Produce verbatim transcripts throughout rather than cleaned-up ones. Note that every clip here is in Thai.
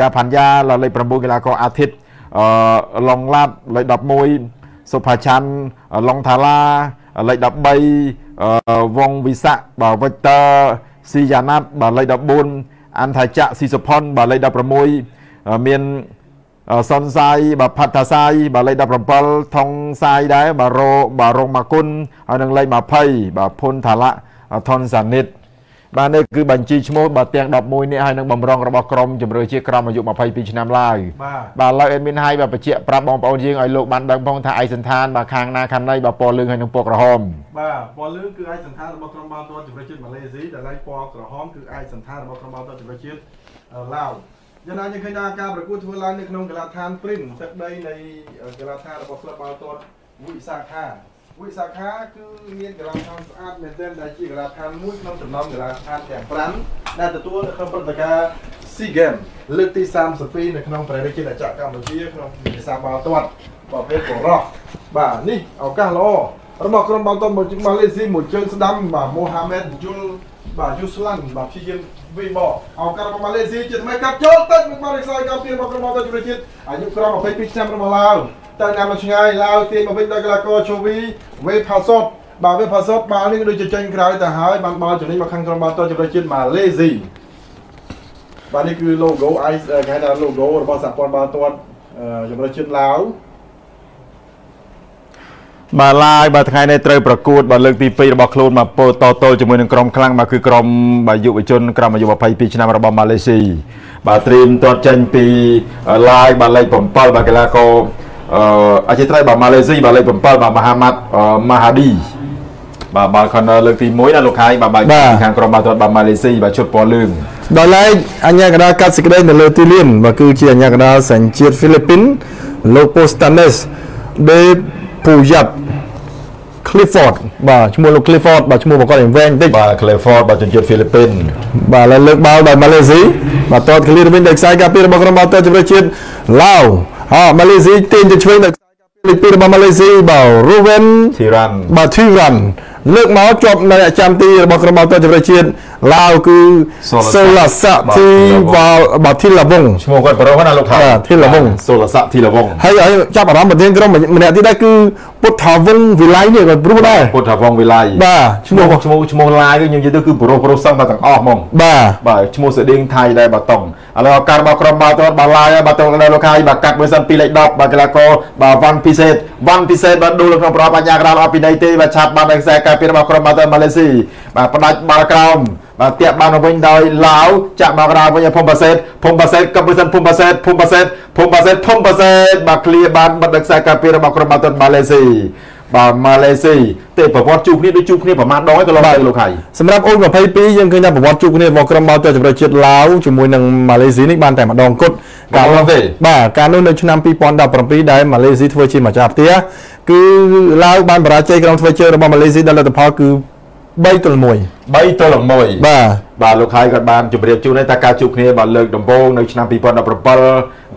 ยาพันยาเราเลยประมูลกีฬาก็อาทิตย์ลองลาดเลยดับมวยสุภาชันลองทาราเลยดับใบวงวิสะบ่าวเวเตอร์ซียานัทบ่าวเลยดับบุญอันทายจะซีสุพรบ่าวเลยดับประมวยเมียนซอนไซบ่าวพัฒไซบ่าวเลยดับประเปลทองไซได้บ่าวโรบ่าวรงมากุลเอาหนังเลยมาไพ่บ่าวพลทาระทอนสันนิดบ้านนี้คือบัญชีชโมบาเตียงดับมวยเนี่ยให้นังบำรองระบกรมจำเริญเชี่ยกรรมอายุมาภัยปีชนามลายบ้านเราเอ็นมินให้บาปเชี่ยปราบมองปองยิงไอ้ลูกมันดังพงท่าไอสันทานบาคางนาคันไล่บาปอลึงให้นังปอกระหอมบ้าปอลึงคือไอสันทานระบกรมบาตัวจำเริญเชี่ยมาเลเซียแต่ไล่ปอกระหอมคือไอสันทานระบกรมบาตัวจำเริญเชี่ยลาวยันนายังเคยนาการประกวดทัวร์ลานในขนมกระทานปริ้นจากใดในกระทานระบกรมบาตัววิสาขาวิสาขาคือเมียนกระทำสะอาดเมียนเต้นได้จีกระทำมุ้ยน้องจำนองกระทำแต่ปรันน่าจะตัวคำปฏิกาซีเกมเลือกที่สามสปีในขนมปลาได้กินจากกรรมวิธีขนมมีสามบาตัวปอบเพชรของเราบ่านี่เอาก้าล้อระบบขนมบาตัวหมดจึงมาเลเซียหมดเชิงสดัมบ่าโมฮัมเหม็ดจุลบ่ายุสลันบ่าซีเกมวีบอเอาการประมาเลเซียจิตไม่กัดโจทย์ตั้งมุกมาเลเซียกับเพียงขนมบาตัวจุลจิตอายุกรรมไปพิจารณาประมาลาวแต่นำมาช่วยลาวเตียนมาเป็นนักกีฬาก็โชวีเวพาสอดบาเวพาสอดมานี่โดยจะเจนใครแต่หายบางบาจุดนี้มาคังกรมบาตัวจะไปเจนมาเลเซียบานี่คือโลโก้ไอซ์ไงนะโลโก้บาสับปอนบาตัวจะไปเจนลาวมาลายบาทไงในเตยประกูดบาเลือกตีปีบาโคลนมาโปโตโตจำนวนหนึ่งกรมคลังมาคือกรมบายุไปจนกรมมาอยู่บาไพปีชนะระบมาเลเซียบาตรีมตัวเจนปีลายบาลายผมเปิลบากีฬาก็อาชีพไร่บามาเลเซียบาเลยผมเปิลบามหามัดมหาดีบาบาคอนเลือกทีมวยนะลูกค้าบาบาทางกรมบาตัวบามาเลเซียบาชุดปอลึงตอนแรกอันยากระดากัดสิกได้ในเลือกที่เลี้ยนบาคือเชียร์ยากระดาสัญชาติฟิลิปปินส์โลโปสตันเนสเดปูยับคลิฟฟอร์ดบาชั่วโมงลูกคลิฟฟอร์ดบาชั่วโมงประกอบอย่างแวงติ๊กบาคลิฟฟอร์ดบาสัญชาติฟิลิปปินส์บาเลยเลือกบาบามาเลเซียบาตัวคลิฟฟินเด็กชายกับพี่บากรมบาตัวจะประชิดลาวอ๋อมาเลเซียเต็มจะช่วยนักลิปปินส์มาเลเซียบ่าวรูเวนทีรันบ่าวทีรันเลือกมาจบในจามตีบ่าวกระบาตัวจะประชิดลาวคือโซลัสะที่บ่าวบ่าวทีละวงชั่วโมงก่อนประมาณนั้นลูกค้าทีละวงโซลัสะทีละวงให้ไอ้เจ้าประรามประเทศก็มันเนี่ยที่ได้คือพุทธวงศ์วิไลเนี่ยก็รู้ได้พุทธวงศ์วิไลบ่าชั่วโมงชั่วโมงชั่วโมงลายก็ยังยืนก็คือโปรโปรสั่งมาต่างออกมองบ่าบ่าชั่วโมงเสด็จไทยได้บ่าวตองอะไรก็การบ่าวกระบาตัวบ่าวลายบ่าวตองในลูกค้าบ่าวกัดเมื่อสันปีเล็กดอกบ่าวกระโกบ่าววันพิเศษวันพิเศษบ่าวดูลูกน้องปราบปัญญากราบอภินัยเตบ่าวชาติบ่าวแดงแสกกลายเป็นบ่าวกระบาตัวมาเลเซียบ่าวประดับบารกรรมบ่าวเตียบบานวินดอยลาวจะมากราบวิญญาณพมประเสริฐพมประเสริฐกัมพูชาพมประเสริฐพมประเสริฐพมประเสริฐพมประเสริฐบ่าวเคลียร์บานบ่าวแดงแสกกลายเป็นบ่าวกระบาตัวมาเลเซียบ่ามาเลเซียเตะประวัติจุกนี่ด้วยจุกนี่ประมาณน้อยก็เราได้เราไข่สำหรับองค์กับไพปียังเคยนำประวัติจุกนี่บอกกรมบาตัวจะประชิดลาวจมูกนางมาเลเซียนี่บานแต่มาดองกดการลงเตะบ่าการนู้นในชุนำปีปอนดาวประปีได้มาเลเซียทวีชิมาจับเตี้ยคือลาวบานประเจกรมทวีชิระบามาเลเซียได้เราแต่พอคือใบตัวมวยใบตัวมวยบ่าบาลูกไข่กับบานจุดประเดี๋ยวจุกในตะการจุกนี่บาเลิกดมโบงในชุนำปีปอนดาวประปี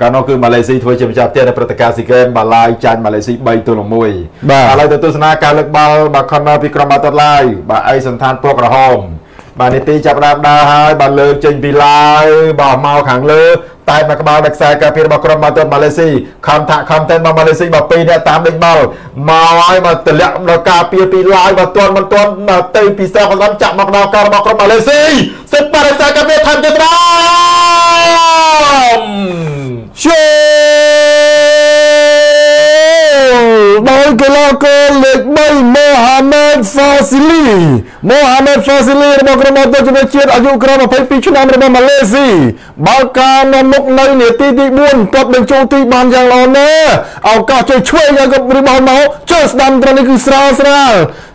การนอกคือมาเลเซียทวีชิมาจับเตี้ยในประกาศสิเกมบาลายจันมาเลเซียใบตัวมวยบาลายตัวตุสนาการเลิกบาลบาคอนมาพิกรมาตัวลายบาไอสันทานพวกกระหอมบาเนตีจับดาบดาหายบาเลิกเจนบีลายบาเมาขังเลิกตายมากบาดักสายกาเพียบากรมาตัวมาเลเซียคำถะคำเต้นมามาเลเซียบาปีเนี่ยตามเด็กเมาเมาไอ้มาเตะเรากาเปียปีลายมาตัวมันตัวมาเตยปีเซอร์มันจับมากราบการมากรมาเลเซียเสร็จมาดักสายกาเปียทันเจตรามโชว์บอลกลาโกเล็กไม่โมฮัมเหม็ดฟาซิลีโมฮัมเหม็ดฟาซิลีระบบกระมัดตัวจุดเชียร์อายุกระมัดไปปีชนะระบบมาเลเซียบาลกาโนมุกในเนตีที่บุญกับเด็กโจตีบานอย่างอ่อนแอเอาก้าวช่วยอย่างกับบริบาลเมาเจอสตัมตอนนี้คือสลาสลา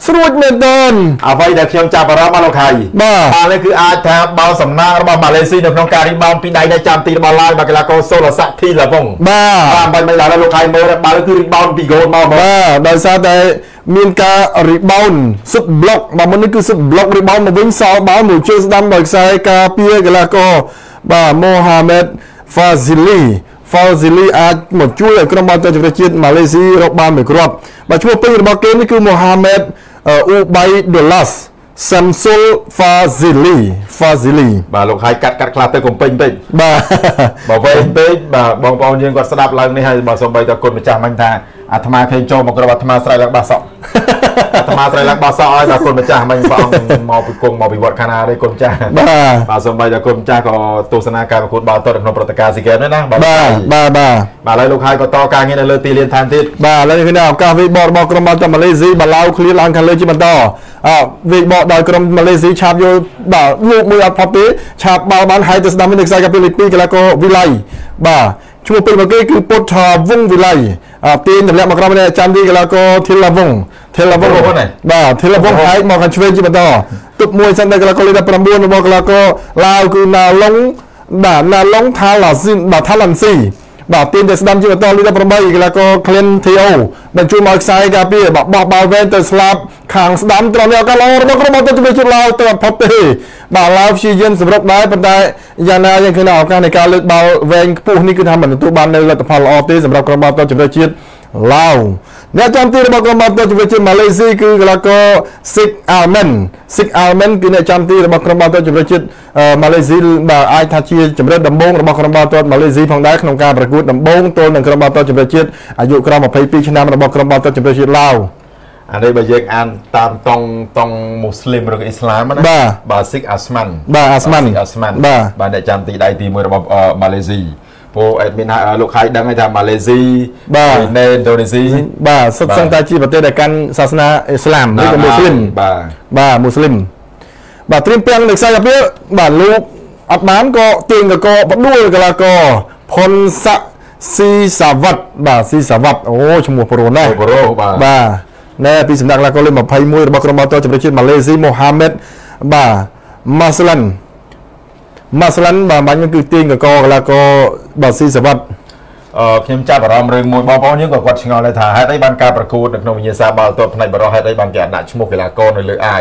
สรุปเมตอนเอาไว้เด็กเชียงจ่าปรามาโลไคบ้าอะไรคืออาแทบบาลสำนักระบบมาเลเซียในน้องการิบาลปีใดในจามตีบาลายบาลกลาโกโซลัสที่ละบ้างบ้าบ้าไปไม่หลายแล้วลูกชายเมื่อรับบาลคือรีบาวน์ปีโกนมาบ้าโดยซาแต่มีการรีบาวน์สุดบล็อกบางมันนี่คือสุดบล็อกรีบาวน์มาวิ่งสาวบ้าหมู่เชสตัมบอยไซกาเปียกลาโกบ้าโมฮัมเหม็ดฟาซิลีฟาซิลีอาจหมดช่วยกรมบอลตัวจุฬาชีตมาเลเซียรบบ้านไม่ครบมาช่วยเป็นบอลเกมนี่คือโมฮัมเหม็ดอูบัยดุลัส Samsul Fazili Fazili bà lục hai cắt cắt là tôi cũng pin pin bà bảo vệ pin bà bong bong nhưng còn sập lần này hay bà xong bây giờ còn bị chạm anh ta à tham ai cho một cái bà tham ai sai là bà sợ tham ai sai là bà sợ ai là còn bị chạm anh bà mò bị cùng mò bị vọt cana đây còn cha bà bà xong bây giờ còn cha có tu sanh ca mà còn bà tôi được nó protecta gì kia nữa nè bà bà bà bà lấy lục hai có to ca như là lơ ti liên than thiết bà lấy cái nào ca với bò bò con bò tầm Malaysia bà lao khía lang khăn lên chứ mình to à vì bò đòi con Malaysia chạm vô bà lụa mưa áp phấp đấy chạm bao bán hai từ năm đến sáu cái Philippines cái là có vi lai bàช่วงปีเมื่อกี้คือปดทาวุ่งวิไลตีนแต่แล้วมากราบเนี่ยจำดีกันแล้วก็เทลวงเทลวงว่าไหนบ่าเทลวงไทยมอคันช่วยจิบันดอตุบมวยสันได้กันแล้วก็เลยได้ประมูลมาบอกกันแล้วก็ลาวคือนาลงบ่านาลงทาหล่าซินบ่าทาลันซีบ่าตีนแต่สดามจิบันดอเลยได้ประมูลอีกแล้วก็เคลนเทียวบรรจุมอคไซกาเปียบ่าบ่าบ่าเวนเตอร์สลับขังสดามตรงนี้ก็ลาวมากราบตัวจิบันดอลาวตัวพับตีบ่าลาวชี้เย็นสำหรับได้ปัจจัยยานายังคือนอกการในการเลือกเบาแวงปูนี่คือทำเหมือนตัวบ้านในรัฐบาลออสเตรเลียสำหรับกรมตัวจุดเชียดลาวเนี่ยจำตีระบบกรมตัวจุดเชียดมาเลเซียคือแล้วก็ซิกอัลเมนซิกอัลเมนคือเนี่ยจำตีระบบกรมตัวจุดเชียดมาเลเซียแบบไอทัชเชียดจุดเชียดดัมบงระบบกรมตัวมาเลเซียของได้ขนมการประกวดดัมบงตัวหนึ่งกรมตัวจุดเชียดอายุกรมอภัยปีชนะระบบกรมตัวจุดเชียดลาวอันนี้บางอย่างอ่านตามตรงตรงมุสลิมหรืออิสลามนะบาซิกอัสมันบาอัสมันอัสมันบาเดจันตีได้ตีมือระบบมาเลเซียพวกเอ็ดมินาลูกค้าดังไอ้ทางมาเลเซียบาในอินโดนีเซียบาสังกัดจีประเทศเดียวกันศาสนาอิสลามนี่เป็นมุสลิมบาบามุสลิมบาตรีมเปียงเด็กชายกับเพื่อนบาลูกอับมานก็ตีนกับก็บัดด้วยกับละก็พลสศีสวัตบาศีสวัตโอ้ชมัวโปรนะโปรบาในปีสำนักละก็เลยมาพายมวยระบบกรมตัวจำเป็นเช่นมาเลเซียโมฮัมเหม็ดบ่ามาสลันมาสลันบ่ามันก็คือตีนกับกอละก็บาซีสวัสดิ์เอ่อเข้มจัดประรามเรื่องมวยบอลบอลยิ่งกว่ากัดชิงเอาเลยถ่ายให้ได้บางการประกวดนักนวมิเยซาบาลตัวภายในบอลให้ได้บางแก่หนักชั่วโมงเวลาโกนเลยไอ้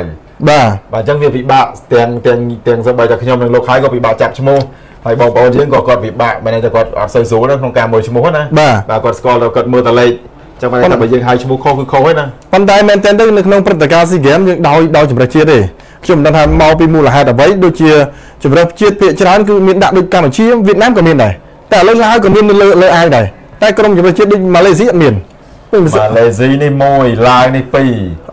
บ่าบ่าจังเวียปีบ่าเตียงเตียงเตียงสบายจากขยมในโลกไทยก็ปีบ่าจับชั่วโมงไอ้บอลบอลยิ่งกว่ากัดปีบ่าไม่ได้จะกัดอักเสบสูงนะโครงการมวยชั่วโมงนะบ่าบ่ากัดสกอร์เรากัดมือตะเลยจะมาแต่ไปยังไฮชมูโคคือโคไว้นะปันได้แมนเทนเดอร์ในขนมปรตกาซีเกมยังดาวดาวจุดประเชียดเลยชมดันทานเมาปีมูลหายแต่ไว้โดยเชียจุดประเชียดเปลี่ยนชนะคือมีดักดึกการมาเชียเวียดนามกับเมียนไหนแต่เรื่องราวกับเมียนเลยเลยไอ้ไหนแต่กรมจุดประเชียดมาเลเซียเมียนมาเลเซียในมวยลายในปี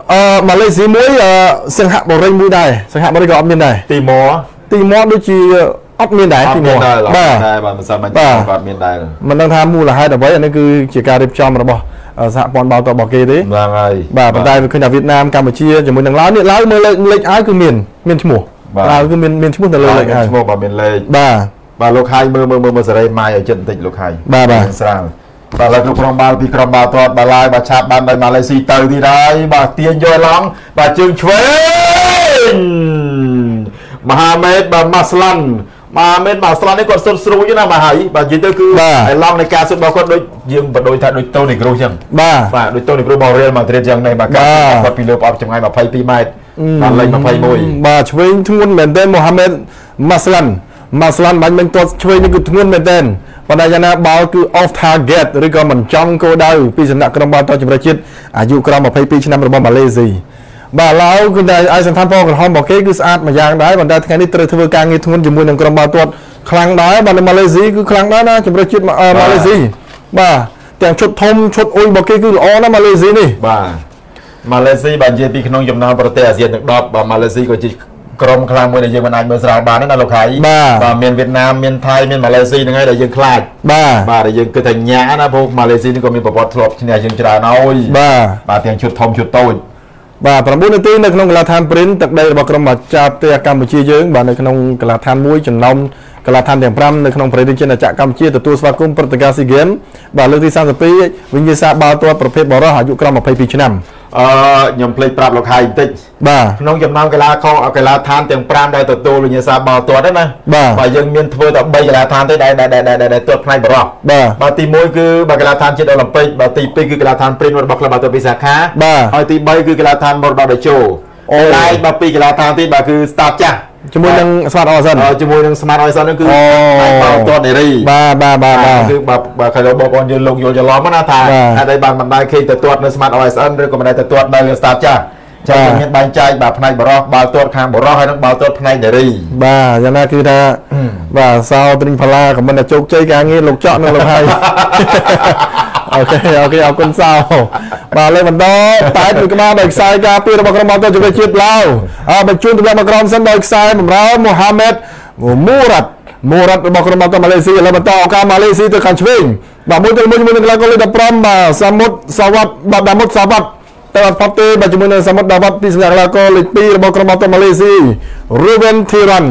เอ่อมาเลเซียมวยเอ่อสังหะบริมวยได้สังหะบริกรเมียนไหนตีมอตีมอโดยเชียอัพเมียนได้ที่มันได้บ้ามันสามารถจับกับเมียนได้มันดันทานมูลหายแต่ไว้อันนี้คือเชียการเรียบจอมระบบสหพันธ์บาลตบเกย์ดิบ่าปัจจัยคือเวียดนามกัมพูชีจำนวนหนึ่งล้านเนี่ยล้านเมื่อเล็กอ้ายคือเมียนเมียนชิมูล้านคือเมียนเมียนชิมูแต่เลยเมียนชิมูบ่าเมียนเลยบ่าบ่าโลกไทยเมื่อเมื่อเมื่อเมื่อสไลด์มาอย่างเจนติดโลกไทยบ่าบ่าสร้างบ่าเราคือครองบาลพี่ครองบาลตอดบ่าลายบ่าชาบบ่าใบมาเลเซียเตอร์ที่ได้บ่าเตียนยอหลังบ่าจึงเชนมหาเมธบ่ามัสลันมาเม็ดมาสลานี่กดส้นสูงยี่น่ามาหายแบบยิ่งเตอร์คือไอ้ลองในการสุดบอลก็โดยยิงแบบโดยท่าโดยโตนิกรูจังบ้าโดยโตนิกรูบอลเรียนมาเรียนจังในมาการแบบปีเล็บออกจังไงแบบไฟปีใหม่อะไรมาไฟมวยมาช่วยทุ่นเมนเดนโมฮัมเหม็ดมาสลันมาสลันมันเป็นตัวช่วยนี่คือทุ่นเมนเดนปัจจัยนะบอลคือ off target หรือก็มันจ้องโกดาวปีชนะกรมบอลตอนจุดประชิดอายุกรมแบบไฟปีชนะกรมบอลมาเลเซียบ่าเราคือได้ไอ้สันทานพ่อกับฮอมบอกเก๊คือสะอาดมาอย่างได้บ่ได้ทั้งนี้เตะทวีการเงินทุนจำนวนหนึ่งกรัมบาตัวครั้งได้บ่ในมาเลเซียคือครั้งได้นะจำนวนชุดมาเลเซียบ่าแต่ชุดทมชุดอุยบอกเก๊คืออ๋อนะมาเลเซียนี่บ่ามาเลเซียบางทีพี่น้องจำนวนประเทศอาเซียนดอกบ่ามาเลเซียก็จะกรมคลังมือในเยอรมันเมืองสระบานั่นน่ะเราขายบ่าบ่าเมียนเวียดนามเมียนไทยเมียนมาเลเซียยังไงได้ยังคลาดบ่าบ่าได้ยังกระแทกหยานะพวกมาเลเซียนี่ก็มีประวัติทรวบที่เนี่ยยังจราน้อยบ่าบ่าแต่ชุดทมชุดโตบ่าประมุนตีในขนมกระทำปริ้นตักได้บอกกรมจาบเตียกรรมบุชีเยอะบ่าในขนมกระทำมุ้ยจนนมกระทำอย่างพรำในขนมปริ้นเช่นจักรกรรมชีตัดตัวสวากุมปฏิกาซีเกมบ่าเลือกที่สามสิบปีวิญญาสาบ่าตัวประเภทบ่อระหายุกรรมอภัยปีชนำเอ่อยมเพลย์ปราบโลกไทยติดบ่าน้องยมนำกระลาเข้าเอากระลาทำอย่างพรำได้ตัดตัววิญญาสาบ่าตัวได้ไหมบ่าบ่ายังมีนทเวอร์ตัดใบกระลาทำได้ได้ได้ได้ได้ได้ตัวใครบ่อบ่าบ่าตีมุ้ยคือบ่ากระลาทำเช่นโอลิมปิกบ่าตีปีคือกระลาทำปริ้นบ่ากระลาตัวปีศาจขาบ่าไอตีใบคือกระลาทำบ่าบ่าเดโชไล่บ่าปีกระลาทำที่บ่าคือสตาร์จ้าจมูกยังสมาร์ทออยซันจมูกยังสมาร์ทออยซันนั่นคือไอ้ตัวไหนรีบ้าบ้าบ้าคือแบบแบบใครเราบอกบอลยืนลงโยนจะล้อมมันน่าทานอะไรบางมันได้เคยแต่ตัวในสมาร์ทออยซันหรือก็ไม่ได้แต่ตัวในสตาร์จ้า ใช่เงินบางใจแบบในบ่อบ่าวตัวคางบ่อให้นักบ่าวตัวในเดรีบ่าอย่างนั้นคือถ้าบ่าเศร้าตริงพลาของมันจะจุกใจกลางงี้หลงเจาะนั่งหลงให้โอเคโอเคเอาคนเศร้ามาเลยมันน้อตายถึงกระมาดอกทรายกาปีเราบังกรมตัวจะไปจีบเราอ่าไปจูนตัวบังกรมสันดอกทรายของเราโมฮัมเหม็ดมูรัดมูรัดบังกรมตัวมาเลเซียแล้วมันต่อการมาเลเซียตัวการชวิงบ่ามุ่งมุ่งมุ่งกันแล้วก็เลยจะพร้อมบ่าสมุดสวัสดิ์บ่าดามุดสวัสดิ์แต่ว่าพัฒน์ปัจจุบันสมุดดาวัดที่สัญญาแล้วก็เลยปีบังกรมตัวมาเลเซียรูเวนทีรัน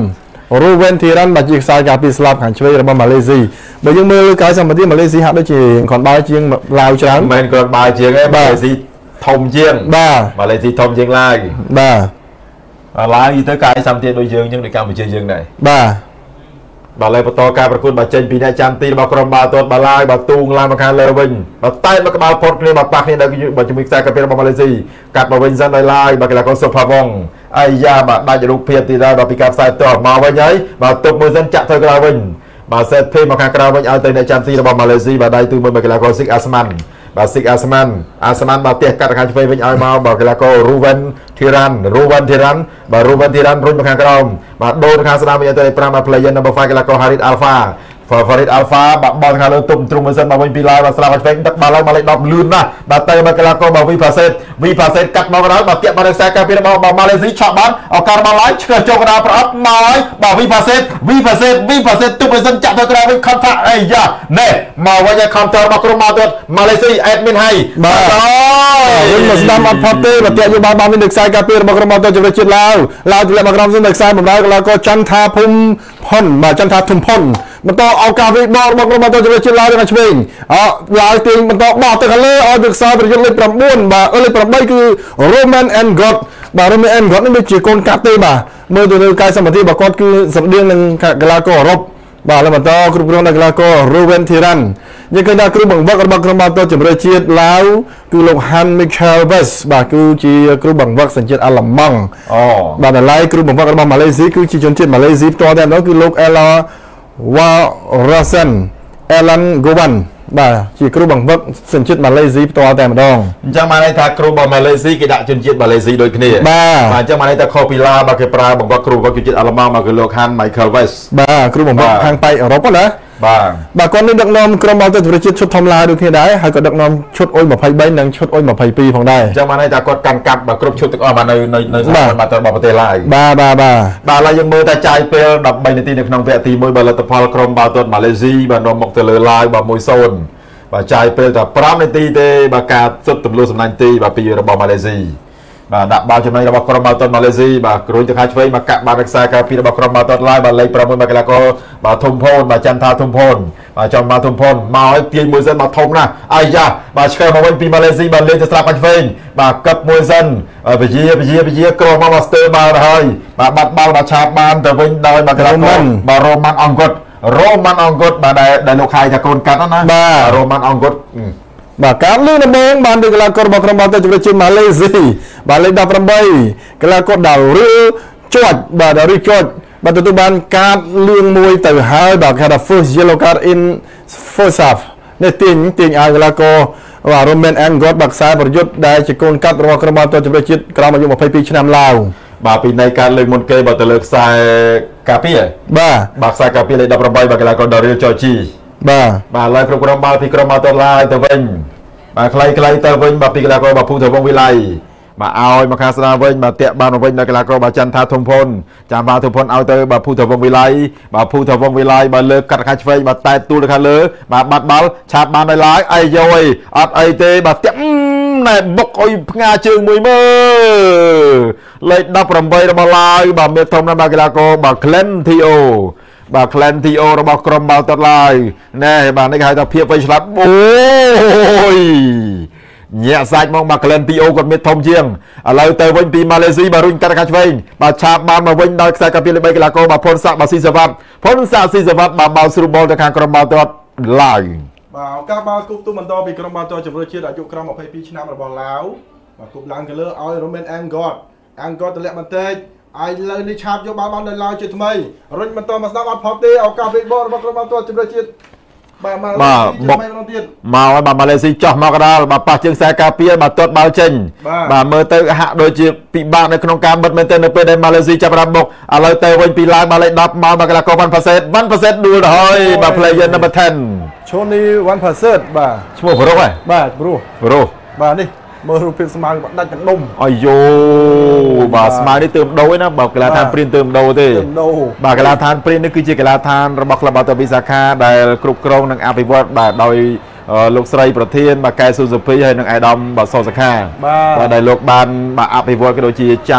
รูเวนทีรันบัจจิกสายกาปีสลับการชวิงระบบมาเลเซียบางยังมือการสมัติมาเลเซียได้จีงขอนบายจีงลาวช้างเหมือนขอนบายจีงไอ้มาเลเซียทอมเจียงบ้ามาเลเซียทอมเจียงลายบ้าลายยี่เตอร์การสามเตียงโดยเจียงยังได้การมาเจียงไหนบ้าบาเลประตอการประคุณบาเจนปีนาจามตีบากรมบาตัวบาลายบาตูงลายมาคารเลวินบาใต้บากบาพอดนี่บาปากนี่ได้กิจบาจุมิกซากับเป็นบามาเลเซียกับบาเวนซันได้ลายบากระดับสุภาพงไอยาบาได้จะลุกเพียรตีได้บาปีกับสายต่อมาไว้ยัยบาตบมือซันจะเทกลาวินบาเซตเพย์มาคากราวันเอาเตยในจามตีระบบมาเลเซียบาได้ตัวมือบากระดับซิกอัสมันบาซิกอัสมันอัสมันบาเตียกัดการช่วยเป็นเอามาบากระดับรูเวนทีรันรูเวนทีรันบารูเวนทีรันรุ่นมาคากรามบาโดนคาสนามยังเตยประมาเพลย์ยันนับฟ้ากันแล้วก็ฮาริดอัลฟาฟาฟาริดอัลฟาบาบอลคาร์ลตุ่มตรุมเซนมาวินปีลายบาสลาบัตเฟงตักบาลายมาเลดดับลื่นนะบาเตยมากันแล้วก็บาวิพาเซตวิพาเซตกัดมาแล้วบาเตียมาเลเซียกับเป็นบามาเลเซียช็อตบอลเอาการมาไล่เชื่อโจกราประอัดมาไล่บาวิพาเซตวิพาเซตวิพาเซตตุ่มเซนจับตัวกลางเป็นคอนทราไอ้ยาเน่มาวันยังคอนทรามากรุมาตัวมาเลเซียแอดมินให้มาวินมาสนามมาพอเตยบาเตียอยู่บาบามินเด็กชายกับเป็นมากรุมาตัวจะไปชิดลาวลาวจะเล่นมากรุมเซนเด็กชายแบบไรก็แล้วก็จันทาพุ่มพ่นมาจันทาทุ่มพ่นมันต่อเอาการวิบอลมาลงมาต่อจะไปชิลาด้วยกันเช่นอ๋อหลายทีมันต่อบอกแต่กันเลยเอาดึกสาวไปจนเลยประมุ่นบ่าเลยประมุ่นคือโรแมนแอนด์กอดบ่าโรแมนแอนด์กอดนี่เป็นจีโกนกาเต้บ่าเมื่อตัวเดียวกันสมัยที่บ่ากอดคือสมัยเดือนหนึ่งกลาโกรบบ่าแล้วมันต่อกรุ๊ปรองกลาโกรูเวนทีรันยังเคยได้กรุ๊ปบังวักบังกรมาต่อจะไปชิลาคือลงฮันมิเชลเวสบ่าคือจีกรุ๊ปบังวักสัญชาติอัลมังบ่าแต่ไล่กรุ๊ปบังวักบังมาเลเซียคือจีชนชาติมาเลเซียตัวเดียวนั่นคือลงเอลาวารัสันเอลันโกบันบ่าจีครูบังวักสัญชาติมาเลเซียตัวแต่มาดองจังมาในทางครูบังมาเลเซียกิจจุนจิตมาเลเซียโดยคณีบ่าจังมาในทางคอปิลาบาเกปราบังวักครูบังจุนจิตอาลามามาคือโลคันไมเคิลเวสบ่าครูบังวักทางไปเราก็นะบ่าบ่าก่อนนี้ดักนอมกรมเอาแต่จุนจิตชุดทำลายโดยคณีได้หากก็ดักนอมชุดอ้อยมาไพ่ใบหนังชุดอ้อยมาไพ่ปีของได้จังมาในทางกอดกันกับบาครูชุดตึกออกมาในในในมาตลอดประเทศไทยบ่าบ่าบ่าบ่าเรายังมือแต่ใจเปรี้ยวดับใบในตีในขนมเวทีมวยบาลตัพพลกรมบาตัวมาเลเซียบานอมบอกเตลลายบามวยโซนบาใจเปรี้ยวแต่พร้อมในตีเตบากาสุดตุ่มลูกสำนักตีบาปีระบบมาเลเซียบาดับบาจำในระบบกรมบาตัวมาเลเซียบากรุนจะคัดช่วยมากะบาดักซากาปีระบบกรมบาตัวลายบาเลยประมวยมากะแล้วก็บาทุ่มพลบาจันทาทุ่มพลบาจอมมาทุ่มพลมาไอ้ตีมวยเซนบาทงนะไอ้ยาบาเชื่อมาวันปีมาเลเซียบาเลจะสลับกันเฟนบากับมวยเซนไปเยี่ยไปเยี่ยไปเยี่ยกรมมาสเตอร์บาอะไรบาบัดบาบาชาบานแต่เป็นได้มากะแล้วก็บาโรมันอังกฤษโรมันอังกฤษมาได้ได้ลูกชายจากคนกันนั่นนะมาโรมันอังกฤษมาการเล่นเมืองบ้านเด็กละครบักรมาเตจุดจุดมาเลเซียมาเลดับรำไปกลาโกดาวริจวดมาดาวริจวดมาตุบันการเลี้ยงมวยแต่หายแบบคาราฟิสเยลการ์อินฟิสซัฟในติ่งติ่งอากลาโกว่าโรมันอังกฤษบักสายประยุทธ์ได้จากคนกัดบักรมาเตจุดจุดกลางมาอยู่มาไปปีชนามลาวบาปีในการเลือกมนเกย์บาตเลือกสายกาเปียบ้าบักสายกาเปียเลยดับระบายบากลากรดาริโอจอจีบ้าบาลายโปรแกรมบาปีกรมาตัวลายเตวินบาใครใครเตวินบาปีกลากรบาพูเถวงวิไลมาเอามาคาสนาเวินมาเตะบาลเวินบากลากรบาจันทาทงพลจามบาทงพลเอาเตบาพูเถวงวิไลบาพูเถวงวิไลบาเลิกกัดคาชเฟยบาแตตูเลยคาเลิกบาบัดบาลชาบบาในลายไอโยยอัดไอเตบาเตะในบกอ้อยงาเชิงมวยเมื่อเลยดับรำไประบายบาเมทอมนาบากลากรบาเคลนทีโอบาเคลนทีโอระบากรมบาตลายแน่บาในกายตะเพียบไปฉลับโอ้ยเนี่ยสายมองบาเคลนทีโอกดเมทอมเชียงอะไรเตยวันปีมาเลเซียบารุ่นการขัดเว้นบาชาบานมาเว้นดาวสายกับเพียบไปกลากรบาพลสักบาซีสวับพลสักซีสวับบาเบาสุรบอลตะคางกรมบาตลายบ่าวก้าวมาคุบตุ้มมันต่อไปกรมบาตัวจับเรือเชือดอายุกรมอภัยปีชนามระบองแล้วบ่าวคุบล้างกันเลือกเอาโรแมนแองกอดแองกอดตะเล็บมันเตะไอ้เลยในชาบยกบาลบอลในลาวจุดทำไมรุ่นมันต่อมาสนามอัดพอดีเอาก้าวไปบอลมากรมบาตัวจับเรือเชือด บ่บ่มาไอ้บ่มาเลเซียจ่อมากระดาบ่ป่าเชียงแสกาเปียบ่ตัวบ่เชนบ่เมื่อเตะหักโดยจีปีบ้านในขนมการบัดเมื่อเตะในประเด็นมาเลเซียจะประบกอะไรเตะวันปีลายมาเลดับมามากระดาก็วันพัสดุวันพัสดุดูเลยบ่เพลย์เยนนับเทนโชนี่วันพัสดุบ่ช่วยบรูไงบ่บรูบรูบ่นี่เมื่อรูปสมาร์ทได้จากนมอ๋อโย่บ่าสมาร์ทได้เติมโดยนะบ่ากระดาษทานปริ้นเติมโดยที่บ่ากระดาษทานปริ้นนี่คือจีกระดาษทานระบบระบบตัวพิศาคาได้กรุบกรองนังอาภิวัตบ่าโดยลูกไส้ประเทศบ่าไก่สุสุพิให้นังไอดอมบ่าโซสักาบ่าได้ลูกบานบ่าอาภิวัตก็โดยจีใจ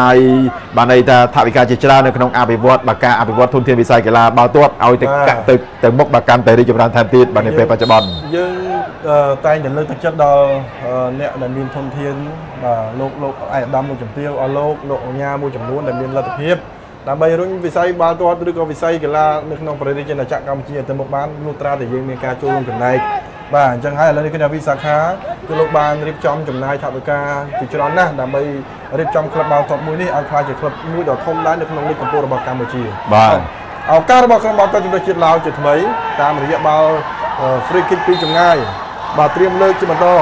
บ่าในท่าทวิการจิตราในขนมอาภิวัตบ่าการอาภิวัตทุนเทียนพิศากีฬาบ่าตัวเอาแต่กัดตึกแต่มุกบ่าการแต่ดิจบรันแทนตีบ่าในเปรย์ปัจจุบันตายอย่างเลือดตัดเชือกดอเนี่ยแต่มีทนเทียนแบบโลกโลกไอ้ดำมูจมเตี้ยวเอาโลกโลกงามูจมล้วนแต่มีระดับเพียบแต่ใบรุ่งวิสัยบาตัวตัวก็วิสัยกีฬาในขนมประเทศจีนจากกัมพูชาเต็มบกบ้านลูตราแต่ยังมีการโจมกันในบ้านจังไห้แล้วในขณะวิสาขาคือโลกบ้านริบจอมจมนายชาวกาจุจรน่ะแต่ใบริบจอมคลับดาวทอมมือนี่อาคาจากคลับมือดอกทอมร้านในขนมในกัมพูชาบากัมพูชาบ้านเอาการบาคลับดาวก็จุดจุดลาวจุดไหมตามระยะบาฟรีคิกปีจมง่ายบาเตรียมเลิกจิมันต่อ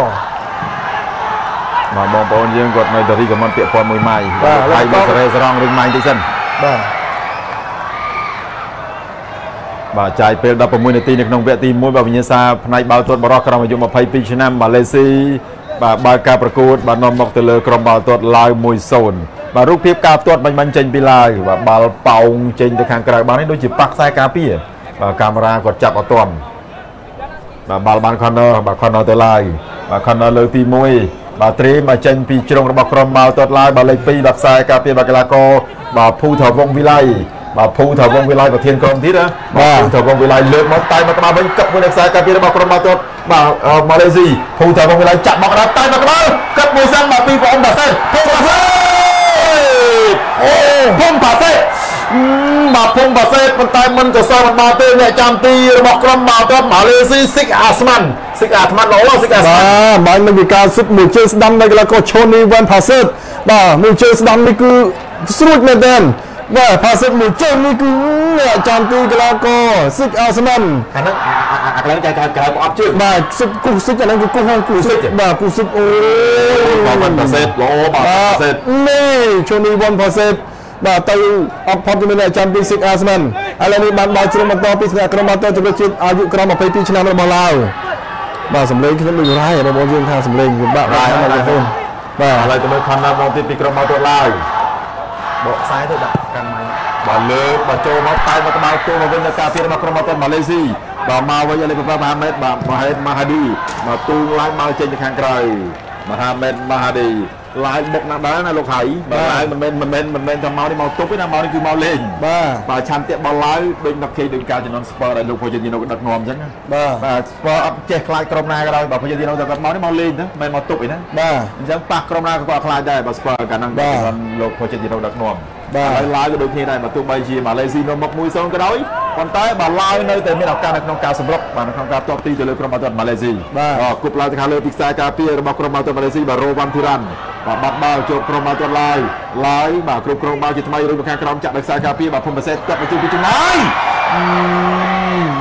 มาบอลบอลยิงกดในตะรีกับมันเตะบอลมือใหม่ไทยมือเสร็จรองริงใหม่ที่เส้นบาใจเปลี่ยนดับประมือในตีในขนมเวทีมวยแบบวิญญาณซาในบาตัวบาร็อกกระมังยมมาไพ่ปีชนะมาเลเซียบาบาการประกวดบานอมบอกเตลกรมบาตัวลายมวยโซนบารุกเพียบกาตัวมันมันเจนปีลายบาเป่าเจนตะแคงกระบาให้โดยจิบปักสายกาพี่บาการรากดจับเอาตัวบาบาลบานคอนเนอร์บาคอนเนอร์ตัวลายบาคอนเนอร์เลยตีมวยบาตรีมาเจนปีจงระบบกรมบาตัวลายบาเลยปีดับสายกาเปียบากลาโกบาภูเถาวงวิไลบาภูเถาวงวิไลบาเทียนกรมทิศนะบาภูเถาวงวิไลเลือกมันตายมาตมาเป็นกับมือดับสายกาเปียระบบกรมบาตัวบามาเลเซียภูเถาวงวิไลจับบอกระตายมาตมากับมือซ้ำบาปีบอลดับสายพงผาเซ่โอ้พงผาเซ่บาพงบาเซ่มันตายมันจะสร้างบาเต้เนี่ยจามตีระบบกรมบาตัวมาเลเซียซิกอาสมันซิกอาสมันโอ้ซิกอาสมันมันมันมีการซุปมูเชสดัมในกระโกชนีวันพาเซ่บ่ามูเชสดัมนี่คือสุดเมเดนว่าพาเซ่มูเชสนี่คือเนี่ยจามตีกระโกซิกอาสมันอันนั้นอะไรใจการการอัพชื่อบ่าซุปกูซิกอันนั้นกูกูกูซิกบ่ากูซิกโอ้วันพาเซ่โอ้บาเซ่นี่ชนีวันพาเซ่บ่าตัวอัพพอดีมันได้แชมเปี้ยนชิพอาสมันอะไรนี่บ้านบาลเชียงมันต่อพิษเนี่ยกรมบัตรจะเป็นชิพอายุกรมไปพิชนาเมืองมาลาวบ่าสำเร็จที่นั่นเป็นร้ายเราบอกเรื่องทางสำเร็จบ่าร้ายอะไรเพิ่มบ่าอะไรจะเป็นความน่าบังติดกรมบัตรลาวบอกซ้ายตัวดักกันไหมบ่าเลิกบ่าโจมาตายมาตมาโจมาเป็นนักการเพียรมากรมบัตรมาเลเซียบ่ามาไว้อะไรเป็นพระมหาเมธบ่ามาเฮดมาฮาดีมาตูงไล่มาเจนแข่งไกลมหาเมธมาฮาดีลายบกนักด้านนะลูกไห่ลายมันเป็นมันเป็นมันเป็นทำเมาในเมาตุ๊บไม่ทำเมานี่คือเมาเล่นบ้าป่าชันเตะบอลลายเป็นนักเคยดึงการจะนอนสปอร์ตอะไรลูกพยานยินเอาดักนอมจังนะบ้าป่าสปอร์ตเจ๊คลายกรมนาก็ได้ป่าพยานยินเอาแต่เมานี่เมาเล่นนะไม่เมาตุ๊บอีกนะบ้าจังปากกรมนาก็คลายได้ป่าสปอร์ตการนั่งบ้าลูกพยานยินเอาดักนอมบ้าลายก็โดนที่ได้มาตุ๊บใบจีมาเลซีนมกมุยซองก็ได้คนใต้บอลลายในแต่ไม่เอาการนักนองการสมรบป่านักนองการตัวตีจะเลยกรมบัตรมาเลซีบ้ากลุ่มลายจะขาเลยพิกซากาเปียระบบกรมบัตรมาเลซีบาโรวันทิรันบ่าบัดบ่าวโจกรมมาตัวลายลายบ่ากรุบกรมบ่าวจิตไม่รู้ประการกรมจับนักสายกาพี่บ่าพรมเสร็จจับไปจุดพิจารณา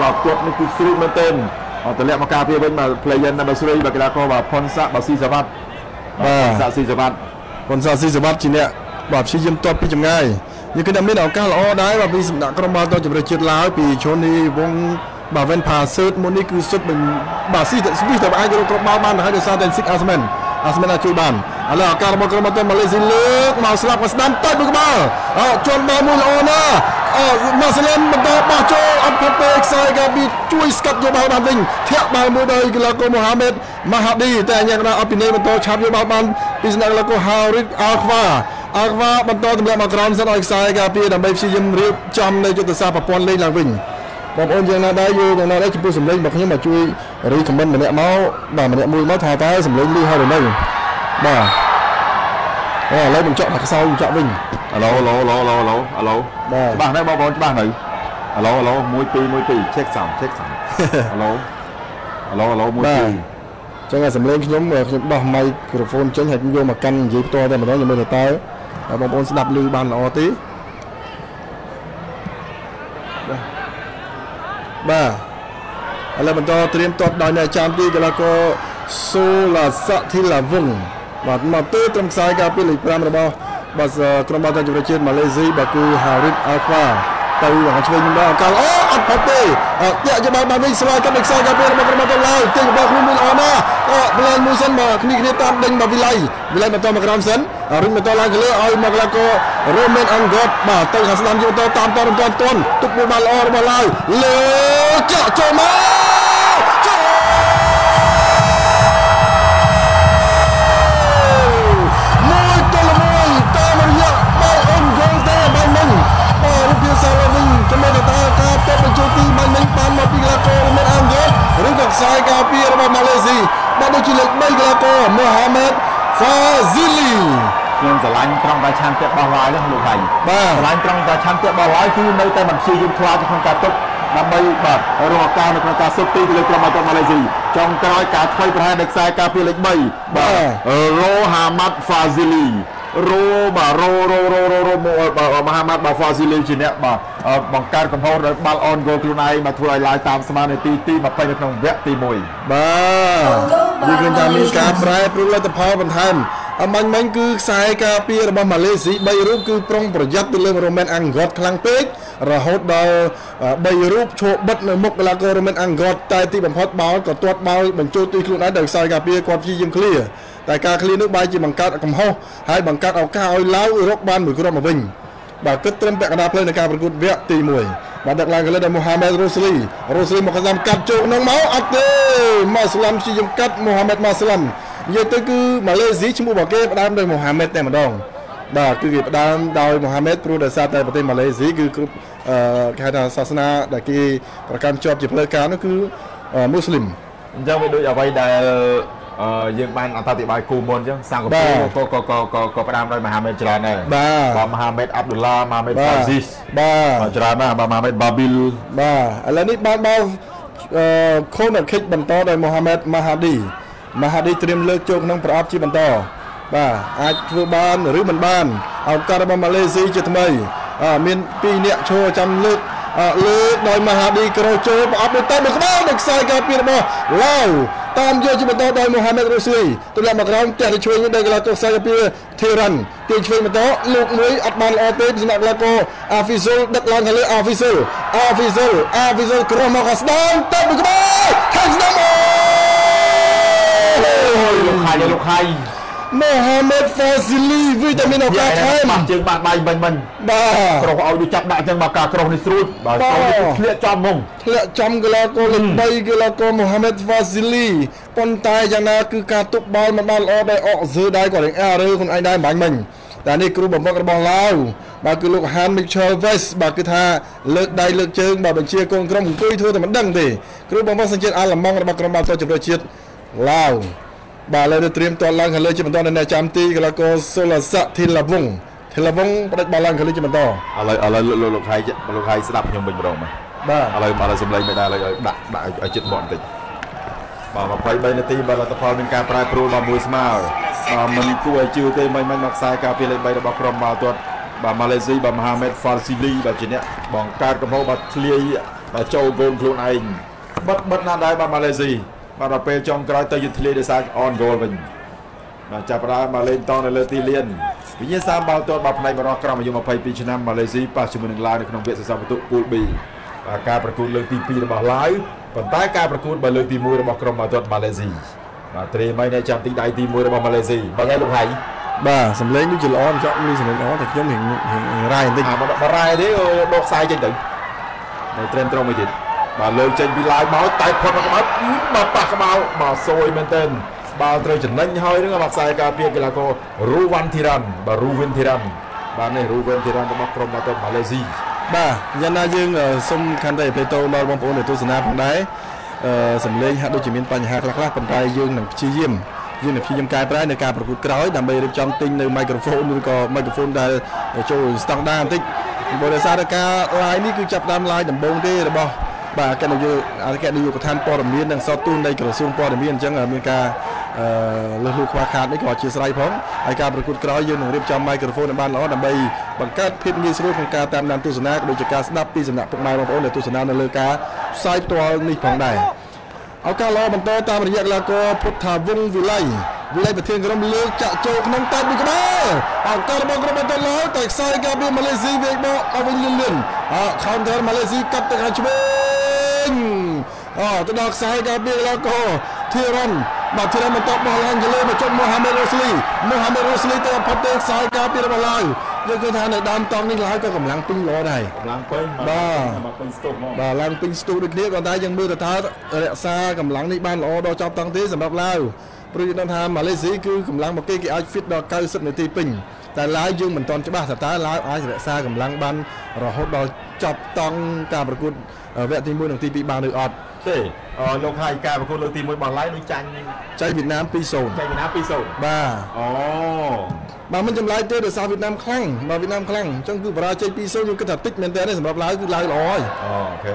บ่ากดนี่คือสุดมันเต็มอ๋อแต่เลี้ยงมากาพี่เป็นบ่าเพลย์ยันนับสุริบ่ากระดาษบ่าพรสะบ่าซีสวัสดิ์บ่าสะซีสวัสดิ์พรสะซีสวัสดิ์จีเนี่ยบ่าชี้ยิ้มตัวพี่จำง่ายยังคือดำไม่เอาก้าวอ้อได้บ่าพี่สำนักกรมมาตัวจับไปจุดลายปีชนีวงบ่าเวนพาเซิร์ตมนี่คือสุดมันบ่าซีซีแต่บ่าไอ้กรมมาบ้านนะฮะเดี๋ยวซาเดนซิกอาสแมนอาสแมนอาจูบันอะไรการมากรมตัวมาเลเซียเลือกมาสลับกับสนามตัดบุกมาอ๋อจนมามูลโอนาอ๋อมาสลับมาต่อมาโจอัพเพเปกไซกับบีช่วยสกัดโยบายบานวิงเทียบบายมูดายกลาโกมูฮัมเม็ดมาฮัดดีแต่ยังเราอัพปีนี้มาต่อชาร์โยบายบานปีนักลาโกฮาริดอาควาอาความาต่อตำแหน่งมากรมสนามไซกับบีดับเบิลซียิมเรียบจำในจุดสาปปอนเล่นบานวิงผมโอนยังนาได้อยู่ยังนาได้ชิบุสมเลงบอกให้มาช่วยรีคอมเมนต์มาเนี่ยเมาบ่ามาเนี่ยมวยเมาทายท้ายสมเลงดีให้เราได้บ่าเออแล้วผมเจาะหลักเสาผมเจาะวิ่งเราเราเราเราเราเราบ้างได้บ้างบอลบ้างไหนเราเรามวยปีมวยปีเช็คสามเช็คสามเราเราเรามวยปีจังไงสมเลงขยมเลยบ่าไมโครโฟนเชิญให้คุณโยมากันยืดตัวแต่มาต้องยังไม่ได้ตายผมโอนสนับลือบานเราตีบ่า แล้วมันต่อเตรียมตบดอยในจามตีแต่ละก็โซลาสที่ละวงมามาตื้อตรงสายกับปีลิปรามระบอบาสกรมบัตรจุฬาเชียนมาเลเซียบากูฮาริดอัลฟาไปหวังช่วยยิงบอลกันโอ้อัดพัตเต้เตะจะมาบาวิสลายกับเอกสายกับปีลิปรามระบอลไล่เตะบอลคุณมินออมาบอลมูซันมาคณิกเนตามดึงมาวิไลวิไลมาต่อมากรามเซนริมมาต่อลางเกลือเอามากระโกโรเมนอังกอตมาเตะขาสนามยิงต่อตามตอนตอนต้นตุกบอลออระบอลไล่เลี้ยวเจาะโจมาสายกาเปียร์มามาเลเซียบอลจุลิกไม่กระโกมูฮัมหมัดฟาซิลียังสลายตรงตาชันเตะบอลลอยแล้วหลุดไหลสลายตรงตาชันเตะบอลลอยที่ในแต่บัญชียุทธาจะทำการตบนำไปแบบรอการในกระดาษสุดที่เลยกลับมาจากมาเลเซียจงกระไรการถอยประหารเด็กสายกาเปียร์เล็กไม่โรฮัมหมัดฟาซิลีโรบาโรโรโรโรโรโมมหามาบาฟาซิลิชินเนี่ยมาบังการกับเขาบอลออนโกลไนมาทุไลไลตามสมาในตีตีมาไปในทางเวตีมวยบ้าดีเกินจามีการไร้ปลุกและตะพาวบรรทันมันมันคือสายกาเปียร์มามาเลเซียใบรูปคือปรองประยัดตัวเรื่องโรแมนอังกอตคลังเป๊กระหดเดาใบรูปโชว์บัดในมุกเวลาก็โรแมนอังกอตตายตีบังพอดเบากับตัวเบาเหมือนโจตีกลุ่นไอเด็กสายกาเปียร์กวาดที่ยิงเคลียร์แต่การคลีนึกใบจีบังการกับเขาให้บังการเอาข้าวเล้าร็อกบานเหมือนกระดมวิ่งแบบกึศเต็มแปะกระดาษเลยในการประกวดเวทีมวยมาดักลางกันเลยโดยมูฮัมหมัดโรสลีโรสลีมาขยำกัดโจน้องเมาอัตเต้มาสลัมชิยมกัดมูฮัมหมัดมาสลัมยืดตัวคือมาเลเซียชิมูบอกเก็บดามโดยมูฮัมหมัดแต่มาดองบ่าคือเก็บดามโดยมูฮัมหมัดโปรดซาแต่ประเทศมาเลเซียคือการศาสนาแต่กี่ประการชอบจิตประการนั่นคือมุสลิมจะไปดูเอาไปได้ยังมันอันตริบายกูมนจังสร้างกับกูก็ก็ก็ก็ก็ประดามโดยมหาเมจราเน่บ่ามหาเมจอับดุลลาห์มหาเมจฟาซิสบ่ามจราเน่บ่ามหาเมจบาบิลบ่าอะไรนี่บ่าบ่าโค้ดนักคิกบรรทอนโดยมหาเมจมหาดีมหาดีเตรียมเลิกโจมน้องประอับจีบรรทอนบ่าอาจฟื้นบ้านหรือมันบ้านเอาการบอมมาเลเซียจะทำไมมีปีเนี้ยโชว์จำเลิกเลิกโดยมหาดีกระโจมประอับโดยเตะบุกบ้านเด็กชายกาเปียร์บ่าเล่าตามเยอะจิบันโตโดยมูฮัมหมัดโรซีตัวแรกมากรามแต่จะช่วยได้กระตุ้นสายกับพี่เทรันตีช่วยมันโตลูกมวยอัดบอลออเตสนักละโกอาฟิซูดักลางทะเลอาฟิซูอาฟิซูอาฟิซูกรมกัสดอนเตะบุกมาแทงดามโอ้โหลูกใครลูกใครมูฮัมหมัดฟาซิลีวิตามินออกาไทม์เจียงบาดใบบันบันบ้าเราเอาดูจับได้จังมากากรองในสูตรบ้าเลี้ยจอมมงเลี้ยจอมกลาโกเล็กใบกลาโกมูฮัมหมัดฟาซิลีปนตายอย่างนั้นคือการตุบบอลมันบอลออกได้ออกซื้อได้กว่าเด็กแอร์หรือคนไอ้ได้หมายมันแต่นี่ครูบอกว่ากระบอกเล่าบาคือลูกฮันมิเชลเวสบาคือท่าเลิกได้เลิกเชิงบาเป็นเชียร์กองกรมคุยทั่วแต่มันดังดีครูบอกว่าสังเกตอาลัมมองกระบอกกระบอกตัวจุดประชิดเล่าบาเลยเตรียมตอนล่างกันเลยจิมันตอนในจามตีกันแล้วก็โซลาสทิลาวงทิลาวงประบาลล่างกันเลยจิมันตอนอะไรอะไรโลกไทยโลกไทยสลับยงบินบอลมาบ้าอะไรมาอะไรสำเร็จไม่ได้เลยดักดักไอจุดบอลติดบามาไปใบนาทีบาลตะพาวเป็นการปลายปรูบามูสมาลมันกู้ไอจิวเตยมันมันมักสายกาเปเลยใบระบากรมบาตัวบามาเลเซียบามาฮาเมดฟาซิลีแบบนี้บองการกับเขาบัตเลียแบบโจโกนคลูนไอบัดบัดนาได้บามาเลเซียมาเราเป็นจงกรายตะยุทธเลเดซักออนโกลเป็นมาจับรามาเลนตอนเลตีเลียนวิญญาณสามบอลตัวบับในมารอกรามาอยู่มาไปปีชนะมาเลเซียปัจจุบันหนึ่งลายในขนมเบียดสามประตูปูบีการประกวดเลือกตีปีระบาดหลายปัจจัยการประกวดมาเลือกตีมวยระบาดกรมมาตัวมาเลเซียมาเตรียมไว้ในจำตีได้ตีมวยระบาดมาเลเซียมาได้ลูกไห่บ้าสำเร็จยุทธล้อมจะมีสำเร็จล้อมแต่ย่อมเห็นเห็นรายติดมารายที่โลกทรายจริงถึงในเตรียมตรงไม่ติดมาเลิกเจนวิไลมาไต่พลมามาปากกระเมามาโซยเมนเทนบาเตอร์จนนั่งหอยนึกว่าสายกาเปียกแล้วก็รูวันทีรันบารูวันทีรันบาเนี่ยรูวันทีรันก็มากรมมาตัวมาเลเซียบ้ายันนาจึงสมคันได้ไปโตนอนบางโพในตัวสนามได้สำเร็จฮะโดยจิมินปัญหาคลักลักปัญไตยืนหนังชี้ยิ้มยืนหนังชี้ยิ้มกายไปในการประกวดกระไรดำไปรับจองติงในไมโครโฟนนึกว่าไมโครโฟนได้โชว์สตังดามติบริษัทการลายนี่คือจับดามลายดับบงที่ระบอบาแกนอยู่อาแกนอยู่กับท่านปอดมีนดังซอตุนในกระทรวงปอดมีนจังอเมริกาเลือกควาคาดได้ขอเชียร์สไลพร้อมไอการประกวดกระไรยืนหนึ่งเรียบจำไมโครโฟนในบ้านเราดับใบบังคับพิมพ์มีสรุปของการตามนำตุสนาโดยจากการสนับปีสนับพวกไม้บางคนในตุสนาในเลือกาไซต์ตัวนี้ของได้ เอาการรอมันโตตามระยะลากอพุทธาวงศ์วิไลวิไลประเทศกำลังเลือกจะโจกน้องตันดีกว่าเอาการบอลกระบาดตลอดแต่สายการบินมาเลเซียเวกบอลเอาไปเลื่อนๆอ่าคอนเทนมาเลเซียกับตะการชูเบนอ่าตัวดอกสายการบินลากอทีรันมาทีรันมันตบบอลอังเจลีมาชกโมฮัมเหม็ดโรสลีโมฮัมเหม็ดโรสลีตัวพัดเตะสายการบินมาลายยังคือทางในดามตองนี่ร้ายก็กำลังปิ้งล้อได้บ้าบ้าลังปิ้งสตูดิเนียก่อนได้ยังมือแต่ท้าเละซากำลังในบ้านล้อดอจับตังเทสำหรับเราปริยัติธรรมมาเลเซียคือกำลังมาเกี่ยวกับฟิตดอกเก้าสิบนาทีปิ้งแต่ร้ายยืมเหมือนตอนจะบ้าแต่ท้าร้ายไอ้เละซากำลังบันรอฮอดดอจับตังการประกวดเวทีมวยหนังตีปีบางหรืออดใช่โลกไฮการประกวดหนังตีมวยบางไร้ด้วยจันใจเวียดนามปีโซนใจเวียดนามปีโซนบ้าอ๋อบางมันจำลายเตะแต่สาวเวียดนามคลั่งมาเวียดนามคลั่งจังคือประเทศปีโซนอยู่กระถับติ๊กเมนเตอร์ได้สำหรับลายคือลายลอยโอเค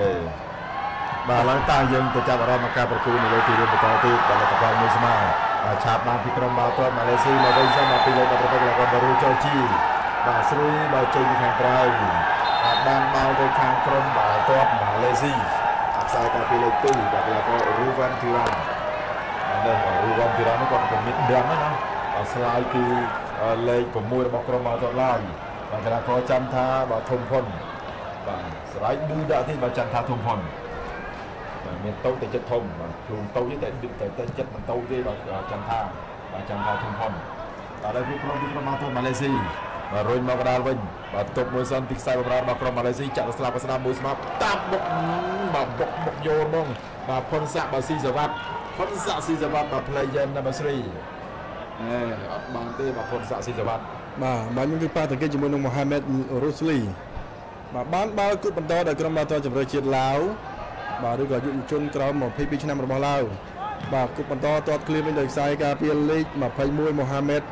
บางหลังต่างยังประจำรอบการประกวดในเวทีเรื่องประกวดตีบางหลังประกวดมือสมาชาบางพิกรมบาตรมาเลเซียมาเวียดนามมาปีโซนมาประกวดกับมารูจอร์จีบาสรูบาเจนแข่งไกลบางบาโดยทางกรมบาตรมาเลเซียอักษรการพิเลตูบางหลังก็รูวันทีรันนั่นรูวันทีรันนี่ก่อนเป็นมิดเดิมนะสไลด์คือเลยผมมูลบอกกรมตอนล่างบางคณะก็จำท่าบาทมพลบางสไลด์ดูได้ที่บาจันท่าทมพลบางเมียนโต๊ะแต่จัดทมบางครูโต๊ะที่แต่แต่แต่จัดมันโต๊ะที่บาจันท่าบาจันท่าทมพลบางได้พิพากษาพิพากษาตัวมาเลเซียบางรุ่นมากระดานวิ่งบางตบมือสันติสายบางราวบางกรมมาเลเซียจัดสลับสนามมือสมัครตามบกบางบกบกโยมงบางพลสะบางซีสวัสดิ์พลสะซีสวัสดิ์บางเพลย์เย็นบางสรีบางเต้บางพลสะศิษย์วัดมาบางมิตรปาตะเกจิมุนโมฮัมเหม็ดโรสลีมาบ้านบาลกุดบรรดาได้กรมบาตรจับเรือเชียร์ลาวบาด้วยกับยุชนกรมหมอพิพิชนามรบลาวบากุดบรรดาตัวคลีเป็นเด็กชายกาเปียลิกมาไพมวยโมฮัมเหม็ด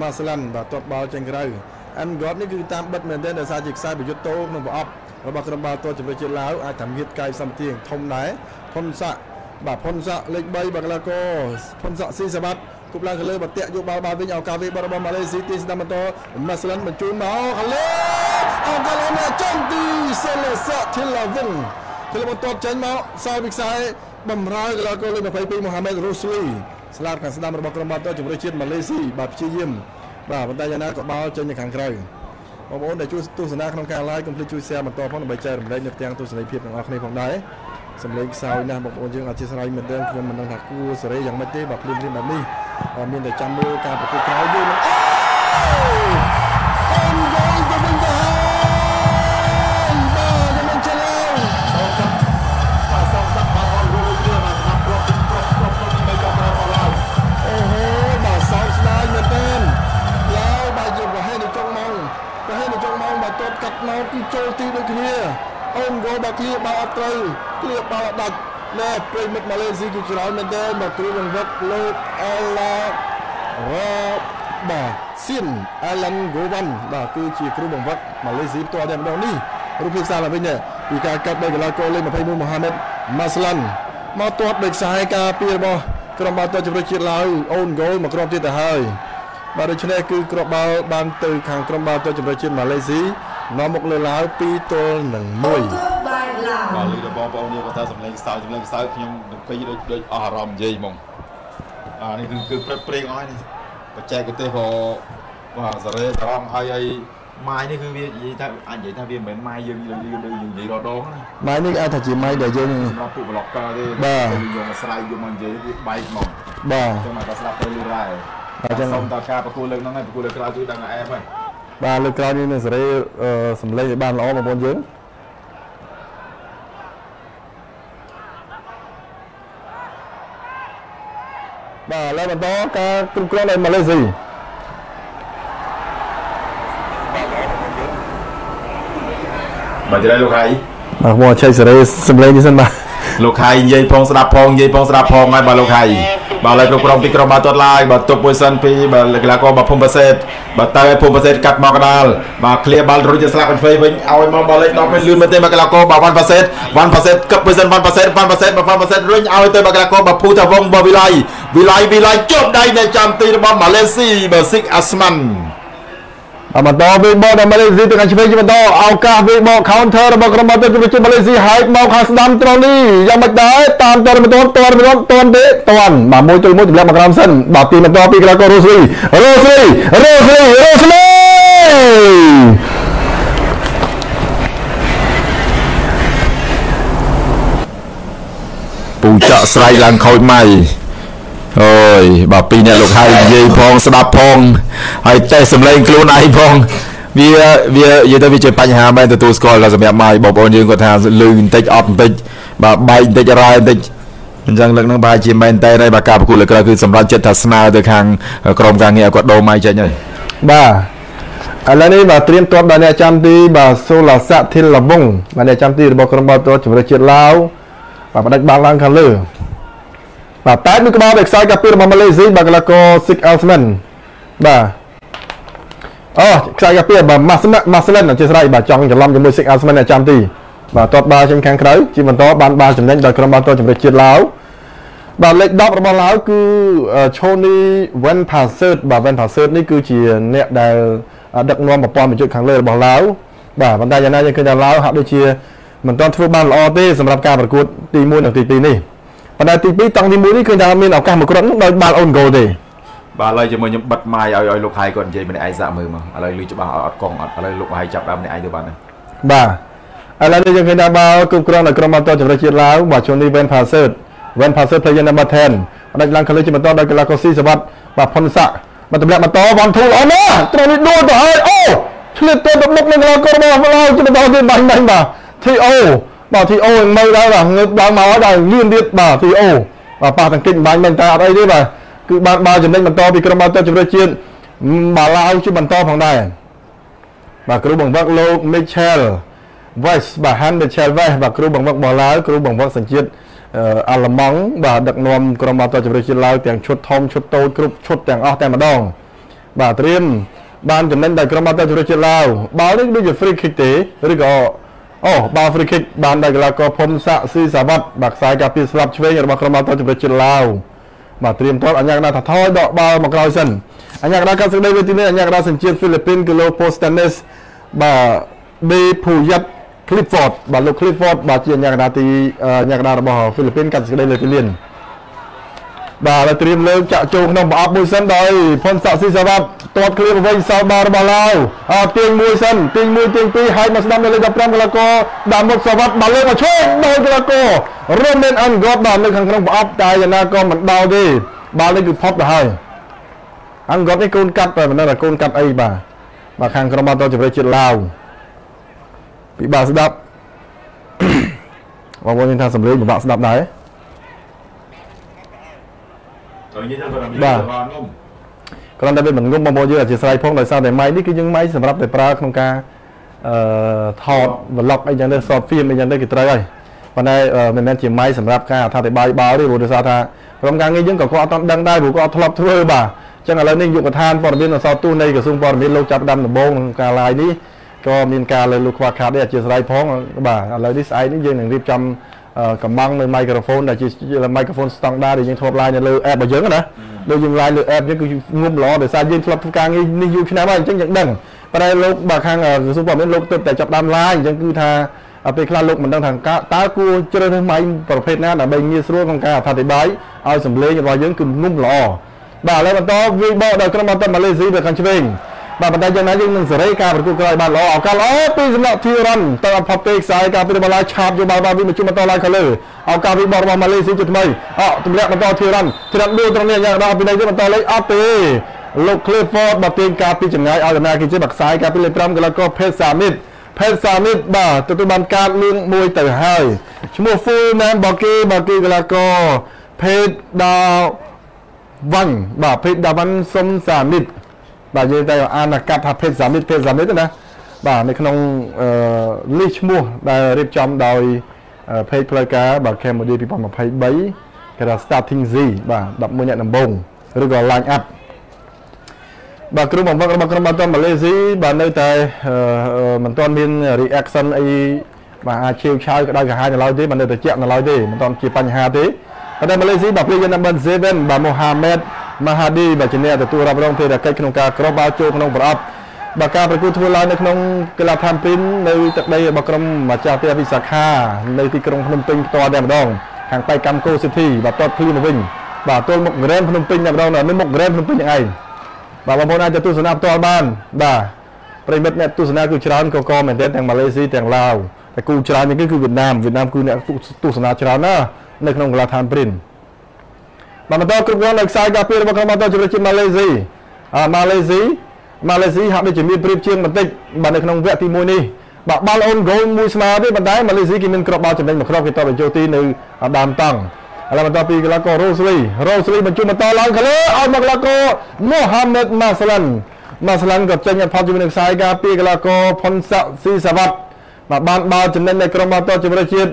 มาสลันบาตัวบาลจังไรอันกอดนี่คือตามบัตรเมนเดนเดซาจิกไซบิยุตโต้นบอัพบากรมบาตรจับเรือเชียร์ลาวอาถรรพ์ยึดกายสัมเตียงทมไหนพลสะบาพลสะเล็กใบบางละโกพลสะศิษย์วัดกุบลากันเลยบัตเตะโยบาบาวิ่งเอาคาเฟ่บาร์บามาเลเซียตีสตามันโตมาสลันมันจูนมากันเลยเอากันเลยนะจ้องตีเซเลสทิลาวิงทิลามันโตเจนมาซาบิกไซบัมรายกันแล้วก็เลยมาไปปีมูฮัมเหม็ดโรสลีสลับกันสนามบาร์กรมบาโตจุบเรชิตมาเลเซียบาปชียิมบาปตายนะกับบาเจนยังแข็งแกร่งบอลได้ช่วยตู้สนามของการไล่คอมพลีทช่วยเซียมันโตเพราะในใบแจมได้เนื้อเตียงตู้สนามเพียบของอัคเนย์ของได้สำเร็จสาวนะบอกว่าจึงอาชีพสายเหมือนเดิมคือมันต้องหักกู้สายอย่างไม่ได้แบบริมริมแบบนี้มีแต่จำมือการประกวดคราวด้วยนะเอ็นโดนตัวเป็นทหารบ้าจะมันเชลล์สองสัปดาห์สองสัปดาห์ออนรูเรื่องมันทำรอบเป็นรอบรอบรอบไม่จบรอบออนไลน์โอ้โหบ้าสาวสไลด์เหมือนเดิมแล้วบ้าหยิบมาให้ในจงมองมาให้ในจงมองบ้าตัวกัดน้องที่โจตีด้วยกันเนี่ยเอ็นโดนบ้าเคลียร์บ้าอัตรีเคลียร์บ้าดักเล่เปรย์มิดมาเลเซียกุจร้อนเหมือนเดิมแบบตัวเป็นแบบโลกเอลาโรบะซินเอลันโกบันแบบคือชีครูบังวัดมาเลเซียตัวเดิมตรงนี้รูปพิซซ่าอะไรเป็นเนี่ยอีกากับเบกลาโกเลยมาไพมูฮัมเหม็ดมาสลันมาตัวเด็กชายกาเปียร์บอลกรอบมาตัวจุดเฉียดลาวโอนโกมากรอบที่แต่เฮยมาโดยเฉพาะคือกรอบบอลบางตื่นทางกรอบมาตัวจุดเฉียดมาเลเซียน้องมกเลยลาวปีตัวหนึ่งมวยบอลลีดบอลบอลเนี่ยก็ถ้าสำเร็จสายสำเร็จสายขย่มไปโดยโดยอารมณ์เย่มงอ่านี่คือคือเปรี้ยงอ้อยนี่ปัจจัยก็เตะพอว่าสเรย์ร้องไอ้ไอ้ไม้นี่คือเวียยี่ถ้าอันใหญ่ถ้าเวียเหมือนไม้ยืนยืนยืนยืนใหญ่รอดองไม้นี่อาถ้าจีไม้เดี๋ยวยืนเราปลูกหลอกก็ได้บ้าอยู่มาสไลด์อยู่มันใหญ่ใบมงบ้าจังหวะก็สลับไปเรื่อยๆส่งตะการประตูเล็กน้องไงประตูเล็กเราจุดดังไอ้ไปบ้าเล็กเรานี่เนี่ยสเรย์สำเร็จบ้านเราออกมาบนเยอะบ่าแล้วมันต่อการกรุงกรอนในมาเลเซียมันจะได้ลูกไข่อ่ะว่าใช่สิเลยสำเร็จนี่สินะลูกไข่เย่พองสลับพองเย่พองสลับพองไงบ่าลูกไข่บ่าเลยกรุงกรอนพิกรมาตัวลายบ่าตบมวยสันพีบ่าเล็กๆก็บ่าพุ่มประเสริฐบ่าเตะพุ่มประเสริฐกัดมากระดาลบ่าเคลียร์บอลรู้จะสลับเป็นไฟเป็นเอาไอ้มองบ่าเล็กน้องเป็นลื่นเป็นเตะมากระดาลก็บ่าวันประเสริฐวันประเสริฐกับมวยสันวันประเสริฐวันประเสริฐบ่าวันประเสริฐรู้เอาไอ้เตะมากระดาลก็บ่าพูดแต่วงบ่าวิไลวิไลวิไลจบได้ในจามตีระบำมาเลเซียเบอร์ซิกอัสมัน อมาต่อเบย์บอลมาเลเซียต่างชาติมาต่อเอาคาเบย์บอลคานเทอร์มากระมัดระวังจะมาเลเซียหายมาข้าศึกตรงนี้ยังไม่ได้ตามตัวมาตัวตัวมาตัวเดตตัวมาโมจุลโมจุลมากระมัดสั่นบาปีมาต่อปีกระโกรูซีรูซีรูซีรูซีปูจะสไลด์ลังเขาใหม่โอ้ยบาปีเนี่ยลูกไฮเยยพองสดับพองไฮเตสมเลงกลูนายพองเวียเวียยูทูบวิจัยปัญหาแม่ตัวตัวสกอร์เราสมัยใหม่บอกบอลยืนกดทางลืมติดออกติดบาใบติดอะไรติดยังเล็กน้องใบจีแมนเตได้ประกาศประกวดเลยก็คือสำหรับเจตสนาตัวทางกรมการเงินกดโดไม่ใช่ไหมบ้าอะไรนี่บาเตรียมตัวบาเนี่ยจำตีบาโซลาสทิลลบงบาเนี่ยจำตีบอกกรมบอลตัวจุดประเจิดแล้วบาประดับบางลังคันเลือบ่าแปดมือกระบอกเด็กชายกับปืนมามาเลเซียบากลาโกซิกอัลส์แมนบ่าอ๋อชายกับปืนบ่ามาสเมมาสเลนของเจสไรบ่าจองจะล้มจะมือซิกอัลส์แมนในจามตีบ่าตัวบ่าชิมแข็งใครชิมันตัวบานบานจำเน้นแต่กระบอกตัวจำเป็นเชียร์ลาวบ่าเล็กดอกกระบอกลาวคือโชนี่เวนพาเซอร์บ่าเวนพาเซอร์นี่คือเชียร์เนี่ยได้ดักนวมแบบปอนเป็นจุดขังเลยบอกลาวบ่าบรรดาญาณยังเคยจะลาวหักได้เชียร์มันตอนทุบบ้านออเต้สำหรับการประกวดตีมวยหนังตีตีนี่ปัจจัยที่พี่ตั้งที่มูนี่คือจะมีเอาการมาครั้งนึงบาลอนโกดีบาลอยจะมันบัดไม้เอาเอาลูกไฮก่อนใจมันไอสะมือมาอะไรลุยจะบาลอดกองอะไรลูกไฮจับแล้วมันไอเดือบบาลนะบ่าอะไรนี่ยังคือจะบาลกุมกรองหลักกรมตัวจับระเชียร์แล้วบ่าชนนี่เวนพาเซอร์เวนพาเซอร์เพลย์นัมเบอร์เทนอะไรหลังเขาเลยจะมาต้อนได้กลาโกซีสวัสดิ์บ่าพนสะมาตบแหลกมาต้อนบอลทูอ๋อเนาะตรงนี้ดูต่อให้โอ้ชลิดตัวดับลุกในกลาโกมาเราจะมาต้อนที่บังบังบ่าที่โอ้บ่าทีโอไม่ได้หรอเงือบางมาว่าได้ยื่นเดียดบ่าทีโอบ่าปาตังกินบางแมงตาอะไรนี่บ่าคือบางบางจำได้มันต่อปีกระมาต่อจำได้เชียนบ่าลาวชื่อมันต่อของได้บ่ากรูบังวักโลกมิเชลไวส์บ่าฮันมิเชลไวส์บ่ากรูบังวักบ่าลาวกรูบังวักสังเกตอัลละมังบ่าดักนวมกระมาต่อจำได้เชียนลาวแต่งชุดทอมชุดโตกรุบชุดแต่งอ้อแต่มาดองบ่าเตรียมบางจำได้แต่กระมาต่อจำได้เชียนลาวบ่าเรื่องดูจะฟรีคิกเตะหรือก็อ๋อบาฟริกิกบานได้กลาโกพมสะซีสวัสดิ์บักสายกับปีสลับช่วยอย่างบักรมาตัวจุดประจิตลาวมาเตรียมตัวอันยังน่าท้าทายดอกบาบักเราเซนอันยังน่าการศึกษาเวทีนี้อันยังน่าสังเกตฟิลิปปินส์กิโลโพสเตนเนสบาเบผู้ยับคลิฟฟอร์ดบาลูคลิฟฟอร์ดบาเจียนยังน่าตียังน่าบ่ฟิลิปปินส์การศึกษาเวทีเลียนบาเตรียมเลี้ยงจะจูงน้องบักบุญเซนได้พมสะซีสวัสดิ์ตัวเคลียร์ไปสาวบาร์บาลาวเตียงมวยเซนเตียงมวยเตียงปีไฮมาสดัมเลยกับพร้อมกลาโกดามบสวัสดิ์บาเลมาช่วยโดนกลาโกเริ่มเล่นอันกอดดามในครั้งครั้งอัพได้ยันนาก็มันดาวดีบาเลคือพ็อปได้อันกอดนี่โกนกัดไปมันนั่นแหละโกนกัดไอ้บ่าบาคางกระมาตัวจะไปจิตลาวปีบาสดับว่าวันนี้ทางสำเร็จบาสดับได้บ่ากรณีเป็นเหมือนงบประมาณเยอะจะใส่พวกหน่วยซาแต่ไม้นี่คือยังไม้สำหรับแต่ปลาของการถอดบล็อกไอ้ยังได้สอบฟิล์มไอ้ยังได้กิจอะไรวันนี้เป็นแม่จีไม้สำหรับการทาแต่ใบเบาด้วยบุตรซาทากรมการเงินยังกับข้อต้องดังได้บุกเอาทลับทั่วบ่าจังอะไรนี่อยู่กับทานปอดบินสอบตู้ในกระทรวงปอดบินโลกจับดำหนึ่งโบงการลายนี้ก็มีการเลยลูกควาขาดได้จะใส่พวกบ่าอะไรที่ใส่นี่ยังหนึ่งรีบจำกำมังในไมโครโฟนแต่จีไมโครโฟนสตังได้ยังทบลายเนี่ยเลยแอบมาเยอะกันนะโดยยิงลายหรือแอบนี่คืองุ่มล้อโดยสายยืนสลับทุกการนี่อยู่ขนาดว่าจังอย่างดังประเดี๋ยวโลกบางครั้งคือสุภาพเป็นโลกแต่จับดำลายจังคือทาไปคลาโลกมันดังทางกาตากูเจริญทำไมประเภทนั้นแบบเงี้ยสโลว์ของกาทาติบายเอาสำเร็จอย่างว่ายังคืองุ่มล้อบ่าแล้วมันต่อวีบอลได้กระมัดแต่มาเลเซียแบบคันชิเวงบ่าประเดี๋ยวนั้นยังมันเสรีการประกวดกลายบ้านล้อเอาการล้อปีสำหรับทีรันแต่พอเปกสายการเป็นบอลลายชาบอยู่บาบาวิมาชุมมาต่อลายเขาเลยเอาการวีบอลมามาเลเซียจุดไม่อ๋อตุ้มเล็กมันต่อทีรันทีรันดูตรงนี้อย่างเราไปในที่มันต่อเลยอัปเปลูกคลิฟฟอร์ดมาเตียงการปีจังไงเอาแต่นาคิดจะบักสายการเป็นเลตรัมกันแล้วก็เพชรสามิดเพชรสามิดบ่าตัวตัวบันการเลี้ยงมวยเตะให้ชั่วโมงฟูแมนบอกกี้บอกกี้กันแล้วก็เพชรดาววันบ่าเพชรดาววันสมสามิดบ่าเยอะใจอาณาการทัพเพชรสามิดเพชรสามิดนะบ่าในขนมลิชมัวได้เรียบจำโดยเพชรพลายกาบ่าแคมเบอร์ดีปีปอมมาเพชรใบกระดาษสตาร์ทิ้งซีบ่าดับมวยเนี่ยน้ำบงหรือก็ไลน์อัพบางกลุ่มบางกลุ่มบางกลุ่มบางตอนมาเลเซียบางในแต่มันตอนมีรีแอคชั่นไอ้มาเชี่ยวชาญก็ได้กับหายในเราที่มันในแต่เจ้าในเราที่มันตอนจีปัญหาที่แต่ในมาเลเซียบางเพลย์ยันนัมเบอร์เซเว่นบางโมฮัมเหม็ดมาฮาดีบางจีเนียแต่ตัวรับรองเทระเกตขนมกากรอบาโจขนมปรับ บากาประกุทัวร์ลอยในขนมกลาทามพินในตักได้บากรมมาจากเตียวิสาขาในที่กรงพนมปิงตัวแดงดองห่างไปกัมโกซิตี้บาตอดพลีมาวิ่งบาตัวหมกเร่นพนมปิงแดงดองน่ะไม่หมกเร่นพนมปิงยังไงบาบาโมนาจะตุสนาตัวบ้านบาประเม็ดเนี่ยตุสนาคือชรานกอกอเหมือนเด็ดแตงมาเลเซียแตงลาวแต่กูชรานนี่ก็คือเวียดนามเวียดนามคือเนี่ยตุสนาชรานน่ะในขนมกลาทามพินบามาตัวกรุ๊ปวันเล็กสายกับเพื่อนบากรมมาตัวจะไปชิมมาเลเซียอ่ามาเลเซียมาเลเซียหากได้จะมีเปรียบเทียบมันติดบันในขนมเวียดติมนี่บาบาลอนโกลมูสมาด้วยบันไดมาเลเซียกินมันกรอบเบาจำเป็นมาครอบกินต่อเป็นโจตีในดามตังอะไรมันต่อปีกลาโกโรสลีโรสลีบรรจุมันต่อหลังกันเลยเอามากลาโกโมฮัมหมัดมาสลันมาสลันกับเจนยันพัฒน์จุนเอกสายกาปีกลาโกพนศศิสวัตบาบาลบาจำเป็นในกรอบเบาต่อจะเป็นเชีย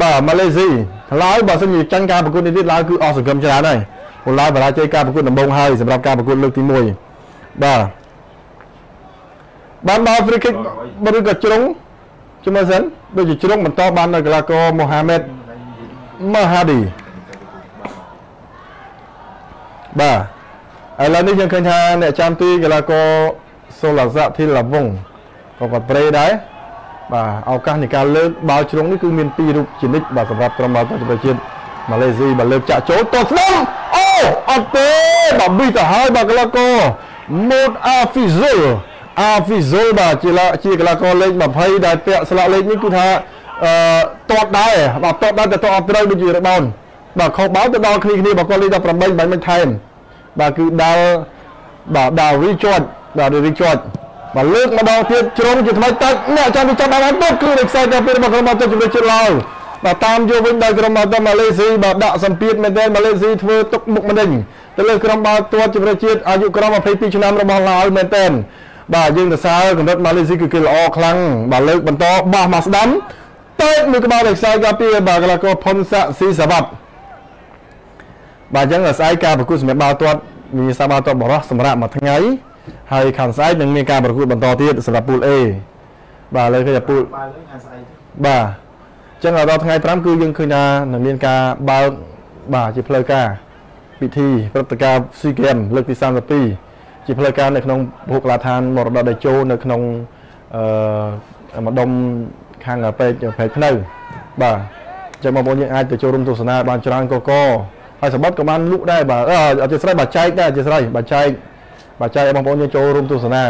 บามาเลเซียหลายบาสมีจังการประกวดในที่หลายคือออสเกมชนะได้คนหลายบาใจการประกวดนำบงไฮสำหรับการประกวดเลือกทีมวยบาบ้านบาฟริกิบริกจรงจุมาเซนโดยจุจรงมันต่อบ้านนักลากอโมฮัมเหม็ดมหาดีบ้าไอ้เรานี่ยังเคยทานเนี่ยจามตีกลากอโซลาซาที่ลำวงก็กดเปรย์ได้บ้าเอาการในการเลิกบาจรงนี่คือมีนปีรุจินิกบ้าสำหรับกรมบ้าตัวประเทศมาเลเซียบ้าเลิกจะโจตกลงโอ้อัดเตะบ้าบีต่อหายบ้ากลากอโมดอาฟิโซอาฟิโซบาจีละจีกลากรเล็กแบบให้ได้เตะสละเล็กนี่คือท่าตอดได้แบบตอดได้แต่ตอดเราดูอยู่ระบอนแบบเขาบ้าแต่ดาวคลีนี่แบบก็เลยจะประเมินแบบไม่แทนแบบคือดาวแบบดาวริชอดดาวริชอดแบบเลิกมาดาวเทียบชงจุดไม่ตัดเนี่ยจำเป็นจำเป็นต้องคือเด็กใส่แต่เป็นแบบกรรมตัวจุดเชื่อเราแบบตามโยวินได้กรรมตัวมาเลเซียแบบด่าสัมพีดไม่ได้มาเลเซียทั่วตกบุกมันเองแต่เลิกกรรมตัวจุดเชื่ออายุกรรมไปปีชนะระบอนลายไม่เต็มบ่ายิงแต่สาวกับรถมาเลเซียคือเกลอคลังบ่าเลิกบรรทุกบ่ามาสดัมเตะมือกระบาดเด็กสายกาเปียบ่ากระก็พนสะสีสบับบ่ายังแต่สายกาประกุศเมียบ่าตัวมีสาวบ่าตัวบ่อรักสมระมาทั้งไงให้ขันสายหนึ่งมีการประกุศบรรทุกที่สำหรับปูเอบ่าเลยก็จะปูบ่าจังหวะเราทั้งไงพร้อมคือยังคืนนาหนึ่งมีการบ่าบ่าจีเพลกาพิธีประกาศซีเกมเลิกที่สามสิบปีจีพลการในขนมพวกลาทานหมดเราได้โจในขนมมาดมข้างไปอย่างเพลิดเพลินบ่าจะมาบนยังไงจะโจรุมตุสนาบานจรังก็ก็ให้สมบัติกับมันลุกได้บ่าอาจจะใส่บาดใจได้จะใส่บาดใจบาดใจมาบนยังโจรุมตุสนา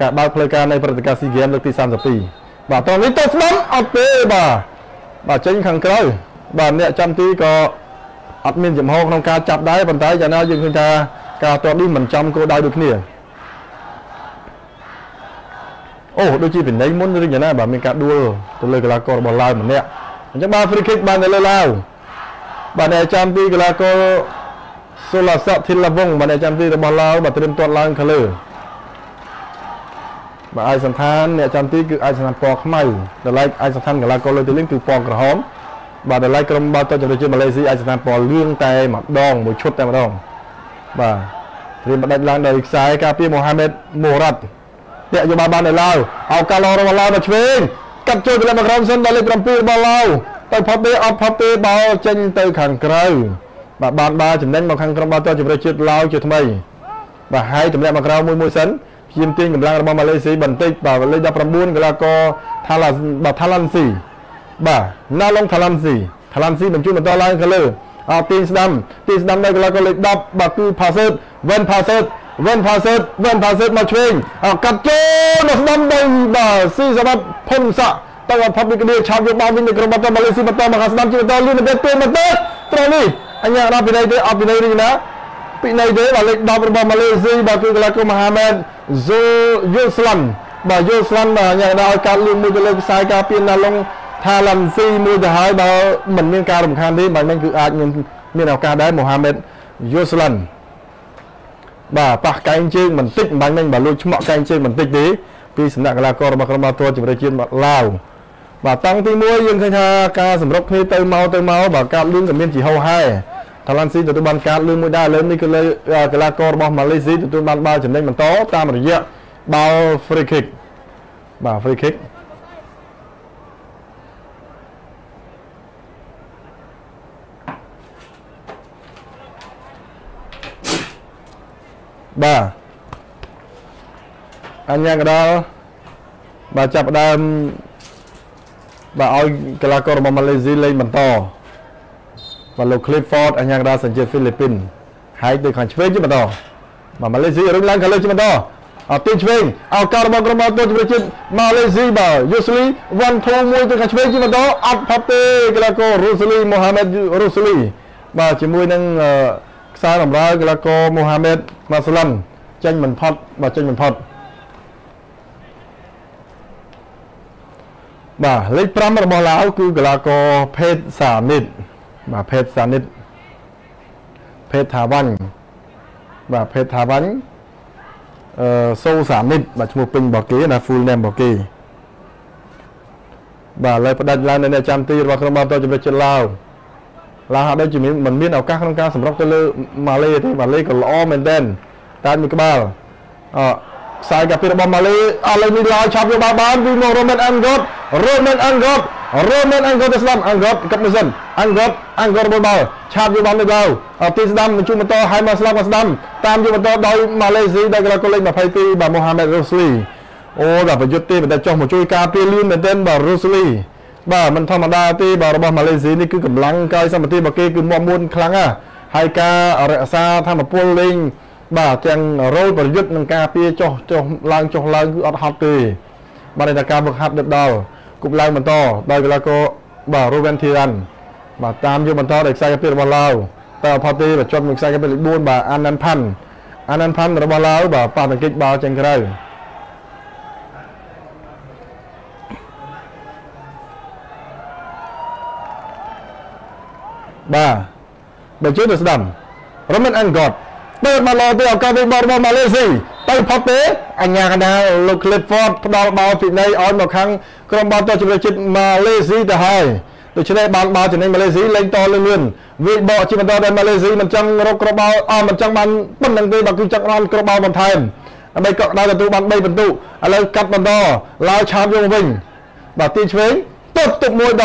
กับบาพลการในปฏิการซีเกมเลือกที่สามสิบปีบ่าตอนนี้ตกน้ำอัดเป้บ่าบ่าเจนขังเกลียวบ่าเนี่ยจำที่ก็อัดมินจำห้องน้องการจับได้ปัญไตจะน่ายิงขึ้นตาการตัวนี้มันจำก็ได้ดูนี่โอ้ดูจีเป็นไหนมุนเรื่องอย่างนั้นแบบมีการดูตัวเลยกลากรบอลลายเหมือนเนี้ยมันจะมาฟรีคิกบานในเลยแล้วบานในจำปีกลากรโซลาสทิลาวงบานในจำปีบอลลายแบบเตรียมตัวล้างเขาเลยแบบไอสันทานเนี่ยจำปีคือไอสันทานปอกไม่แต่ไล่ไอสันทานกลากรเลยตัวเล่นคือปอกกระหอบแบบแต่ไล่กรมบาตจะไปเจอมาเลเซียไอสันทานปอกเรื่องแต่หมัดดองมวยชดแต่หมัดดองบ่าเรียนบัตรล้างได้อีกสายกาเปียโมฮัมเหม็ดโมรัตเตะอยู่บ้านในลาวเอากาลอร์มาลาวมาเชงกับโจทย์เล่นมาครองเส้นได้เลยประตูบอลลาวแต่พับเบออัพพับเบบอลเจนเตอร์ขังไกลบ่าบานบาจุดเน้นมาขังกระบาดตัวจุดประชิดลาวจุดทำไมบ่าให้จุดเล่นมาครองมวยมวยเส้นยิมตีนกับล้างกระบาดมาเลเซียบันติกบ่าเลยดับประมูลกลากอทารันบ่าทารันซีบ่าหน้าลงทารันซีทารันซีมันจุดมันต่อล้างกันเลยเอาตีนดำตีนดำได้ก็แล้วก็เลยดับบักกูพาเซตเว้นพาเซตเว้นพาเซตเว้นพาเซตมาช่วยเอากัดโจนักดำได้บ่าซีสำหรับพงศะตั้งแต่พับบิกเดียชาวเวียดนามวินเดกรมตะมาเลเซียมาต่อมาขัดดำจีนต่อลื่นเป็นตัวมันเตะตรงนี้อันนี้เราปีไหนเดอเอาปีไหนดีนะปีไหนเดอว่าเล็กดาวประบามาเลเซียบักกูกลาโกมหาแมนโจยูสลันบ่ายูสลันบ่าอย่างเราการลืมมือจะเลิกสายการเปลี่ยนนาลงทารันซีมือจะหายบ่าเหมือนมีการรำคาญที่มันมันคืออาจมีเอาการได้โมฮัมเหม็ดยูสลันบ่าปะไก่เชิงมันติดมันมันบ่าลุยชมไก่เชิงมันติดดีพี่สำนักกลากรมากรมาตัวจิบระเจียนบ่าลาวบ่าตั้งที่มวยยังเคยทาการสำรบที่เตยเมาเตยเมาบ่าการลื่นกับเมียนจีเฮาให้ทารันซีตัวตุบันการลื่นมือได้เลยนี่ก็เลยกลากรมามาเลเซียตัวตุบันบ่าจำได้มันโตตามระยะบ่าฟรีคิกบ่าฟรีคิกบ่า อันยังก็ได้บาจับได้บาเอากลากรมามาเลเซียเลยมันต่อบาลูคลิฟฟอร์ดอันยังก็ได้สัญชาติฟิลิปปินส์หายไปขันชเวงจีมันต่อมามาเลเซียรุ่งล้างขันเลยจีมันต่อเอาตีชเวงเอาการมากรมาตัวจีมันมาเลเซียบายูสลีวันทองมวยตัวขันชเวงจีมันต่ออัดพับเตกลากรรูสลีมูฮัมหมัดรูสลีบาจีมวยนั่งซาลามรากลากรมูฮัมหมัดมาสลัมเจนมันพอดบาเจนมันพอดบ่าเล็กพรำมาบอกแล้วคือกลากรเพชรสานิดบ่าเพชรสานิดเพชรทาวันบ่าเพชรทาวันเอ่อโซ่สานิดบ่าชมูปิงบอกกี้นะฟูลเนมบอกกี้บ่าเลยประดันลานในจามตีว่าครมตัวจะไปเจอลาวลาวหาได้จีมิมันมีเอาก้าข้างก้าสำหรับตัวเลมาเลที่มาเลก็ล้อเมนเดนตามมีกระบาลอ่าสายกับพิรบอมมาเลยอะไรมีลาวชาวโยบาบานวิโนโรเมนอังกอร์โรเมนอังกอร์โรเมนอังกอร์อิสลามอังกอร์กับมุสลิมอังกอร์อังกอร์บอลบอลชาวโยบาบานเอาตีสดำมันชูมันโตไฮมาสลามมาสดำตามอยู่มันโตโดยมาเลเซียได้กระโกเล่นแบบไพตีแบบมูฮัมหมัดรูสลีโอ้แบบประยุทธ์ตีแบบจ่อหัวจุยกาปีลื่นแบบเต้นแบบรูสลีแบบมันธรรมดาตีแบบระบบมาเลเซียนี่คือกำลังกายสมบัติแบบเกี่ยคือมวลมวลครั้งอะไฮกาอะไรซาทำแบบปูลิงบ่าแจงโรยประยุทธ์นังกาเปียจ่อจ่อลางจ่อลางคืออัดฮัตตีบ่าในตะการบุกฮัตเด็ดดาวกุบลางมันต่อได้เวลาก็บ่าโรเวนทีรันบ่าตามยุบมันต่อเด็กชายกับเปียบอลลาวแต่พอตีแบบจอมเด็กชายกับเปียบูนบ่าอันนันพันอันนันพันระบอลลาวบ่าปาตังกิจบ่าแจงกระไรบ่าเบจิเดสดัมโรเมนอันกอดเปิดมาลอยไปเอาการไปบอลมามาเลเซียไปพับเตะอันยากันนะลูกคลิปฟอร์ดดาวบอลผิดในออนบางครั้งกรมบอลตัวจิบจิตมาเลเซียแต่ให้ตัวชนะบอลบอลจากในมาเลเซียเล่นต่อเรื่อยๆวิ่งบอลจิบต่อในมาเลเซียมันจังรบกระบอลอ่ามันจังมันปั้นดังดีแบบคือจังรอนกระบอลบอลไทยไปเกาะดาวประตูบอลไปประตูอะไรกัดบอลต่อลาวชามยงวิ่งบาตีชเวงตบตบมวยใด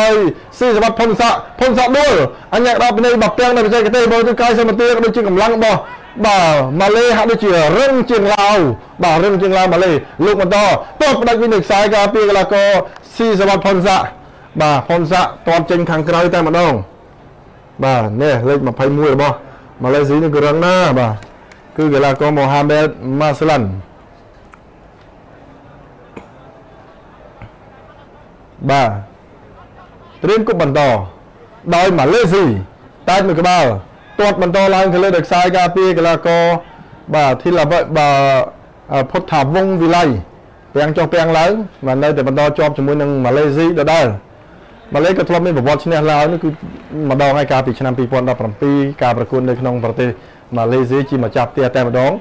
ซีสวัสดิ์พงศพงศด้วยอันยาเราเป็นในบักเตียงในประเทศกระเตยบอลตัวกายสมตีด้วยจิกำลังบอลบ่ามาเลฮะด้วยเจียเรื่องเจียงลาวบ่าเรื่องเจียงลาวมาเลลูกมันต่อตบนักวินิจสายกาปีกลากอซีสวัสดิ์พลสะบ่าพลสะตอนเจนขังกลายแต่มันน้องบ่าเนี่ยเล่นมาไพ่มวยบ่มาเลสีนี่คือเรื่องหน้าบ่าคือกลากอโมฮัมเบดมาสลันบ่าเตรียมกุบมันต่อโดยมาเลสีตายมือกระเบ้าตรวจมันต่อลายคือเลยเด็กชายกาปีกลากอบ่าที่เราบ่าพดถาบวงวิไลเปียงจอเปียงไหลมันได้แต่มันต่อจอบจมูกนึงมาเลเซียได้มาเลก็ทลไม่บอกว่าชนะลาวนี่คือมาดองให้กาปีชนะปีปอนรับปีกาประกุลในขนมประเทศมาเลเซียจีมาจับเตียแต่มาดอง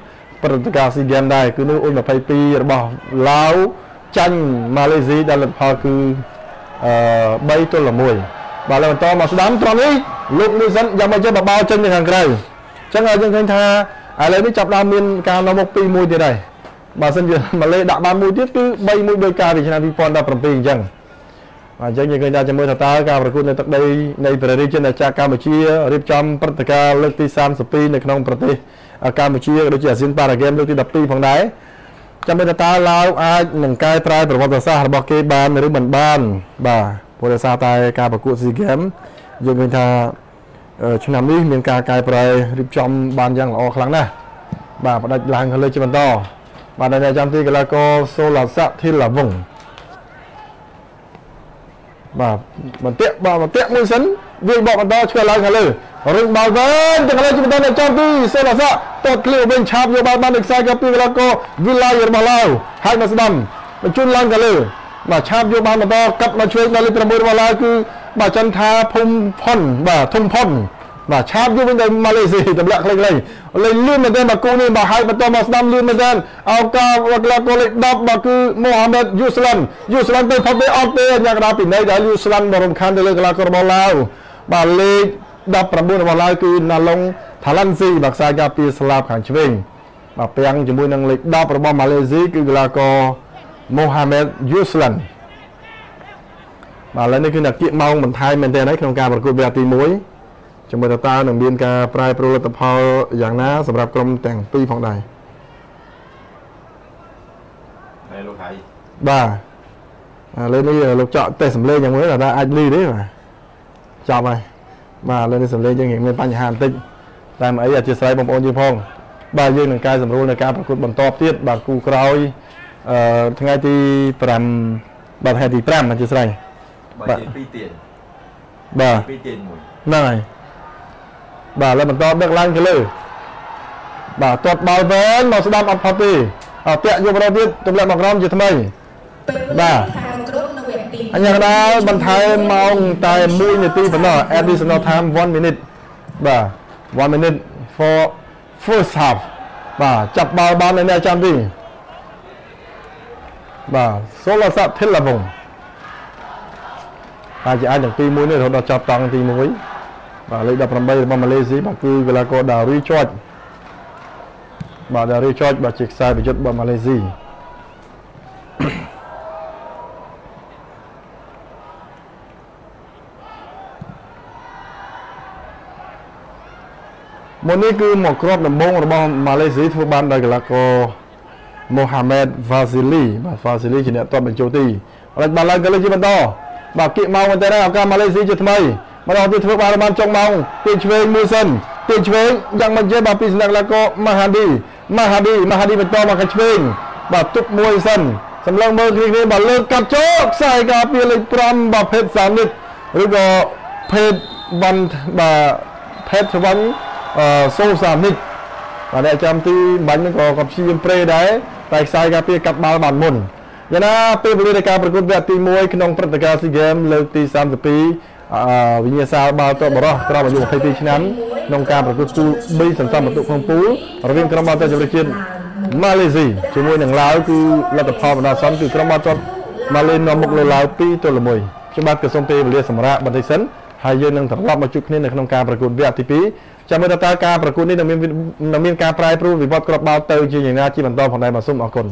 ประกาศสีแดงได้คือนู่นอุ่นแบบไพปีระบบลาวจันมาเลเซียได้พอคือใบตัวละมวยบ่าแล้วมันต่อมาสุดามตอนนี้ลูกมือสั้นยังไม่ใช่แบบเบาจนในทางไกลจังเลยจังเลยท่าอะไรไม่จับดามินการเราบอกปีมวยที่ใดบ่าสั้นเยอะมาเลยดักบานมวยที่คือใบมวยใบกาดิชนะพิพนดาปรมปีจังอาจารย์ยังเคยได้จำมือท่าการประกวดในตักใดในประเทศเช่นจากกัมพูชีริบจำปฏิการเลือกที่สามสิบปีในขนมประเทศกัมพูชีโดยเฉพาะสินปาราเกมเลือกที่ดับปีฝั่งใดจำมือท่าลาวอาหนึ่งกายตรายประวัติศาสตร์บอกเกบานหรือเหมือนบ้านบ่าประวัติศาสตร์ตายการประกวดซีเกมยังเป็นทาชนะนี้เมียนกากายปลายริบจอมบานยังออกครั้งนะบ่าประดับลางเขาเลยจีมันต่อบ่าในจามตีกลากอโซลัสะที่หลับวงบ่ามันเตะบ่ามันเตะมือสันวิ่งบอกมันต่อช่วยลางเขาเลยริบบอลเดินจังเลยจีมันต่อในจามตีโซลัสะตบเลี้ยวเป็นชาบโยบายบ้านเด็กชายกับปีกลากอวิลาเยอร์มาลาวไฮมาสดัมมันจุนลางเขาเลยบ่าชาบโยบายมันต่อกับมาช่วยนาลิประมุนวลาคือบ่าจันทาพมพ่อนบ่าทุ่มพ่อนบ่าชาบยุบในมาเลเซียตำลักเลยเลยเลยลื่นมาเดินมากูนี่บ่าไฮมาต่อมาสนามลื่นมาเดินเอากาวักลากอลิดับบ่าคือมูฮัมหมัดยูสลันยูสลันไปพับไปออกเตะอย่างราปิดในได้ยูสลันบรมคันเดลกลากรบอลาวบ่าเลดับประมุนบอลาวคือนาลงทารันซีบักซากาปีสลาบขันชเวงบ่าเปียงจมูกนังเล็กดับประมุนมาเลเซียคือกลากอมูฮัมหมัดยูสลันแล้วนี่คือนักกีฬาเมาเหมือนไทยเหมือนแต่ในโครงการประกวดเบียร์ตีมวยจมูกตาตาหนังเบียนกาปลายโปรตะพออย่างน่าสำหรับกรมแต่งตีของใด ba à, lên bây giờ lục chọn tê sầm lên nhà mới là ra ali đấy mà chọn mày mà lên sầm lên cho hiện lên ban nhà hàng tinhแต่เมื่ออยากจะใส่บอมโอนยีพองบางยืนในการสำรวจในการประกวดบอลตอบเทียบบางกูกรอยทั้งไงที่ปรำบางแห่งที่ปรำมันจะใส่บางปีเตียนบางปีเตียนหมดนั่นไงบางแล้วมันตอบเด็กล่างกันเลยบางตอบบอลเว้นบอลสะดามอัพพอตีเอาเตะโยบเราเทียบตรงแหลมบางร้อนจะทำไมบางอันยังได้บรรทัยมองแต่มุ้ยในตีเป็นหน่อ additional time one minute บางวันมินิท for first half บ่าจับบอลบอลในแนวจำดีบ่าโซลาสับเทลบงอาจจะอาจจะตีมุ้ยเนี่ยเราจับตังตีมุ้ยบ่าเลยดับรำไปมามาเลเซียบ่าคือเวลาก็ดาริชอดบ่าดาริชอดบ่าจิกไซไปจุดบ่ามาเลเซียมนี่คือหมอกรอบหนึ่งมงระบมาเลเซียทุบันได้กลาโกโมฮัมเหม็ดฟาซิลีมาฟาซิลีชนะตัวเป็นโจตีอะไรบางรายก็เลยจีบันโตบากิเมาวันแต่ได้เอาการมาเลเซียจะทำไมมาเอาที่ทุบันระบจงเมาตีชเวงมูซันตีชเวงยังมันเจ็บบาปีสนักลาโกมาฮาดีมาฮาดีมาฮาดีเป็นตัวมาคัชเวงบาตุกมวยซันสำลังเมืองคลิกนี้บาเลิกกับโจกใส่กาเปียเลยปรำบาเพชรสามนิดหรือก็เพชรวันบาเพชรวันโซ่สามนิดแต่ในจำที่บันก็กับชีมเปรย์ได้แต่สายกับเปียกับบาลบานมุนยันน่าเปียบริการประกวดแบบตีมวยขนมประกาศซีเกมเลิกตีสามสิบปีวิญญาสาวบาลตัวบรอดเราอยู่กับไทยปีชนั้นนองการประกวดคู่บีสัมสัมประตูของปูเราวิ่งกระมังตัวจะไปเชียนมาเลเซียช่วยมวยหนังลาวคือรัฐพานาซ้ำคือกระมังตัวมาเลนนอมุกเลลาวปีตัวละมวยช่วยบัตรกระทรวงเปรย์บริสมระบันทึกสันหายยืนนั่งถัดรอบมาจุกนี่ในขนมการประกวดแบบตีปีจะไม่ได้ตาการประคุณนี่นักมีนักมีการปลายปลุกวิบัติกรอบบาลเตอร์จีอย่างนี้ที่มันต้องผ่านในมาซุ่มออกคน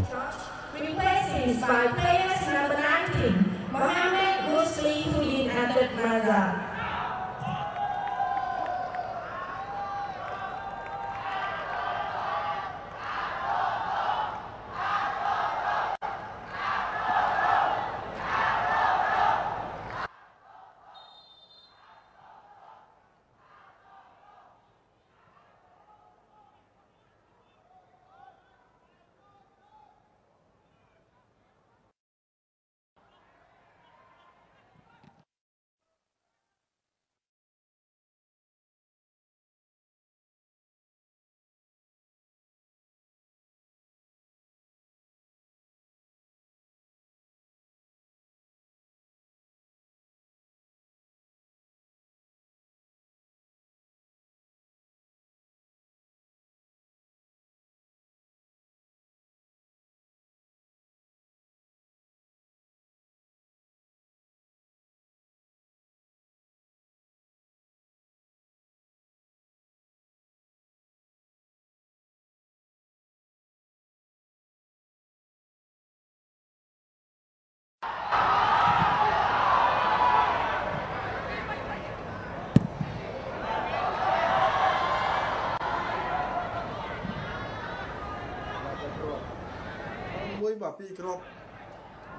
บาปีกรอบ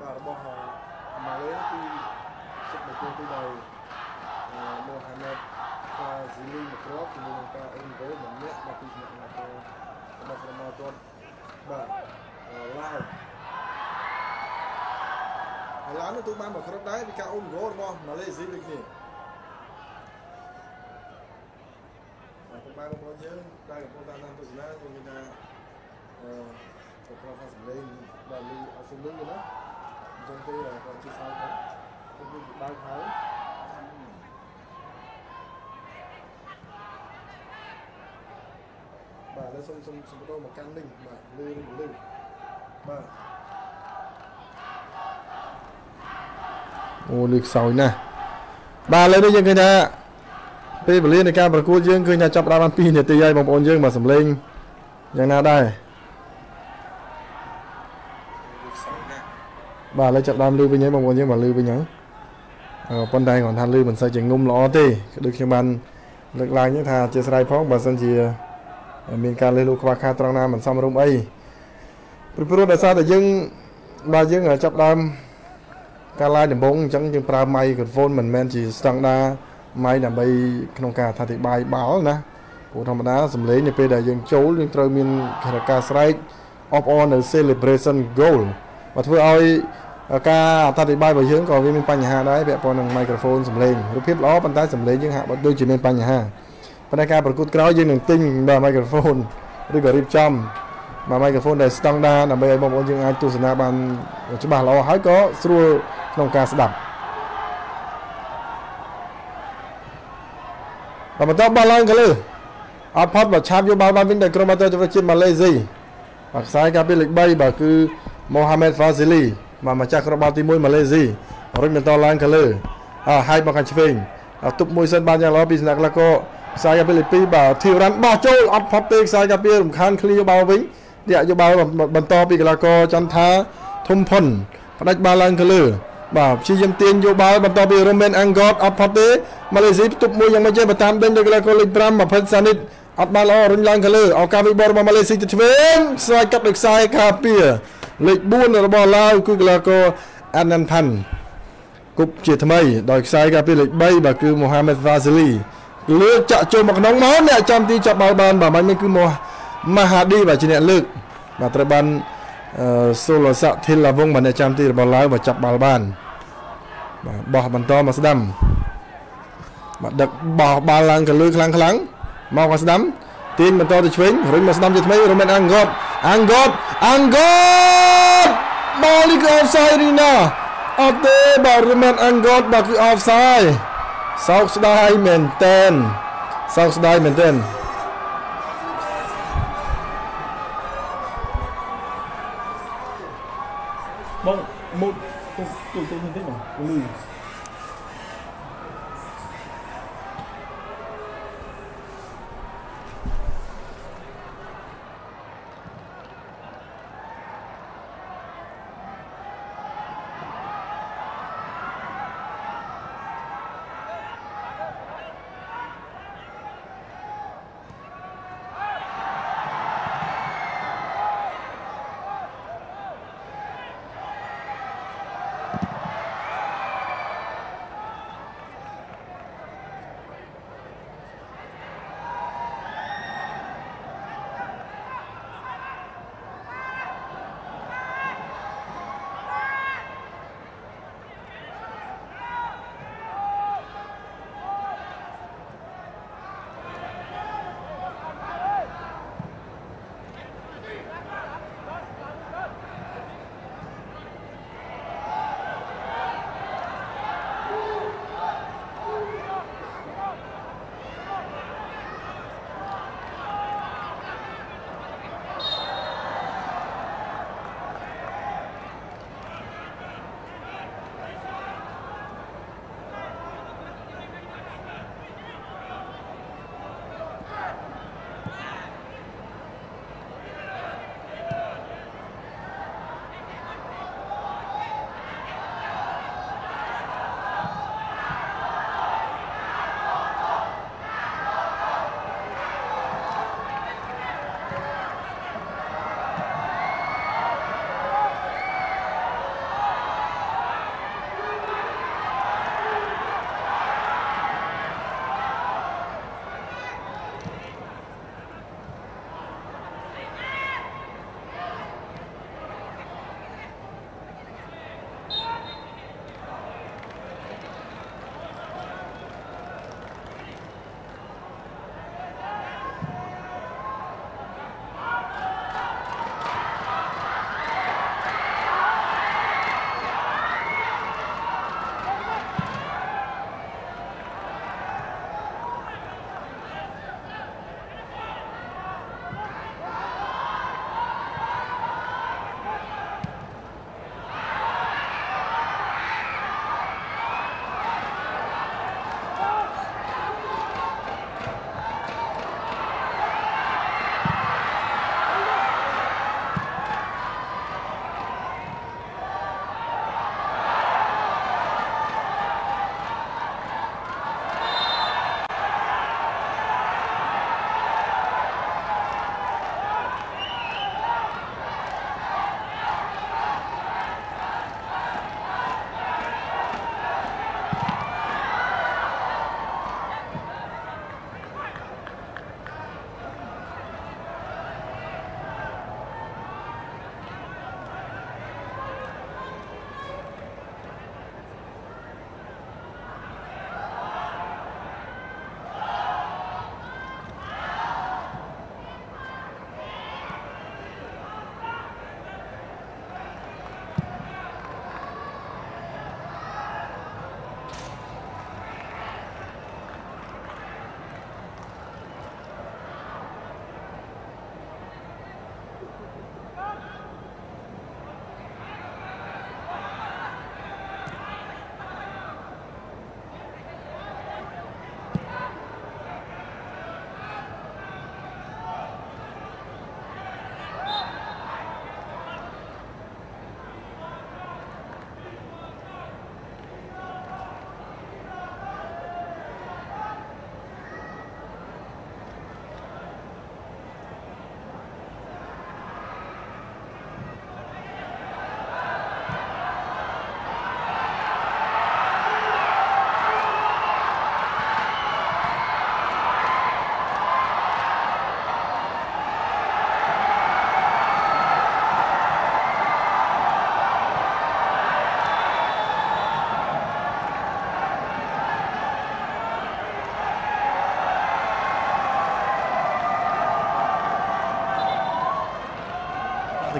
บาบอฮามาเลนคือสุดในตัวที่ใดโมฮัมเหม็ดฟาซิลีมากรอบมีนักการเอ็นโกเหมือนเนี้ยบาปีนักนักตัวนักประมาณตัวบาลาวลาวนี่ตัวมันมากรอบได้มีการเอ็นโกหรือเปล่ามาเลเซียนี่ตัวมันก็พอเยอะได้กับพวกตานันตัวนั้นตัวนี้นะเราทำเล่นบอลลีเอาสุดลึกเลยนะจนที่เราที่สามครับเป็นบางครั้งบ่าแล้วส่งส่งส่งตัวมากันหนึ่งบ่าลืมลืมบ่าโอ้ลึกสอยนะบ่าเลยนี่ยังไงนะไปบอลลีในการประกวดยังเคยนะจับรามันปีเนี่ยตีใหญ่บอลบอลยังมาสำเร็จยังน่าได้บ่าเลยจับดามลือไปยังบางคนยังบ่าลือไปยังปนใดของท่านลือเหมือนใส่เจงงุ่มล้อตีดึกเชียงบันเลิกลายยังทาเจสไรพ้องบ่าสันเจียมีการเลยลูกคว้าคาตรังนาเหมือนซ้ำรุ่มไอปลุกปลุกแต่ซาแต่ยัง บาดเจ็บเหรอจับดำการไล่เดือดบงจังจึงปลาไม้กับโฟนเหมือนแมนจีสตังดาไม้ดับใบขนมกาทาติใบเบานะผู้ธรรมดาสำเร็จในปีใดยังโจลยังเตรียมมีขนาดการสไลด์ออฟออนหรือเซเลบริชันโกลมาเพื่อเอากาทาติใบใบเยอะก่อนวิ่งปัญหาได้แบบปอนไมโครโฟนสำเร็จรูปเพียบล้อปันท้ายสำเร็จยังหาบัดด้วยจีเมนปัญหาบรรยากาศประกุดกล้าวยืนหนึ่งติ้งแบบไมโครโฟนด้วยกับริบจำมาไมโครโฟนได้สตังดาดับเบิลบอลยังไอตูสนาบันจุบาเราหายก็สู้น้องการสดับเรามาต้องบาลานกันเลยอาพัดแบบชาบยูบาลบาลวินเดอร์กรมาเตอร์จะไปชิมมาเลเซียปากซ้ายกับเป็นเล็กใบแบบคือโมฮัมเหม็ดฟาซิลีมามาจากกรมาติมวยมาเลเซียรุ่นเป็นตอนล้างกันเลยอาไฮบังคันชิฟิงตุบมวยเส้นบานยางล้อปีสนักแล้วก็สายกับเป็นเล็กปีแบบที่รันบาโจอัพพัดเตกสายกับเป็นหลุมคานคลียูบาลวิงเดี๋ยวยูบาลบรรทอปีกแล้วก็จันทาทุ่มพลปนัดบาลานกันเลยแบบชี้ยมเตียนยูบาลบรรทอปีโรเมนอังกอร์อัพพัดเตมาเลเซียตุบมวยยังไม่เจอประธานเดินเด็กแล้วก็ลิบรัมมาพันสนิทอัดมาล้อรุนแรงกันเลยเอาการวิบอลมามาเลเซียจะเว้นสายกับเด็กสายคาเปียเล็กบุญระบอลลาวคือแล้วก็อันนันพันกุบเจทำไมดอยสายกับเป็นเล็กใบแบบคือโมฮัมเหม็ดฟาซิลีเลือกจะโจมกับน้องม้าเนี่ยจำที่จับบอลบอลแบบมันไม่คือโมมหาดีแบบจีเนลึกมาตะบันโซโลสะเทลาวงแบบเนี่ยจำที่บอลลาวแบบจับบอลบอลบ่บันตอมาสดัมมาดักบ่บอลลังกันเลยคลังคลังมองมาสดัมตีนบันตอจะชวิงหรือมาสดัมจะทำไมโรแมนอังกอดอังกอดอังกอดบอลลิกออฟไซด์นี่นะออฟเดย์บอลโรแมนอังกอดแบบคือออฟไซด์ซาวส์ได้เมนเทนซาวส์ได้เมนเทนบ้องมุดตัวตัวตัวนี้บ้างลุย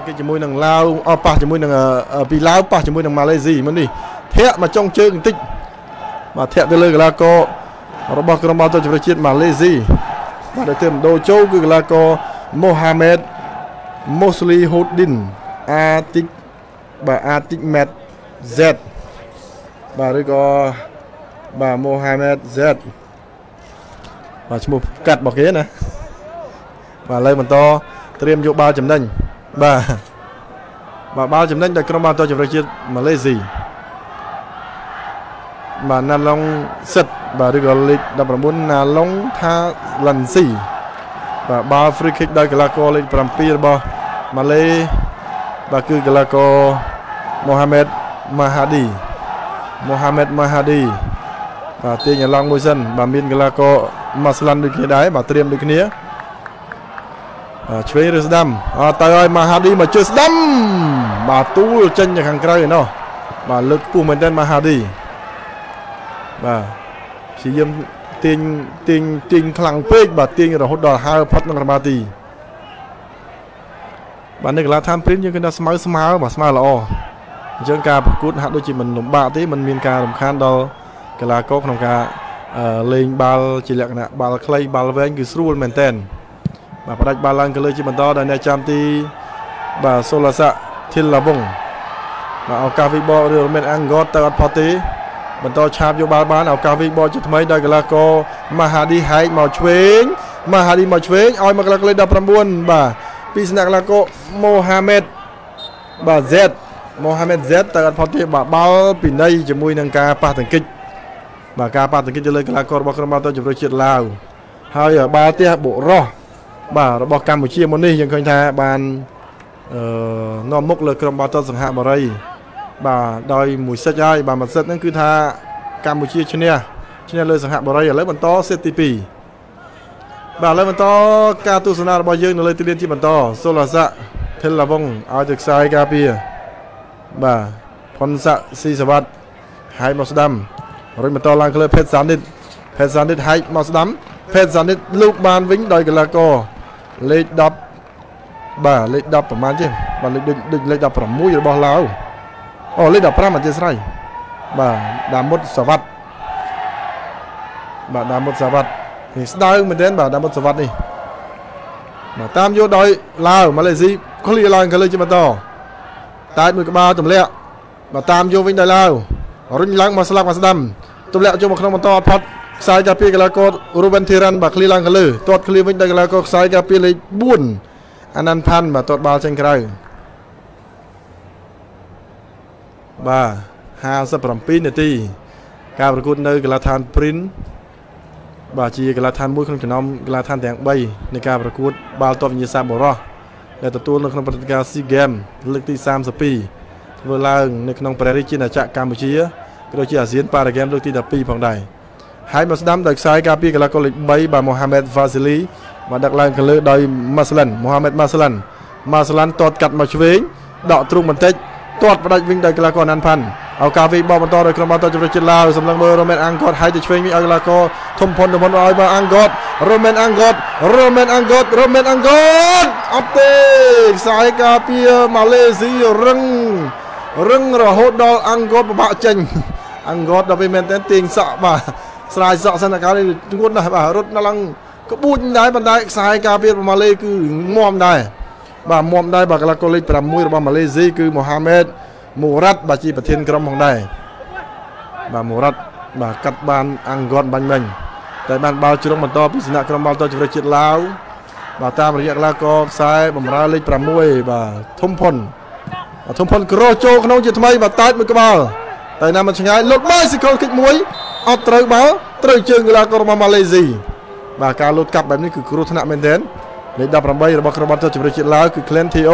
cái chỉ môi nàng lao, opa chỉ môi nàng vì lao, opa chỉ môi nàng Malaysia mới đi. Thế mà trong chơi một tích mà thẹn tới lời là co, robot con robot tôi chỉ phải chiến Malaysia. Và để tìm đồ châu cứ là co Mohamed Mosley Holdin Atik và Atik Med Z và đây có bà Mohamed Z và chúng một cắt bỏ ghế nè và lên mình to tiêm vô ba chấm đánh và và ba chấm đánh được con ba to chấm được mà lấy gì mà na long sệt và đây gọi lịch đập là muốn na long tha lần gì và ba free kick đây là co lên làm pier ball mà lấy và cứ là co Mohamed Mahadi Mohamed Mahadi và tiền nhà long môi dân và miền là co Maslan được cái đáy và tiêm được cáiช่วยรึสดัมตายมาฮาดีมาเจอสดัมมาตู้เจนอย่างขังไกลเนาะมาเลิกปูเหมือนเดิมมาฮาดีมาชิยมติงติงติงคลังเป๊กมาติงเราหดดอฮาพัดนักมาตีบ้านเด็กลาทำพริ้งยังกันสมาร์สมาร์มาสมาร์ละอ๋อเจ้าการกุดฮัตด้วยจีมันหนุ่มบ้าที่มันมีการสำคัญดอกลาโก้ของการเล่นบอลจีเล็กนะบอลคล้ายบอลเวนกิสรูลเหมือนเดิมมาประดับบาลังกันเลยจีมันต่อได้ในจามตีบาโซลาสะทิลลาบงมาเอากาฟิบอลเรือเมนอังกอตเตอร์พอตีมันต่อชาบโยบาลบ้านเอากาฟิบอลจะทำไมได้กลาโกมาฮาดีไฮมาเชงมาฮาดีมาเชงเอามากลาโกเลยดับประมวลบาพิสนักลาโกโมฮัมเม็ดบาเซตโมฮัมเม็ดเซตเตอร์พอตีบาบอลปีนี้จะมวยนังกาปาตังกิจบากาปาตังกิจจะเลยกลาโกบักรมาต่อจุดประชิดลาวเฮียบาเตียบุรอบาบอกการมุชีมนี่ยังเคยทำบานนอมมุกเลยกรมบาตสังหาบารีบาโดยมุชเซจายบามัดเซจนั่นคือทาการมุชีชเนียชเนียเลยสังหาบารีแล้วมันต่อเซติปีบาแล้วมันต่อการตุสนาบาเยอะเลยตีเลียนที่มันต่อโซลาสะเทลลาบงอาจากไซกาเปียบาพอนสะซีสวัสดไฮมอสดัมเรามันต่อลังเลยเพชรสามนิดเพชรสามนิดไฮมอสดัมเพชรสามนิดลูกบานวิ่งโดยกลาโกเลดดับบ่าเลดดับประมาณเช่นบ่าเลดดึงเลดดับประมุ่ยบ่าลาวอ๋อเลดดับพระมันจะใช่บ่าดามดสวัสดิ์บ่าดามดสวัสดิ์นี่ได้เหมือนเดิมบ่าดามดสวัสดิ์นี่มาตามโยดอยลาวมาเลยสิเขาเรียกอะไรกันเลยจิมันต่อตายมือกระบาดตุ่มเละมาตามโยวิ่งได้ลาวรุ่นล้างมาสลักมาสดัมตุ่มเละโยมาขนมต่อพัดสายกาเปียกลาโกรูเบนทีรันบักลีลังกันเลยตอดคลีวินได้กลาโกสายกาเปียเลยบุญอันนันพันมาตอดบาลเชงไกรบาฮาสปรัมปีนตีการประกวดในกลาทานปรินบาจีกลาทานมุ้ยขนมขนมกลาทานแตงใบในการประกวดบาลตอวิญญาณบอร์และตัวตัวในขนมปฏิการซีเกมเลือกที่สามสปีเวลาในขนมปริจินาจักกัมพูชีก็จะเสียนปาร์เกมเลือกที่ดับปีผ่องได้ไฮมัสดัมดักไซกาปีกลาโกลิบายบาโมฮัมเม็ดฟาซิลีมาดักลางกันเลยโดยมัสลันโมฮัมเม็ดมัสลันมัสลันตอดกัดมาช่วยดอกตรุงมันเตะตอดประดับวิ่งโดยกลาโกนันพันเอากาฟีบอลมันต่อโดยกลาโกต่อจุดประชิดลาวสำลักเบอร์โรเมนอังกอร์ไฮจะช่วยมีเอากลาโกทมพลทมพลเอาไปอังกอร์โรเมนอังกอร์โรเมนอังกอร์โรเมนอังกอร์อัปเตะไซกาปีมาเลเซียรึงรึงระหดดอลอังกอร์ประบะเจงอังกอร์ดับไปเมนเตนติงสะมาสายสอสนาการเลยทุกคนนะบ่ารถนั่งกบูนได้บันไดสายกาเปียมาเลยคือมอมได้บ่ามอมได้บ่ากลาโกเลยประมุ่ยบ่ามาเลเซียคือโมฮัมเม็ดมูรัตบ่าจีประเทศกรมของได้บ่ามูรัตบ่ากัดบานอังกอร์บันเมงแต่บานบาลจุลมันต่อพิศนากรมบาลต่อจุลจิตลาวบ่าตามระยะกลาโกสายบ่ามาเลยประมุ่ยบ่าทมพลทมพลกรโจขนมจิตทำไมบ่าตายมือกระบาลแต่นำมันชงายลดไม้สิเขาคิดมวยอัตราบ้าตราเชิงกลากรมามาเลเซียบ่าการลดกลับแบบนี้คือครูธนาเมนเดนเลดับรำใบระบบกระบาดจะเป็นจิตลาวคือเคลนทีโอ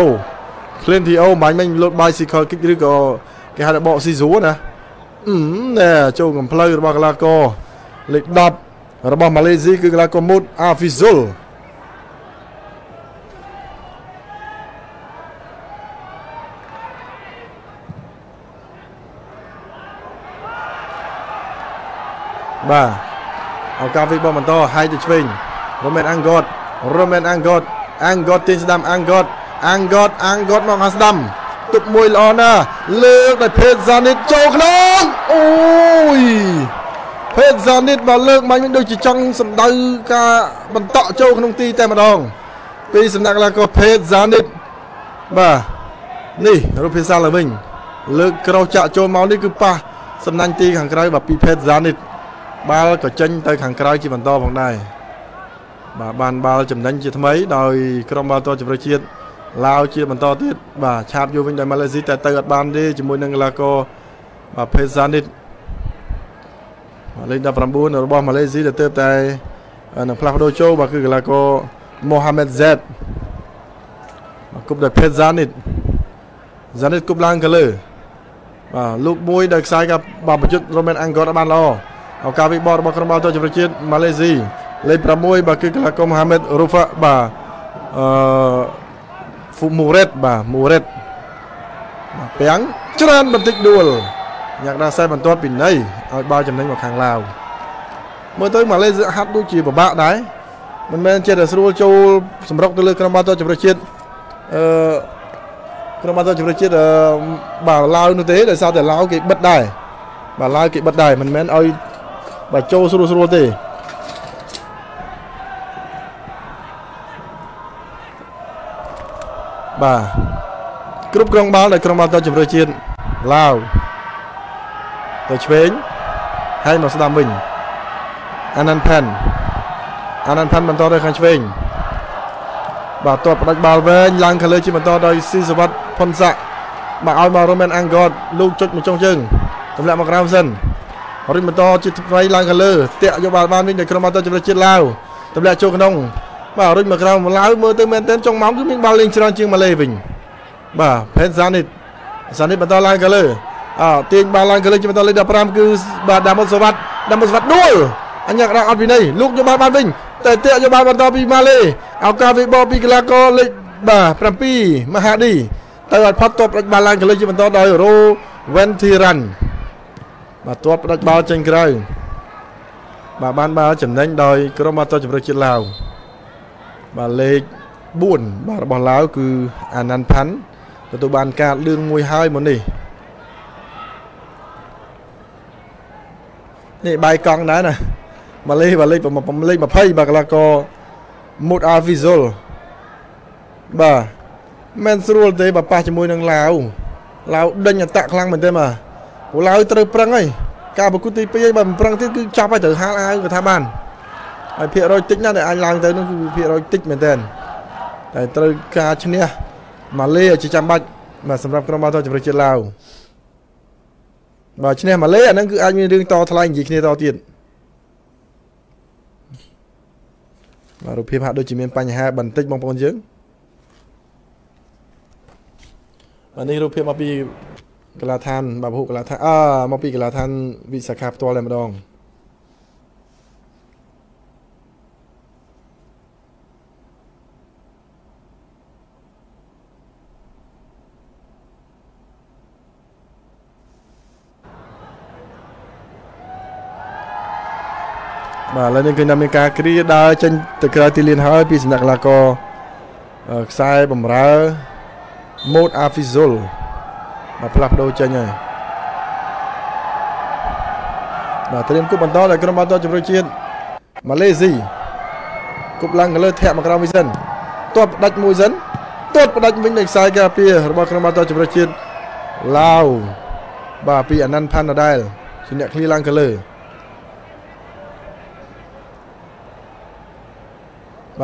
เคลนทีโอหมายมันลดไม้สิเขาคิดหรือก็แกหาเบาซีซูนะอืมเนี่ยโจกับเพลย์ระบบกลากรเลดับระบบมาเลเซียคือกลากรมุดอาฟิซูลบ่าเอากาฟิบอลมันต่อไฮจะช่วยโรเมนอังกอร์โรเมนอังกอร์อังกอร์ตีนสดำอังกอร์ อังกอดอังกอดมองอัสดัมตุบมวยลอน่าเลือกแต่เพชรซานิดโจขนองโอ้ยเพชรซานิดมาเลือกมายังโดยจีจังสัมดายกาบันเตาะโจขนองตีแต่มาดองปีสัมดักลาก็เพชรซานิดบ่านี่รูปเพชรซาละมิงเลือกกระจะโจมเอานี่คือป่าสัมนันตีขังไกรแบบปีเพชรซานิดบาลก็จังแต่ขังไกรจีบันโตของได้บ่าบานบาลจำนั้นจีทำไมโดยกระบาตัวจีประเชียดลาวเชียร์มันต่อที่บ่าชาบอยู่เป็นไดมาเลเซียแต่เติร์ดบานดีจมูกนังลาโกบ่าเพชรซานิดมาเลดาปรำบุญเราบอกมาเลเซียแต่เติร์ดแต่หนังพลาดโดโจบ่าคือกลาโกโมฮัมเหม็ดเซดบ่าคุบได้เพชรซานิดซานิดคุบล้างกันเลยบ่าลูกมวยเด็กชายกับบ่าประจุโรแมนอังกอร์บานลอเอาการวิบอร์บ่ากระบาดตัวจมูกเชียร์มาเลเซียเลยปรำบุญบ่าคือกลาโกโมฮัมเหม็ดรูฟะบ่ามูเรตบ่ามูเรตเปียงชนะบันทึกดูลอยากได้ใส่บรรทุกปิ่นได้เอาบ้าจำได้มาข้างลาวเมื่อตัวมาเลเซียฮัตดูจีบ่บ้าได้มันเป็นเจดสู้โจสำรอกตัวเลือกกระมาตัวจับประชิดเอ่อกระมาตัวจับประชิดบ่าลาวนู่นเตะแต่ซาแต่ลาวเก็บบัดได้บ่าลาวเก็บบัดได้มันเป็นเอาบ่าโจสู้สู้เตะบ่ากรุ๊ปกองบอลในกองบอลตัวจุดประชิดลาวตัวเชงให้มาสตาร์มิงอันนันพันอันนันพันมันต่อโดยคันเชงบ่าตัวประดับบอลเวนลังคาเลจิมันต่อโดยซีสวัตพนสะมาเอามาโรแมนอังกอร์ลูกจุดมันจงจึงตำแหน่งมากรามเซนริมันต่อจิตไรลังคาเลเตะโยบาลบ้านนี่ในกองบอลตัวจุดประชิดลาวตำแหน่งโจกนงบ่ารุ่นมากราบมาลาวมือเต็มเต็มจงมั่งคือมิบาลิงชรอนจึงมาเลยบิงบ่าเพชรซานิดซานิดมาต่อลายกันเลยอ่าตีนบาลายกันเลยจะมาต่อเลยดับพรามคือบาดามสวัสดิ์ดามสวัสดิ์ด้วยอันยักษ์รักอันพินัยลูกโยบาบาบิงแต่เตะโยบาบาต่อปีมาเลยเอากาฟิบอปีกลาโกเลยบ่าพรัมปีมหาดีเติร์ดพับตัวประบาลายกันเลยจะมาต่อโดยโรเวนทีรันมาตัวประบาลจังไกรบ่าบ้านบาจำแนงโดยกรมตัวจับเรือจีนลาวมาเลขบุญบาร์บอลลาวคืออันนันพันประตูบานการเลื่องมวยไฮมันนี่นี่ใบกองได้นะมาเลขมาเลขผมมาผมเลขมาไพ่บาร์ลากอมุดอาฟิโซลบ่าแมนซูลเตย์บ่าป้าจะมวยนางลาวลาวดันยันตะคลังเหมือนเดิมอ่ะพวกลาวเตะปรังไงกาบกุติไปยังบ่าปรังที่คือจับไปเตะฮาร์อาร์กับทาบานไอเพียรอยติกนั่นแต่ไอลางเตอร์นั่นคือเพียรอยติกเหมือนเดิมแต่เตอร์กาชเนียมาเล่จะจำบัดมาสำหรับกรมทจะประเทศลาวมาชเนียมาเล่นั่นคือไอมีเรื่องต่อทลายยิงเนี่ยต่อติดมารูปเพียบหาโดยจิมเป็นปัญหาบันทึกมองปนเยอะวันนี้รูปเพียบมาปีกลาทันมาพูกลาทันอ่ามาปีกลาทันวิสาขาตัวอะไรมาดองบ่าแล้วนี่คือนามิกาครีดาจันตะกราติลินหายปีสนักลากอสายบมราโมดอาฟิโซลมาพลับโดจันไงบ่าเตรียมกุบันตอและกรมบันตอจุบริจิตมาเลเซียกุบลังกันเลยแทบมากราวิสันตัวประดับมวยสันตัวประดับวิ่งเด็กสายกาเปียรบกรมบันตอจุบริจิตลาวบ่าปีอันนั้นพันนาได้สิเนี่ยคลีลังกันเลย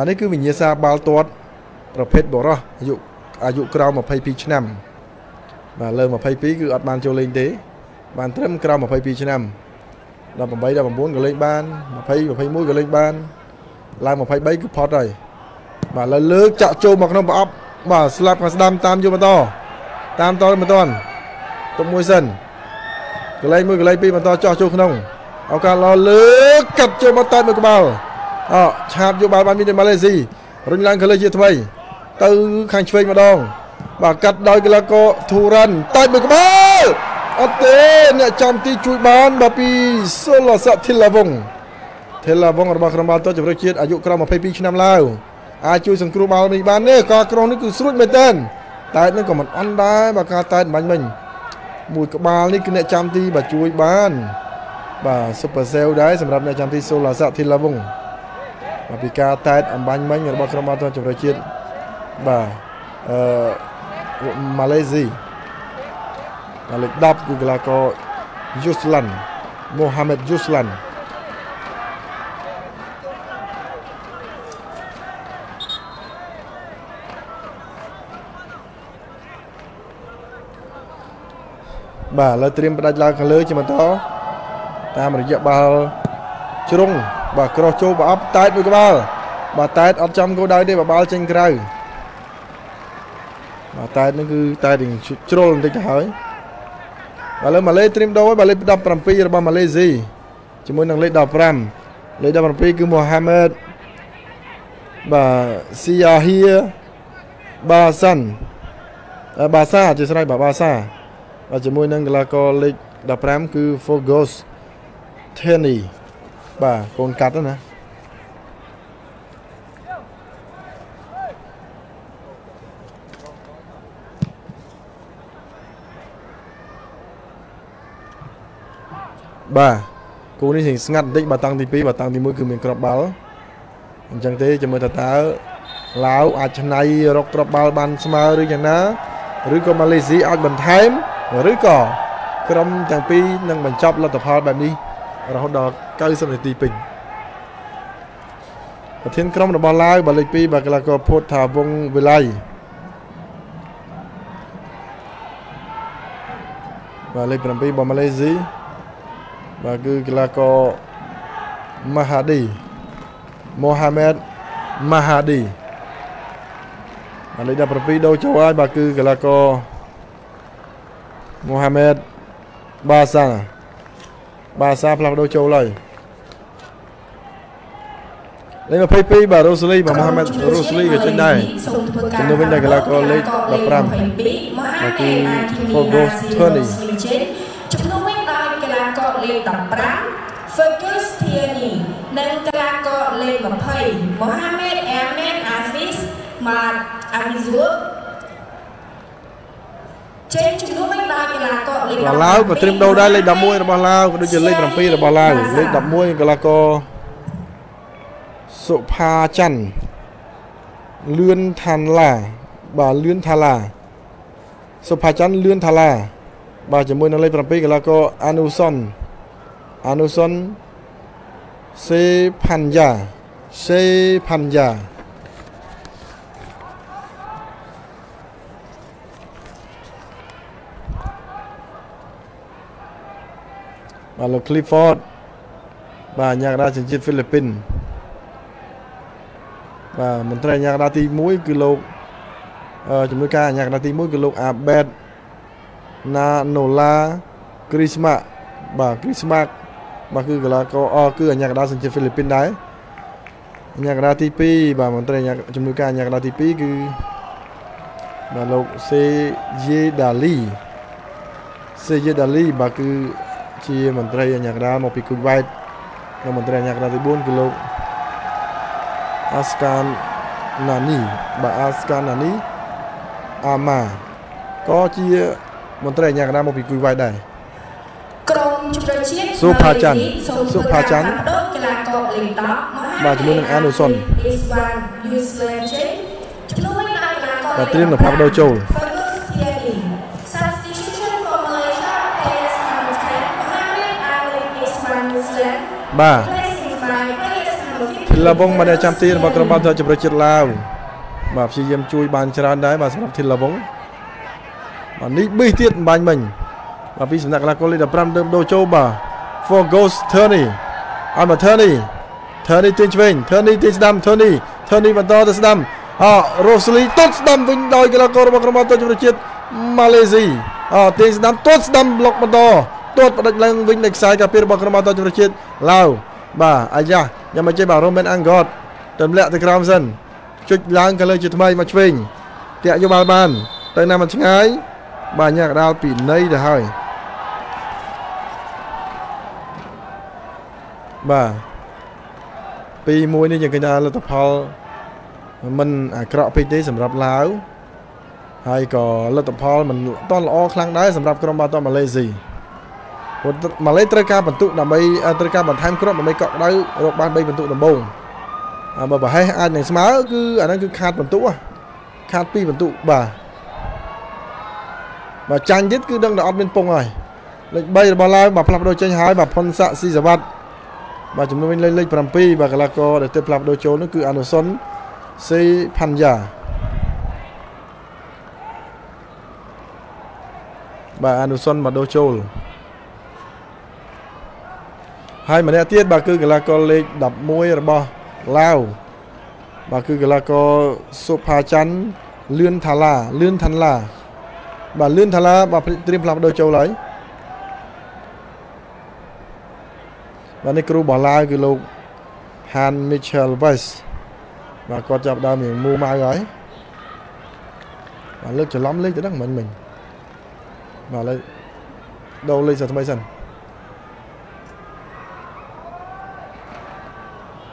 วันนี้คือวิญญาซาบาลตัวประเภทบอกว่าอายุอายุกราวมาไพปีชนำมาเริ่มมาไพปีคืออัดบานโจเลงเตะบานเริ่มกราวมาไพปีชนำดำมาใบดำมาบุ้นกับเลงบานมาไพมาไพมุ้ยกับเลงบานลายมาไพใบคือพอดเลยมาแล้วเลิกจะโจมกับน้องบอฟมาสลับกับสตัมตามอยู่มาต่อตามต่อมาตอนตบมวยเส้นกับเลงมุ้ยกับเลงปีมาต่อจ่อโจขนมเอาการรอเลิกกับโจมาตอนมือกระเป๋าอ๋อชาบโยบายบ้านมีในมาเลเซียรุนแรงกันเลยเยอะทำไมตื้อขังเชยมาดองบากัดดอยกันแล้วก็ทูรันตายเหมือนกันบ้าอัตเต้เนี่ยจำตีจุยบ้านบาปีโซลาสะเทลาวงเทลาวงระบาดระบาดตัวจับเรือเชียดอายุกลางมาไปปีชนำลาว อาจูสังครูบาลมีบ้านเนี่ยการกรองนี่คือสุดไม่เต้นตายนั่นก็มันอันได้บางการตายมันมันมุกบาลนี่คือเนจามที่บาจุยบ้านบาซูเปอร์เซลได้สำหรับเนจามที่โซลาสทิลาบงบาปิกาตายอันบันมันอย่างบางครั้งบางตอนจุดระเจียนบามาเลเซียมาเลดับกุกลาโกยูสลันโมฮัมหมัดยูสลันบ่าเราเตรียมประดับลากันเลยใช่ไหมท้อตามระยะบาลชรุงบ่ากรอโจบ่าอัพไตต์ไปกับบาลบ่าไตต์อัพจำก็ได้ได้บ่าบาลเชิงไกลบ่าไตต์นั่นคือไตต์ดิ่งชรุงเด็กหายบ่าเลยมาเลยเตรียมดาวบ่าเลยดับปรำปีระบามาเลเซียจมูกนั่งเลยดับปรำเลยดับปรำปีคือมูฮัมหมัดบ่าซีอาเฮียบาซันบาซาจะใช่บ่าบาซาอาจจะมวยนั่งกลากรเล็กดับแรมคือโฟกัสเทนีบ่าโกนกัดนะบ่ากูนี่ถึงงัดเด็กบ่าตังทีปีบ่าตังทีมือคือเหมือนกรอบบอลจังเตจะมวยตาตาล้าวอาจจะในรกกรอบบอลบันสมาหรืออย่างนั้นหรือก็มาเลเซียอาจบันไทม์หรือก็กรมจังปีนั่งบรรจับรัฐพาแบบนี้เราดอกเก้าสิบนาทีปิงประเทศกรมระบาดลายบาลีปีบากลากรโพธาวงเวไลบาลีประเทศบามาเลเซียบากือกลากรมหาดีโมฮัมหมัดมหาดีบาลีดับประเทศดาวจาวายบากือกลากรมูฮัมหมัดบาซาบาซาพลัดโดโจเลยเล่นมาพีพีบาโรสลีบามูฮัมหมัดโรสลีก็ชนะได้ชนะเป็นได้ก็แล้วก็เล่นแบบพรำมาที่โฟกัสเทอร์นี่ชนะเป็นได้ก็แล้วก็เล่นแบบพรำโฟกัสเทอร์นี่นั่นก็แล้วก็เล่นแบบพีมูฮัมหมัดแอมแมนอาฟิสมาอาฟิซูลาลาวก็เตรียมดาวได้เลยดับมวยระบาลาวก็โดยจะเล่นประปีระบาลาวเล่นดับมวยก็แล้วก็สุภาจันเลื่อนทันลาบ่าเลื่อนทาลาสุภาจันเลื่อนทาลาบ่าจะมวยนั่งเล่นประปีก็แล้วก็อนุสรอนุสรเซพันยาเซพันยาบาลคลิฟฟอร์ดบาญากราชจิตฟิลิปปินส์บามันตรายญากราตีมุ้ยคือโลกเอ่อจำนวนการญากราตีมุ้ยคือโลกอาเบดนาโนลาคริสมาบาคริสมาบาคือกลาโกอคือญากราชจิตฟิลิปปินส์ได้ญากราตีปีบามันตรายจำนวนการญากราตีปีคือบาโลกเซเยดาลีเซเยดาลีบาคือที่มันตรายอย่างราโมปิคุไวท์แล้วมันตรายอย่างราที่บุญกุลอัสการนานีบาอัสการนานีอามาก็ที่มันตรายอย่างราโมปิคุไวท์ได้สุภาจันสุภาจันมาจมูกอานุสรแต่เตรียมหลับพักโดยโจบ่าทิลลาบงมาได้จำตีบางครั้งบางตอนจะประชิดลาวบ่าพยายามช่วยบานชราได้บ่าสำหรับทิลลาบงบ่านี้บีเทียนบานมันบ่าพิสนักลากรเลยดับพรำเดิมโดโจบ่าโฟกัสเทอร์นี่อันมาเทอร์นี่เทอร์นี่ตีนเชวินเทอร์นี่ตีนดัมเทอร์นี่เทอร์นี่บางตอนตีนดัมอ่าโรสลีตัดดัมวิ่งได้ลากรบางครั้งบางตอนจะประชิดมาเลเซียอ่าตีนดัมตัดดัมบล็อกบางตอนตัวประดับลังวิ่งเด็กสายกับเพื่อนบางครั้งบางตอนจะประชิดลาวบ่าอาญายังไม่ใช่บ่าโรแมนอังกอดเต็มเละตะกรามเส้นจุดล้างกันเลยจุดทำไมมาช่วยเตะโยบาบานแต่นามันช่างไงบ่าอยากดาวปีนี้ได้ให้บ่าปีมวยนี่ยังกันยาเราตะพอล มันกระพิจิตรสำหรับลาวไอ้ก็รัฐบาลมันตอนออกครั้งได้สำหรับกรมบ้านตอนมาเลเซียมาเลเตรกาบรรทุกนำไปเตรกาบรรทัยกรมมันไม่เกาะได้รถบ้านไปบรรทุกนำบงบ่บ่ให้อันอย่างสมาร์คืออันนั้นคือขาดบรรทุกขาดปีบรรทุกบ่าบ่จังยึดคือดังดอกเป็นปงเลยใบบอลลายบ่พลับโดยใจหายบ่พลสะสีสวัสดิ์บ่จำนวนเล็กๆประมาณปีบ่กลากรเดี๋ยวเตะพลับโดยโจนั่นคืออันสนสีพันยาบ่อันสนมาโดยโจให้มาเนี่ยเทียบบ่คือกลากรเล็กดับมวยหรือบ่ลาวบ่คือกลากรสุภาจันเลื่อนทาราเลื่อนทันลาบ่เลื่อนทาราบ่เตรียมพลับโดยโจเลยวันนี้ครูบอลลายคือลูกฮันมิเชลเวสมาก็จับดาวเหมือนมูมาเลยมาเลิกจะล้มเลิกจะดังเหมือนmìnhมาเลยโดนเลยจะทำไมสัน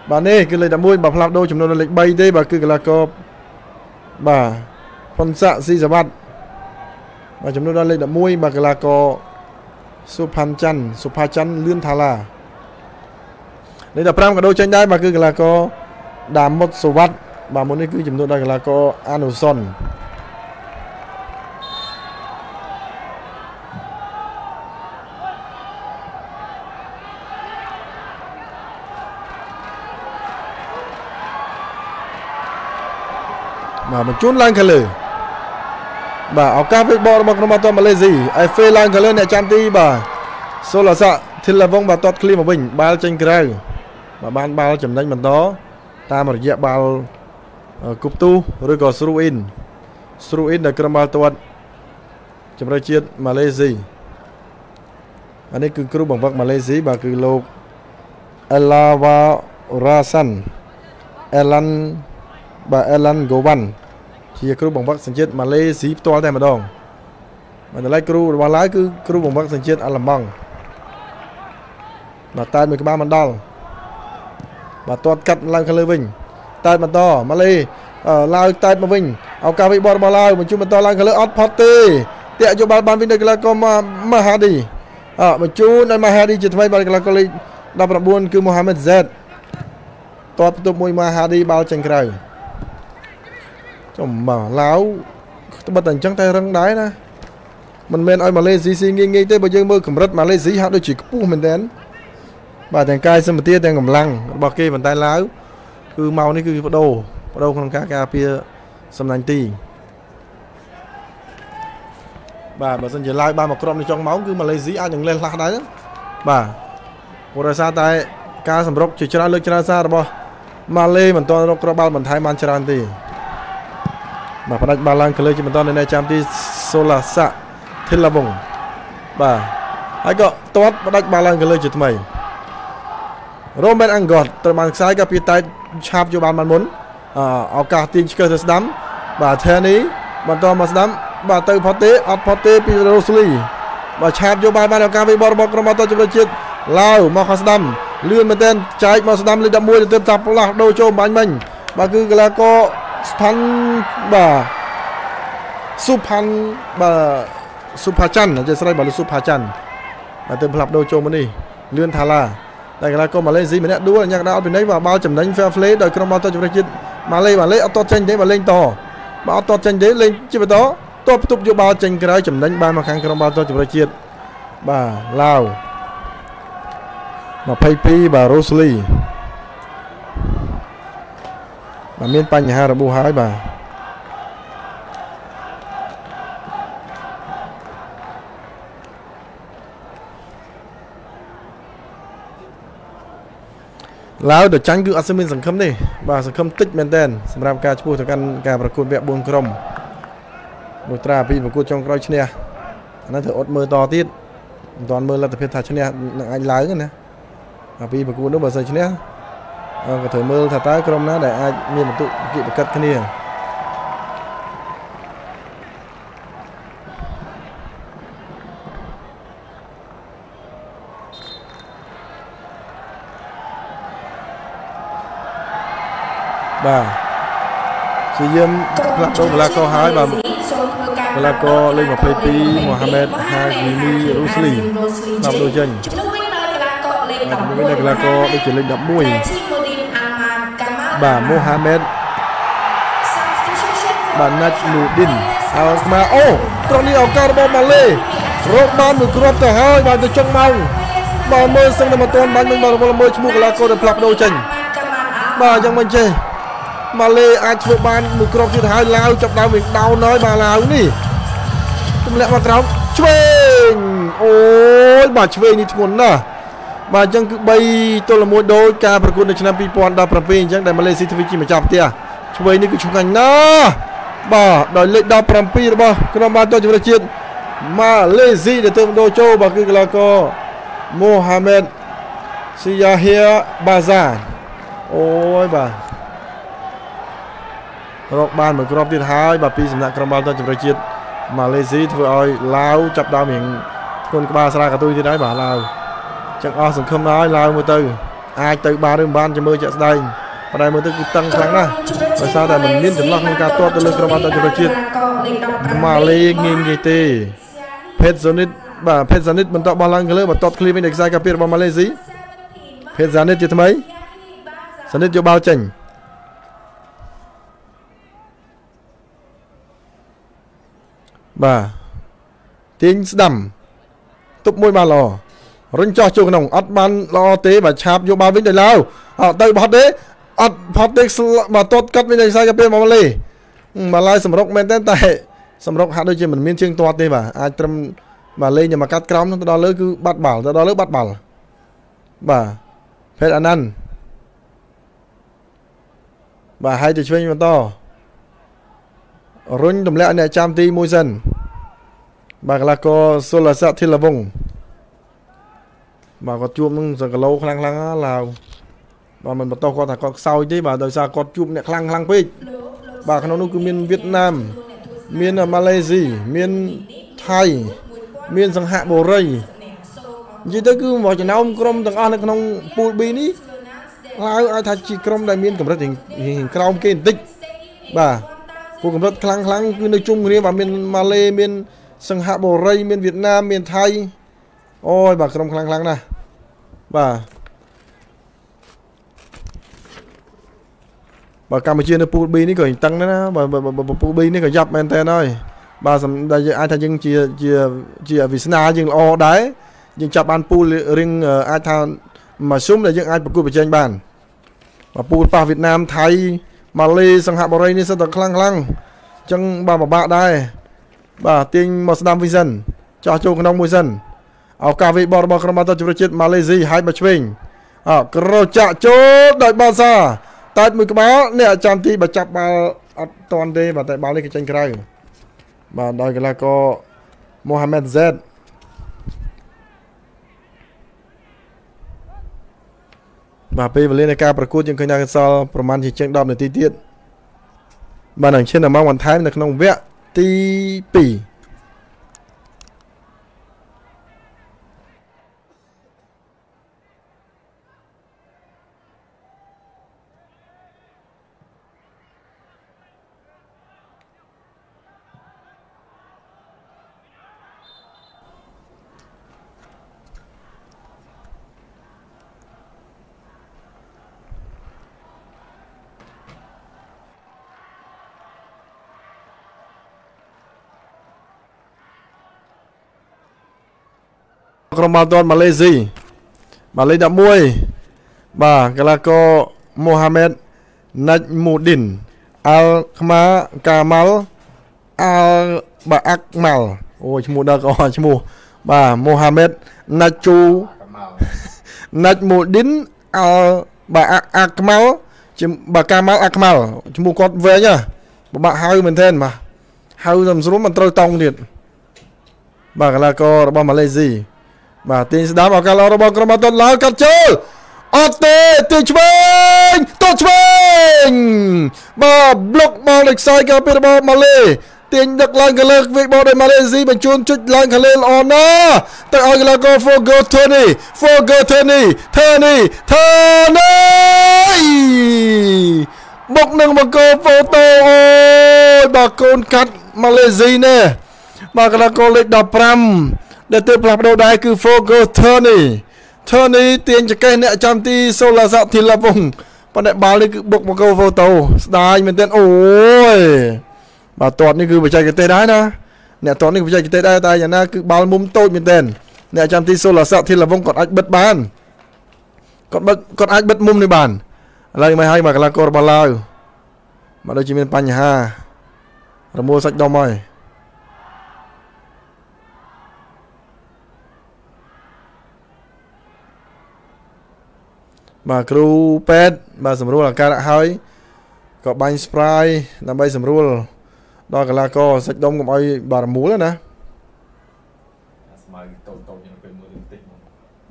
บ้านนี้คือเลยดับมวยแบบพลับโดนจำนวนเล็กใบได้แบบคือกระกอบแบบพลสะสีสวัสดิ์แบบจำนวนเล็กดับมวยแบบกระกอบสุพรรณจันทร์สุภาจันทร์เลื่อนทาราในแต่พรำกับโดยใจได้มาคือกลาโกดามมดสวัสดิ์บางคนนี่คือจำนวนได้กลาโกอานุสนมาบรรจุล้างกันเลยบ่าเอาการไปบอลมากรมาตัวมาเลเซียไอเฟล้างกันเลยเนี่ยจันทีบ่าโซลาสะทิลวงบาตอดคลีมาวิ่งบาลจังไกรมาบานบาลจำได้เหมือนต่อตามระยะบาลกุบตูหรือก็สรูอินสรูอินในกรมาตอดจำได้เชียร์มาเลเซียอันนี้คือครูบังฟักมาเลเซียบาคือโลกเอลาวาราซันเอลันบาเอลันโกวันที่ครูบังฟักสังเกตมาเลเซียตัวแต่มาดองมันจะไล่ครูมาไล่คือครูบังฟักสังเกตอัลลัมบังมาตายมือกับบ้านมันดอลมาตอดกัดลายคาเลวิงตายมันต่อมาเลยลายตายมาวิงเอาการไปบอลมาลายมันจูมันต่อลายคาเลออดพอตเต้เตะอยู่บาลบาลวินเดกลาก็มามาฮาดีอ่ะมันจูในมาฮาดีจิตไฟบาลกลาก็เลยดับระบุนคือมูฮัมหมัดเซดตอดประตูมวยมาฮาดีบาลจังไกรจมบ่าแล้วตบตันจังไตรังได้นะมันเมนไอมาเลซีซีงี้งี้เต้ไปเจอมือขมรัดมาเลซีฮะโดยจิกปูมันแดนบ่าแต่งกายสมเตี้ยแต่งกำลังบ่าเกย์บรรทัยล้าคือเมานี่คือโดโดของกากาเพียสำนักตีบ่าบ่าสัญญาลายบ่ามากรอบในช่องเมาคือมาเลเซียอย่างเล่นลาได้บ่าโอราซาตายกาสำรบจิตราเลือกจิตราซาบ่ามาเลเหมือนตอนรบกระบาลบรรทัยมันชรันตีบ่าพนักบาลังเคยจิตเหมือนตอนในจามที่โซลาสะทิลบงบ่าไอ้ก็ตวัดพนักบาลังเคยจิตใหม่โรแมนอังกอร์ตระมันซ้ายกับปีไตชาบอยู่บานมันมุนเอากาตินเกิดสนามบาเทนี้บานตอมาสนามบาเตอร์พอตเต้อัดพอตเต้ปีโรสลีบาชาบอยู่บานบานเอากาไปบอลบอลกรมาตจุลจิตลาวมาคาสนามเลื่อนมาเต้นใจมาสนามเลยดับมวยเติมจับหลักโดโจบันมันบาคือกลาโกสพันบาสุพันบาสุภาจันจะใส่บาลสุภาจันมาเติมพลับโดโจมันนี่เลื่อนทาราแต่กลาโกมาเลเซียมันเนี่ยดูว่าอย่างดาวเป็นไหนว่าบอลจำได้แฟร์เฟลย์โดยกรมบอลตัวจุฬาจิตมาเลยมาเลยเอาตัวเจนได้มาเล่นต่อบอลตัวเจนได้เล่นชิบะต่อตัวประตูอยู่บอลเจนกระไรจำได้บอลมาแข่งกรมบอลตัวจุฬาจิตบ่าลาวมาไพปีบ่าโรสลีบ่าเมียนปัญหาระบุหายบ่าแล้วเดี๋ยวจังคืออัศมินสังคมนี่บ่าสังคมติดเมนเดนสำหรับการพูดถึงการการประกวดแบบบวงกลมโดยตราพี่ประกวดจงกรอยชเนี่ยนั่นเธออดมือต่อติดตอนมือเราแต่เพียรถ่ายชเนี่ยไอ้หลายกันนะพี่ประกวดนู้นบ่ใส่ชเนี่ยก็เธอมือถ่ายใต้กลมนะแต่ไอ้มีประตูกีบกัดชเนี่ยบ ซีเยี่ยมพลัดโตเวลาก็หายแบบเวลาก็เล่นกับเพย์ปีมูฮัมหมัดฮากิมีรูสลีนำโดยเจนเวลาก็ได้เจริญดับมวยบ่ามูฮัมหมัดบ่านัทลูดินเอามาโอ้ตรงนี้ออกการบอลมาเลยโรบานหนึ่งกรอบแต่หายบาดเจ็บจนเมาบอลมือซึ่งนำมาตัวบอลมันบอลบอลมือชมุกเวลาก็ได้พลัดโดยเจนบ่ายังมันเจมาเลอาชวบานมือกรอบที่ท้ายลาวจับดาวอีกดาวน้อยมาลาวนี่ตุ้มแหลมมาตราชเวงโอ้ยบาชเวงนี่ทุนนะมาจังคือใบตัวละมวยโดยการประกวดในชนะปีปอนดาวประเพณีจังได้มาเลซีทวีจีมาจับเตี้ยชเวงนี่คือชุงกันนะบ่าดอยเล็กดาวประเพณีหรือเปล่ากระมาตัวจุฬาเชียนมาเลซีเดือดเติมโดโจบาคือกลาโกโมฮัมเหม็ดซียาเฮียบาซาโอ้ยบ่ารอบบ้านเหมือนรอบที่ท้ายแบบปีสำนักกรมบ้านตอนจุฬาจิตมาเลเซียถือเอาลาวจับดาวเหมียงคนกบาสลากระตุ้ยที่ได้บ่าลาวจังอสังคมน้อยลาวมือตือไอตือบ้านเรื่องบ้านจะมือจะได้ประเดี๋ยวมือตือตั้งครั้งนะภาษาแต่เหมือนนิ่งถึงหลักของการตัวตัวเรื่องกรมบ้านตอนจุฬาจิตมาเลเงียงยี่ตีเพชรสนิทบ่าเพชรสนิทมันตบบอลลังกันเลยแบบตบคลีเป็นเด็กชายกระเปียร์มาเลเซียเพชรสนิทจะทำไมสนิทจะเบาเจ๋งบ่าทิ้งดำตุบมวยมาหล่อรุ่นจ่อจูงน้องอัดมันรอเตะแบบชาบโยบาวิ่งได้แล้วอ่ะเตะพัดเดอัดพัดเด็กมาตดกัดวิ่งได้ใส่กระเป๋ามาเลยมาไล่สมรกแมนแต่สมรกหาด้วยจีเหมือนมีนเชียงตัวเตะบ่าอาจจะมาเลยอย่ามากัดกล้ามตะดอเลือกคือบัดบ่าวตะดอเลือกบัดบ่าวบ่าเพชรอนันต์บ่าให้จะช่วยมันต่อรุ่นดมเละเนี่ยจามตีมวยสันบางละก็สุลศักดิ์ที่ละวงบางก็จุ่มต้องสังกะโลคลังคลังลาวบางมันมาโตก็แต่ก็เศร้าที่บางโดยสารก็จุ่มเนี่ยคลังคลังไปบางขนมนุ่งคือเมียนเวียดนามเมียนมาเลเซียเมียนไทยเมียนสังหะโบเรย์ยิ่งถ้าคือบอกจะน้องกรมต่างอันขนมปูบีนี้ลาวอาทัชกรมได้เมียนกับรัฐถึงคราวเกณฑ์ติดบางพวกรถคลังคลังคือในจุ่มนี้ว่าเมียนมาเลเมียนสังหะโบเรย์เมียนเวียดนามเมียนไทยโอ้ยบาครมคลังคลังนะบ่าบากัมพูชีในปูบีนี่ก็ตั้งนะนะบ่าปูบีนี่ก็ยับแมนเต้น้อยบ่าสำได้อาจจะยังเจียเจียเจียวิสนายังออได้ยังจับอันปูเรื่องอาจารย์มาซุ่มได้ยังอาจประกวดประเจนบ้านบ่าปูป่าเวียดนามไทยมาเลสังหะบริเนสต์คลังคลังจังบ่าบ่าได้บ่าติงมอสดามวิสันจ่อโจขนมวิสันเอากาวิบอลบอลกรมาตจุฬาจิตมาเลเซียไฮบัชเวงอ่ากระจะโจได้บาซาตัดมือกระเป๋าเนี่ยจามตีบัจับมาตอนเดย์บัตรบาเลกิจังไกรบ่าได้กันแล้วก็โมฮัมหมัดเซดมาไปเล่นในการประกวดยังเคยนักสอประมาณที่เชียงดอมในตีเตี้ยบ้านหนังเช่นมาวันท้ายในขนมเวะตีปีกรมตอนมาเลเซียมาเลดับมวยบ่ากลาโกโมฮัมหมัดนัจมูดินอัลคมากามัลอัลบะอักมัลโอ้ชมูดากอชมูบ่าโมฮัมหมัดนัจจูนัจมูดินอัลบะอักมัลบะกามัลอักมัลชมูกอดเวเนี่ยบ่าเฮาเหมือนเทนมาเฮาทำสรุปมันตรงตรงเด็ดบ่ากลาโกระบมาเลเซียมาตีสดามเอาการเราบอกกรมตอนลาวกัดเจออเตตีชเวงตัวชเวงมาบล็อกมาเล็กไซกับเปรบมาเลตีดักลังกันเลิกเวกบอลในมาเลเซียเป็นชวนชุดลังกันเลออนนะแต่เอาการก็โฟกัสเทนี่โฟกัสเทนี่เทนี่เทนี่บล็อกหนึ่งบล็อกโฟโต้ ដល់កូនកាត់ម៉ាឡេស៊ីណែមកដល់កូនលេខสิบห้าដែលទៅផ្លាស់ប្ដូរដែរគឺ Fogo Tony Tony ទាញចង្កេះអ្នកចាំទីសូឡាសាធីឡាវងប៉ុន្តែបាល់នេះគឺបុកមកកោ Photo ស្ដាយមែនទែនអូយបាទតាត់នេះគឺបច្ចេកទេសដែរណាអ្នកតាត់នេះបច្ចេកទេសដែរតែយ៉ាងណាគឺបាល់មុំតូចមែនទែនអ្នកចាំទីសូឡាសាធីឡាវងគាត់អាចបិទបានគាត់បិទគាត់អាចបិទមុំនេះបានឥឡូវមិនហើយមកកីឡាកររបស់ឡាវមកដូចជាមានបញ្ហារមួលសាច់ដុំហើយបាទគ្រូពេទ្យបាទសម្រួលអាការៈហើយក៏បាញ់ស្ប្រាយដើម្បីសម្រួលដល់កីឡាករសាច់ដុំកុំឲ្យបាទរមួលណាស្មៅតូចតូចយ៉ាងពេលមើលបន្តិចមក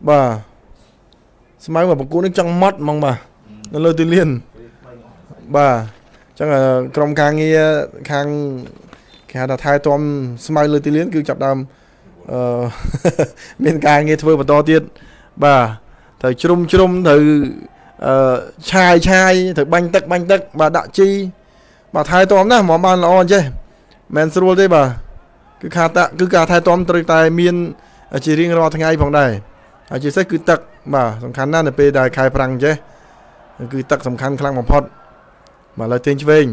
បាទស្មៅមកប្រគួតនឹងចង់ម៉ត់ហ្មងបាទនៅលើទីលានបាទចឹងក្រុមការងារខាងគេហៅថាថែទាំស្មៅលើទីលានគឺចាប់ដើមអឺមានការងារធ្វើបន្តទៀតបាទត្រូវជ្រុំជ្រុំត្រូវអឺឆាយឆាយត្រូវបាញ់ទឹកបាញ់ទឹកបាទដាក់ជីបាទថែទាំណាស់ហ្មងបានល្អអញ្ចេះមិនស្រួលទេបាទគឺខាតគឺការថែទាំត្រូវតែមានជារៀងរាល់ថ្ងៃផងដែរហើយជាពិសេសគឺទឹកបាទសំខាន់ណាស់នៅពេលដែលខែប្រាំងអញ្ចេះគឺទឹកសំខាន់ខ្លាំងបំផុតមកឡើយទាញឆ្វេង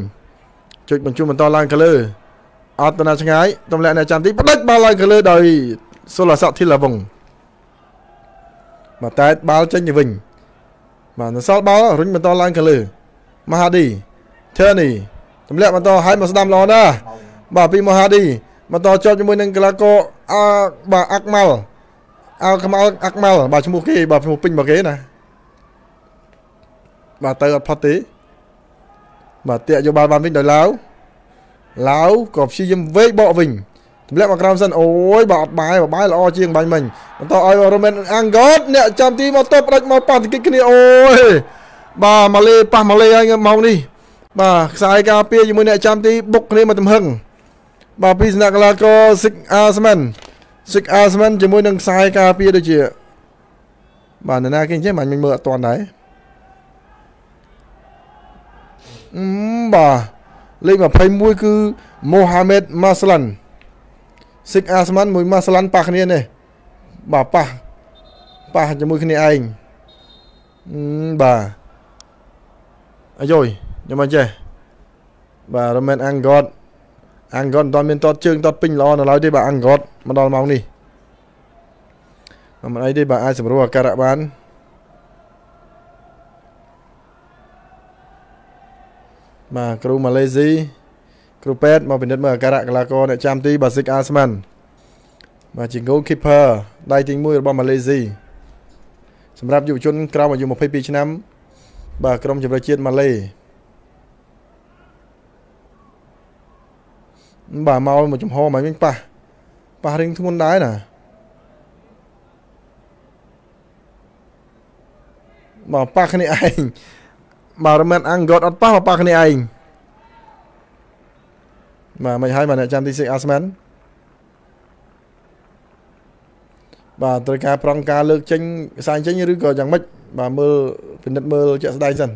ចុចបញ្ជូនបន្តឡើងកលើអត់តណាឆ្ងាយទម្លាក់នៅចាំទីផ្ដិចបាល់ឡើងកលើដោយសូឡាស័កធីឡាវងមកតែបាល់ចេញទៅវិញបាទនៅសល់បាល់រុញបន្តឡើងកលើម៉ាហាឌីធឺនីទម្លាក់បន្តហើយមកស្ដាំល្អណាស់បាទពីម៉ាហាឌីបន្តចប់ជាមួយនឹងកីឡាករអបាទអាក់ម៉ាល់អល់ខ្មៅអាក់ម៉ាល់បាទឈ្មោះគេបាទឈ្មោះពេញមកគេណាបាទទៅអត់ផុតទេបាទតាក់យកបាល់បានវិញដោយឡាវឡាវក៏ព្យាយាមវេកបកវិញទម្លាក់មកក្រោមសិនអូយបាទអត់បាយបាយល្អជាងបាញ់មិញបន្តឲ្យរ៉ូមែនអាំងកតអ្នកចាំទីមកតបផ្ដាច់មកប៉ះទង្គិចគ្នាអូយបាទម៉ាឡេប៉ះម៉ាឡេហើយម៉ោងនេះបាទខ្សែការពារជាមួយអ្នកចាំទីបុកគ្នាមកទំហឹងបាទពីស្នាក់កីឡាករ Six Arseman Six Arseman ជាមួយនឹងខ្សែការពារដូចជាបាទណាគេចេះមិនមើលអត់តាន់ដែរបាទលេខยี่สิบเอ็ดគឺមូហាម៉េតម៉ាស្លាន់សិកអាស្មាន់មួយម៉ាស្លាន់ប៉ះគ្នានេះបាទប៉ះប៉ះជាមួយគ្នាឯងបាទអាយយខ្ញុំមិនចេះបាទរ៉ូមែនអាំងកតអាំងកតមិនមានតតជើងតតពេញល្អនៅឡើយទេបាទអាំងកតមកដល់ម៉ោងនេះមិនអីទេបាទអាចសម្រួលអាការៈបានបាទគ្រូម៉ាឡេស៊ីគ្រូពេទ្យមកពិនិត្យមើលអាការៈកីឡាករអ្នកចាំទីបាសិកអាស្មាន់បាទជា goalkeeper ដៃទីមួយរបស់ម៉ាឡេស៊ីសម្រាប់យុវជនក្រោមអាយុยี่สิบสองឆ្នាំបាទក្រុមជម្រើសជាតិម៉ាឡេបាទមកមកចំហមកវិញប៉ះប៉ះរៀងធ្ងន់ដែរណាមកប៉ះគ្នាឯងបាទរមែនអង្គគាត់អត់ប៉ះមកប៉ះគ្នាឯងបាទមិនហើយបាទអ្នកចាំទីសិកអាស្មាន់បាទត្រូវការប្រងការលើកចេញខ្សែចេញឬក៏យ៉ាងម៉េចបាទមើលពិនិត្យមើលជាក់ស្ដែងសិន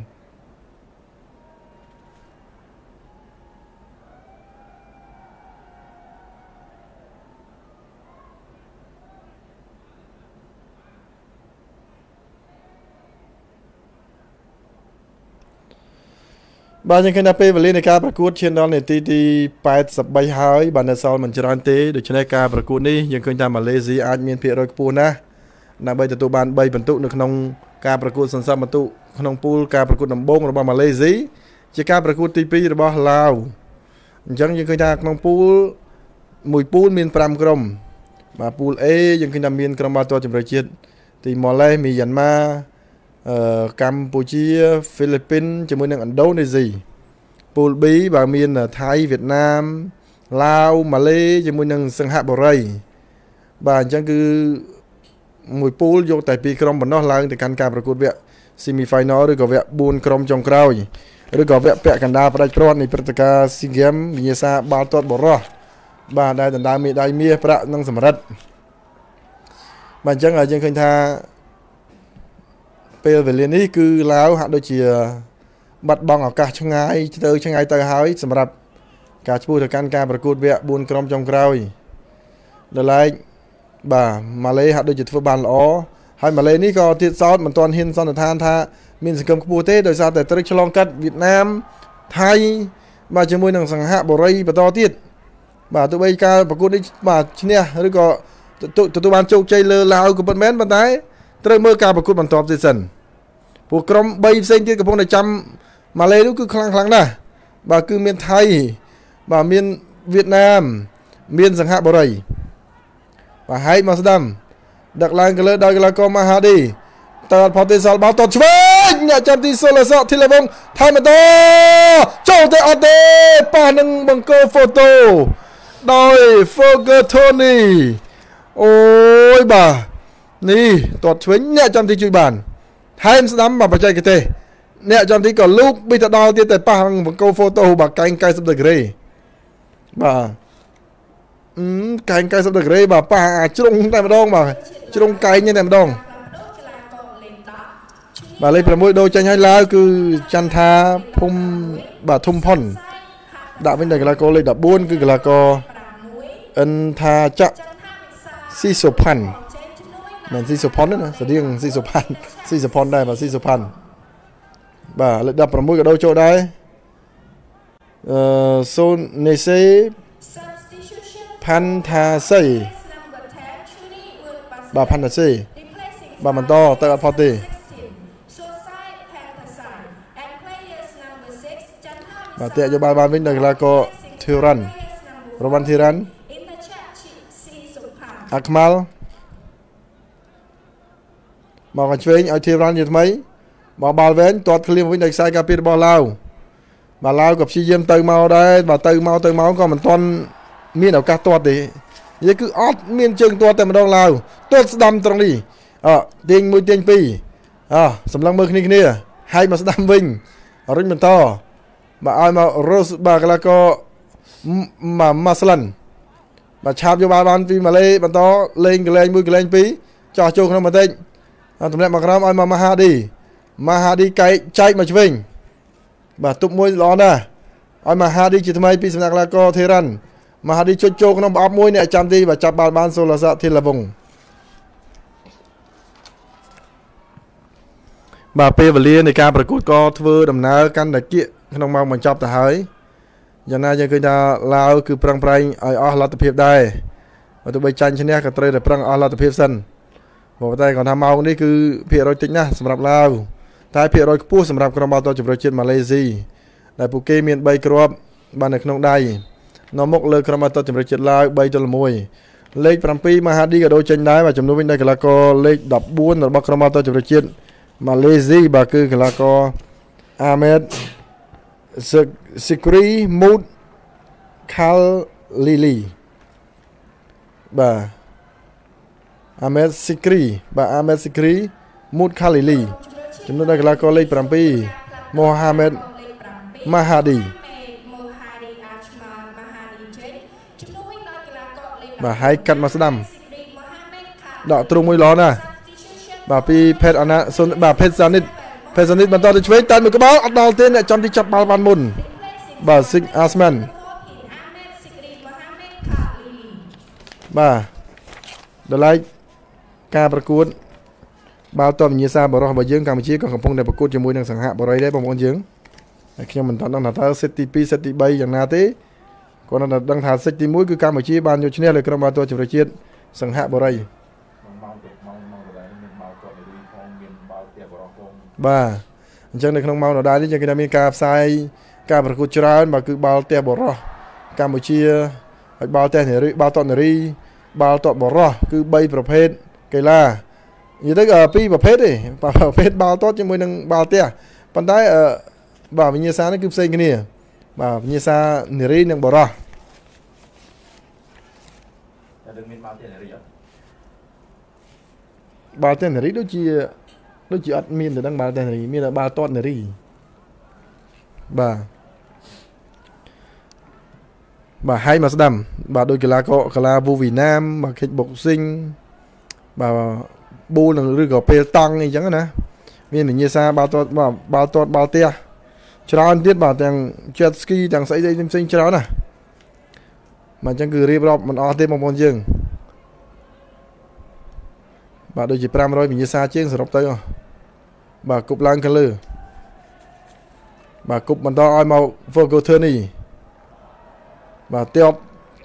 បាទយើងឃើញថាពេលវេលានៃការប្រកួតឈានដល់នាទីទីแปดสิบสามហើយបាទនៅសល់មិនច្រើនទេដូច្នេះការប្រកួតនេះយើងឃើញថាម៉ាឡេស៊ីអាចមានភាគរយខ្ពស់ណាស់ដើម្បីទទួលបានสามពិន្ទុនៅក្នុងការប្រកួតសន្សំពិន្ទុក្នុងពូលការប្រកួតដំបូងរបស់ម៉ាឡេស៊ីជាការប្រកួតទីtwoរបស់ឡាវអញ្ចឹងយើងឃើញថាក្នុងពូលមួយពូលមានห้าក្រុមបាទពូល A យើងឃើញថាមានក្រុមបាល់ទាត់ជម្រើសជាតិទីម៉ាឡេមីយ៉ាន់ម៉ាកម្ពុជាហ្វីលីពីនជាមួយនឹងឥណ្ឌូនេស៊ីពូល B បាទមានថៃវៀតណាមឡាវម៉ាឡេជាមួយនឹងសិង្ហបុរីបាទអញ្ចឹងគឺមួយពូលយកតែពីរក្រុមប៉ុណ្ណោះឡើងទៅកាន់ការប្រកួតវគ្គ semi final ឬក៏វគ្គสี่ក្រុមចុងក្រោយឬក៏វគ្គពាក់កណ្ដាលផ្ដាច់ព្រាត់នៃព្រឹត្តិការណ៍ SEA Games វិញ្ញាសាបាល់ទាត់បុរសបាទដែលដណ្ដើមមេដាយមាសប្រាក់និងសំរឹទ្ធបាទអញ្ចឹងយើងឃើញថាពេលវេលានេះគឺឡាវហាក់ដូចជាបាត់បង់ឱកាសឆ្ងាយទៅឆ្ងាយទៅហើយសម្រាប់ การพูดถึงการการประกวดเวียบุญกรมจงกรอยเดลัยบ่ามาเลยหัดโดยจุดฟุตบอลอ๋อให้มาเลยนี่ก็ที่ซอสมันตอนเห็นซอนทานท่ามินสกมกูเต้โดยซาแต่ตริชลองกัดเวียดนามไทยมาจมูกหนังสังหะบริปตอติดบ่าตัวใบการประกวดนี่บ่าชิ้นเนี้ยหรือก็ตัวตัวบอลโจกใจเลอลาวกับบอลแมนบอลไทยตริเมื่อการประกวดมันตอบสิสันพวกกรมใบเส้นที่กับพวกในจำมาเลยนี่คือคลังคลังนะบ่าคือเมียนไทยบ่าเมียนเวียดนามเมียนสังหะบริบ่าไฮมาสดัมดักลางกันเลยได้กันแล้วก็มาหาดีตลอดพอติสารบาตอดช่วยเนี่ยจำที่โซลสที่ระวงไทยมาโตโจเตอเตป่าหนึ่งบังเกอร์โฟโต้โดยโฟเกอร์โทนี่โอ้ยบ่านี่ตอดช่วยเนี่ยจำที่จุยบานไทยมาสดัมบ่าปัจจัยกันเตเนี่ยจำที่ก่อนลูกบิดาดาวที่แต่ป่าหนึ่งบังเกอร์โฟโต้บ่าไกลไกลสับเดกเรย์บ่าอืมไกลไกลสับเดกเรย์บ่าป่าจุลงไทยมาดองบ่าจุลงไกลเนี่ยไทยมาดองบาเลยประมุ่ยโดยจันทร์ให้แล้วคือจันทาพุ่มบาทุ่มพ่อนดาบเป็นเด็กลาโกเลยดาบบุญคือกลาโกเอ็นทาจะซีสุพันเหมือนซีสุพอนนั่นนะเสียงซีสุพันซีสุพอนได้มาซีสุพันบาเลยดาบประมุ่ยกับโดโจได้เอ่อโซเนเซพันทาเซบาพันทาเซบามันโตเตอร์พอตีบาเตะจะบาบาวิ่งเด็กลาโกทิรันโรบันทิรันอัคมาลมากันช่วยเอาทิรันอยู่ทำไมมาบาลเวนตอดคลีมวิ่งเด็กสายกาปีบอลลาวมาลาวกับซีเยี่ยมเตยเมาได้มาเตยเมาเตยเมาก็มันตอนมีเอากาตอดดิยังคือออดมีนเชิงตัวแต่มันโดนลาวตัวสดำตรงนี้อ่ะเตียงมือเตียงปีอ่ะสำลักมือนี่นี่ให้มาสดำวิ่งรุ่งมันต่อมาเอามาโรสบากแล้วก็มามาสลันมาชาบโยบายบ้านปีมาเลยบรรทอเลงกเลงมือกเลงปีจ่อโจกนั่นมาเต้นตำแหน่งมากราบเอามามาฮาดีมาฮาดีไก่ใจมาช่วยมาตุบมวยร้อนนะเอามาฮาดีจิตทำไมปีสำนักแล้วก็เทรันมาฮาดีโจโจกนั่นอับมวยเนี่ยจำดีมาจับบาลบ้านโซลาสะเทลบงมาเปเวลีในการประกวดก็เทวดำนาการตะเกียขนมมันจับแต่หายยานายังเคยจะลาวคือปรังปรายอ้อยอ้อลาตเพียบได้มาตัวใบจันชนะกับเตยแต่ปรังอ้อลาตเพียบสั้นบอกว่าแต่ก่อนทำเอานี่คือเพียรอยตินะสำหรับลาวท้ายเพียรอยกู้สำหรับกรมตัวจุบรจิตมาเลเซียในภูเก็ตเมียนใบกรอบบ้านในขนมได้น้องมกเลยกรมตัวจุบรจิตลาวใบจลมวยเล็กปรังปีมหาดีกับโดยเชนได้มาจำนวนวินได้กับลาโกเล็กดับบุญหรือบกรมตัวจุบรจิตมาเลเซียบาคือกับลาโกอาเมดสิกรีมูดคาลลิลีบ่าอาเมสิกรีบ่าอาเมสิกรีมูดคาลลิลีจำนวนนักกีฬาก็เลยประปีโมฮัมเหม็ดมาฮาดีบ่าไฮกัดมาสดัมดอกตรุมวยล้อนะบ่าปีเพชรอนะส่วนบ่าเพชรซานิดเพชรนิดมันต่อติดช่วยตันมือกระบอกอัดดาวเต้นจำที่จับบอลบอลมุนบาซิกอาสแมนบาเดลัยการประกวดบาลตอมยีซาบอลรอบบอลเยื้องการมาชี้กับคำพงในประกวดจมูกนางสังหะบอลไรได้บอลบอลเยื้องเขียนมันตอนดังท่าเซตติปีเซตติใบอย่างนาทีก่อนดังท่าเซตติมุ้ยคือการมาชี้บอลอยู่ชนิดเลยกระบอกตัวจุดระเจียดสังหะบอลไรบ่าจังในขนมเมาหน่อได้ที่จังกินมีกาไซกาบระกุจรานบ่าคือบาลเตะบอลกาโมเชียบาลเตะเนรีบาลตอนเนรีบาลตอนบอลคือใบประเภทกีฬาอย่างที่เอ่อปีประเภทดิประเภทบาลตอนจะมวยหนึ่งบาลเตะปัจจัยเอ่อบ่าวิญญาณนั่นคือเซนกันเนี่ยบ่าวิญญาณเนรีหนึ่งบอลบาลเตะเนรีด้วยจีด้วยจีอัดมีนแต่ดังบาลเตนรีมีแต่บาลตอนเนรีบ่าบ่าไฮมาสดัมบ่าโดยกีฬาก็กีฬาบูวีน้ำบ่าคิกบ็อกซิ่งบ่าบูหรือหรือกับเปตังอย่างเงี้ยนะมีหนึ่งเยซาบาลตอนบ่าบาลตอนบาลเตียชราอันเดียบ่าแต่งเจ็ตสกีแต่งใส่ใจจริงๆชรานะ มันจังคือรีบรอบมันออเต็มบางคนยังบาดโดยจีบรามร้อยมีเยซาเชียงสำหรับตัวบาดกบล้างกันเลยบาดกบมันต่ออ้อยมาโฟกัสเธอนี่บาดเตียบ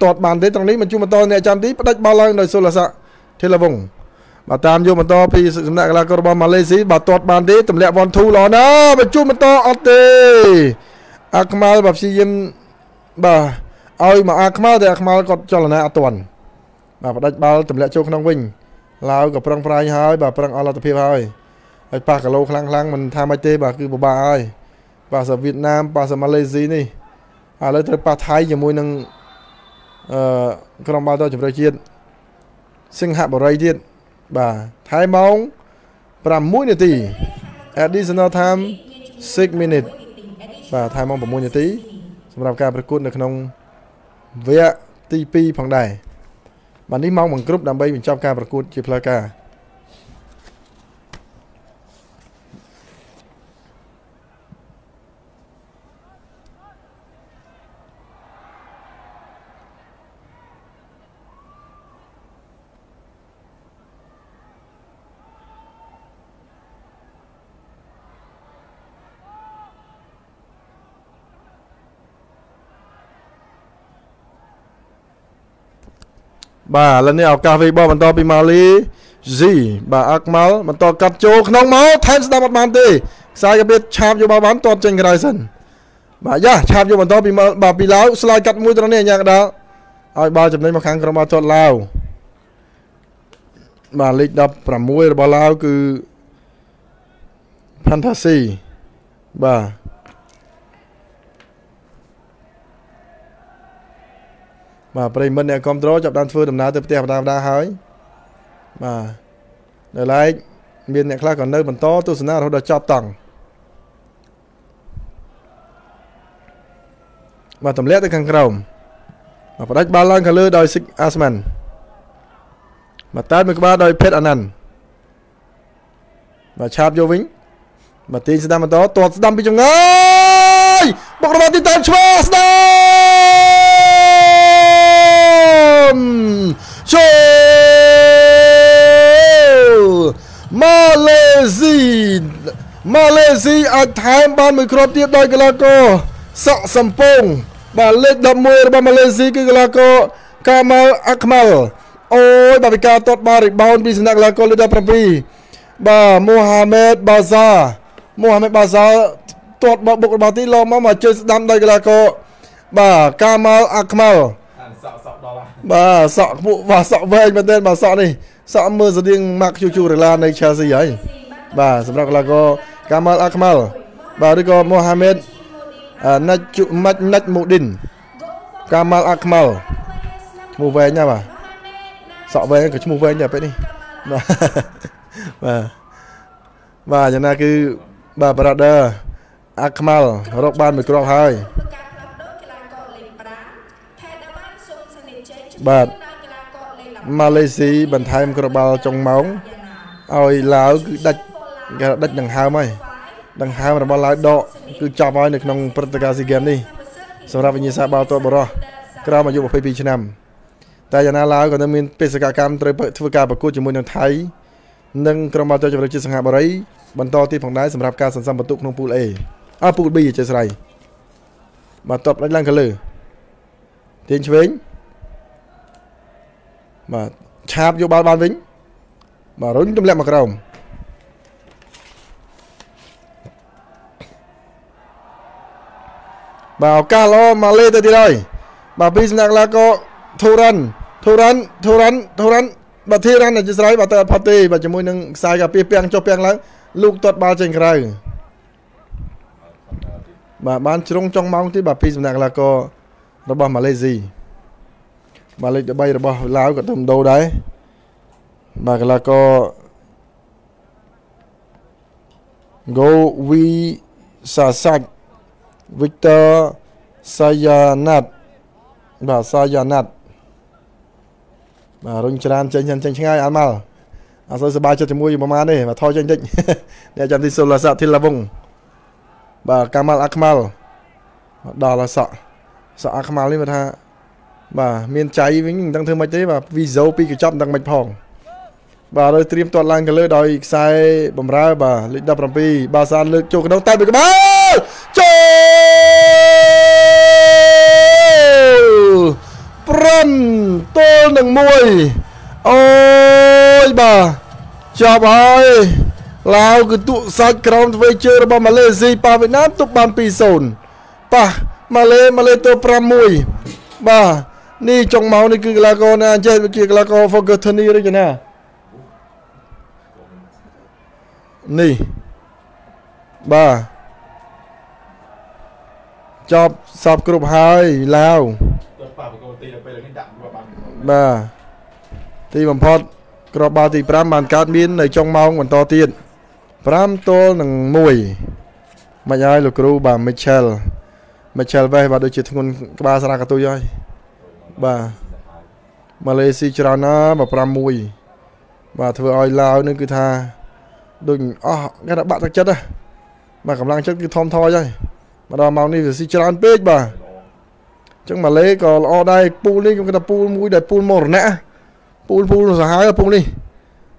ตอดบานเด็ดตรงนี้มันจุ่มมันต่อเนี่ยจำที่ประดับบาลังโดยโซลาสะเทลวงบาดตามโยมันต่อไปสำนักลากรบมาเลเซียบาดตอดบานเด็ดตำแหน่งบอลทูหล่อนะมันจุ่มมันต่อออเตอักมาลแบบซีเยมบาเอาอีมาอักมาแต่อักมาลก็จลนาอตวนบาดประดับบาลตำแหน่งโจกน้องวิ่งลาวกับพลังพลายหายแบบพลังอาลาตเพียหายไอ้ปากกับโลคลังคลังมันทำไอเตะแบบคือบ้าไอ้ปากสวีดนามปากสมาเลเซียนี่อะไรแต่ปากไทยอย่างมวยนั่งเอ่อกระดองบาลต่อจุดประเจียนสิงหาบริเดียนบ่าไทยมองปรำมวยนาทีแอดดิสนาทามซิกมินิทบ่าไทยมองปรำมวยนาทีสำหรับการประกวดในขนมเวียตีปีผ่องได้มันนี่มองเหมือนกรุ๊ปดำใบเป็นชอบการประกวดจิพลากาบ่าแล้วเนี่ยเอากาแฟบอลมันต่อไปมาลีจีบ่าอักมาลมันต่อกับโจขนมเมาแทนสตาร์บัตมันตีสายกับเบ็ดชาบอยู่บ่าวันต่อเจงกระไรสันบ่าย่าชาบอยู่มันต่อไปมาบ่าปีแล้วสลายกัดมวยตอนนี้อย่างกระดาเอาบ่าจับในมาขังกระมาทอดลาวบ่าลิกดับปรำมวยบ่าลาวคือพันธะซีบ่ามาประเด็นมันเนี่ยคอมโตรจับดันฟื้นดำน้ำเติมเต็มดำน้ำหายมาเดี๋ยวไล่เบียนเนี่ยคลาดก่อนเดินบนโต๊ะตัวสนาเราได้จับตังมาตำเล็ดได้ขังกล่อมมาประดับบาลังกันเลยโดยซิกอาสแมนมาตัดมือกบาโดยเพชรอนันต์มาชาบโยวิงมาตีสนามบนโต๊ะตัวสนามปีจงไงบอกเราติดตามชัวร์สนามโชว์มาเลเซียมาเลเซียอัดแทมบ้านมือครบเทียบโดยกลาโกสะสัมพงศ์บาเล็กดับมวยบ้านมาเลเซียคือกลาโกกามาอัคมาลโอ้ยบาบิกาตอดบาริกบอลปีสนักลาโกเลดาประปีบาโมฮัมเหม็ดบาซาโมฮัมเหม็ดบาซาตอดบาบุกบาที่ลองมามาเจอดำโดยกลาโกบากามาอัคมาลบ่าสอบผู้บ่าสอบเวงมันเต้นบ่าสอบนี่สอบมือแสดงมักจู่ๆหรือลานในชาซีไอบ่าสำหรับเราก็กามาลอัคมาลบ่าหรือก็โมฮัมเหม็ดนัจมัดนัจมูดินกามาลอัคมาลมูเวงเนี่ยบ่าสอบเวงก็มูเวงเนี่ยไปนี่บ่าบ่าบ่าอย่างนั้นคือบ่าบราเดอร์อัคมาลรกบ้านมือกรอบไฮบาดมาเลเซียบันทายมันกระบาลจงม้องเอาอีลาวคือดัดดัดดังฮาวไหมดังฮาวมันบาลายดอกคือจับไว้ในนองปฏิกาซีเกมนี่สำหรับวิญญาณบาลตัวบรอกล้ามาอยู่กับปีชนำแต่ยานาลาวก็จะมีเป็นสกากรรมเตรียมทุกการประกวดจมูกในไทยนั่งกระบาลตัวจมูกจิตสังหารบริบรรทอที่ผ่องได้สำหรับการสั่นซ้ำประตูนองปูเออาปูบีเจสไรมาตบไล่ล่างกันเลยเทียนชเวงมาชาบอยู่บ้านบ้านวิ่งมารุ่นตุ่มแหลมมากระดมบ่าวกาล้อมาเล่ตัวที่ไรบ่าวพิษนักแล้วก็ทุรันทุรันทุรันทุรันบ่าวที่รันอาจจะสลายบ่าวตาพัตตีบ่าวจมูกหนึ่งสายกับเปียเปียงจบเปียงแล้วลูกตดบาเจงใครบ่าวบ้านชงจงมองที่บ่าวพิษนักแล้วก็ระบาดมาเลเซียมาเลยจะไปหรือเปล่าลาวกับทำโดได้มากแล้วก็ go we ซาซัก Victor ซายานัทบ่าซายานัทบ่ารุ่งชรานเจนเจนเจนง่ายอันมาอาศัยสบายจะจมูกอยู่ประมาณนี้มาทอเจนเจนเนี่ยจันทิสุลาสะทิลาบงบ่ากามาลอัคมาลดาลาสะสะอัคมาลนี่มาท่า bà miền cháy với những tăng thương mạch đấy và vì dấu pi cái chậm tăng mạch phòng bà rồi stream toàn lan cái lời đòi sai bầm ra bà lịch đập làm pi bà san lực cho cái đầu tay với các bạn chơi prân tôi đừng môi ôi bà chào bà ơi lao cái tụ sát crown với chơi bà Malaysia bà Việt Nam tụ bàn pi sồn bà Malay Malay tôi pram môi bàนี่จงเมานี่คือกลากรนะเจ้าเมื่อกี้กลากรโฟกัสเทนี่เลยจ้ะนะนี่บ่าจอบสอบกรุบหายแล้วบ่าตีบัมพอดกรอบบาตีพรามมันการบินในจงเมาเหมือนต่อเตี้ยพรามโตหนึ่งมวยไม่ย้ายหรอกครูบ่ามิเชลมิเชลไปบ่าโดยจิตทุนกบาสระกตุยย่อยบ่ามาเลเซียชรานะบ่าพรามมวยบ่าเธอออยลาวนั่นคือท่าđ ừ n g à nghe đã bạn thật chất đây mà cảm năng chất cứ thom thoi rồi mà đào màu này phải xịt tràn pít bà chẳng mà lấy còn o đây pool đi chúng ta pool mũi để pool một nè pool pool sang hai là pool đi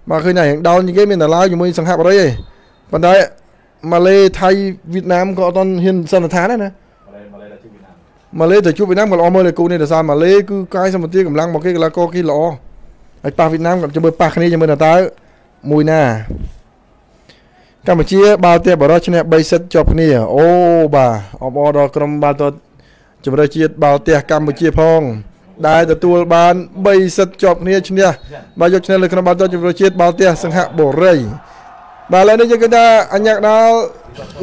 mà khi này đau những cái mình là lao chúng mình sang hạ vào đây còn đấy mà lấy thay Việt Nam có toàn hiện sân là tháng đấy nè mà lấy thời chú Việt Nam còn o mới là cô này là sao mà lấy cứ cái sang một tia cảm năng một cái là co cái lọ anh ta Việt Nam gặp cho bơi park này cho mình là tao mùi nèกัมพูชีบาเตียบรอชเนี่ยใบเซ็ตจบนี่โอ้บาอมอดกรมบาตัวจุบราชีบาเตียกัมพูชีพองได้แต่ตัวบานใบเซ็ตจบนี่ชเนี่ยบายกชเนี่ยเลยกรมบาตัวจุบราชีบาเตียสังหะบุรีบาเลยนี่จะกันได้อันยักดาว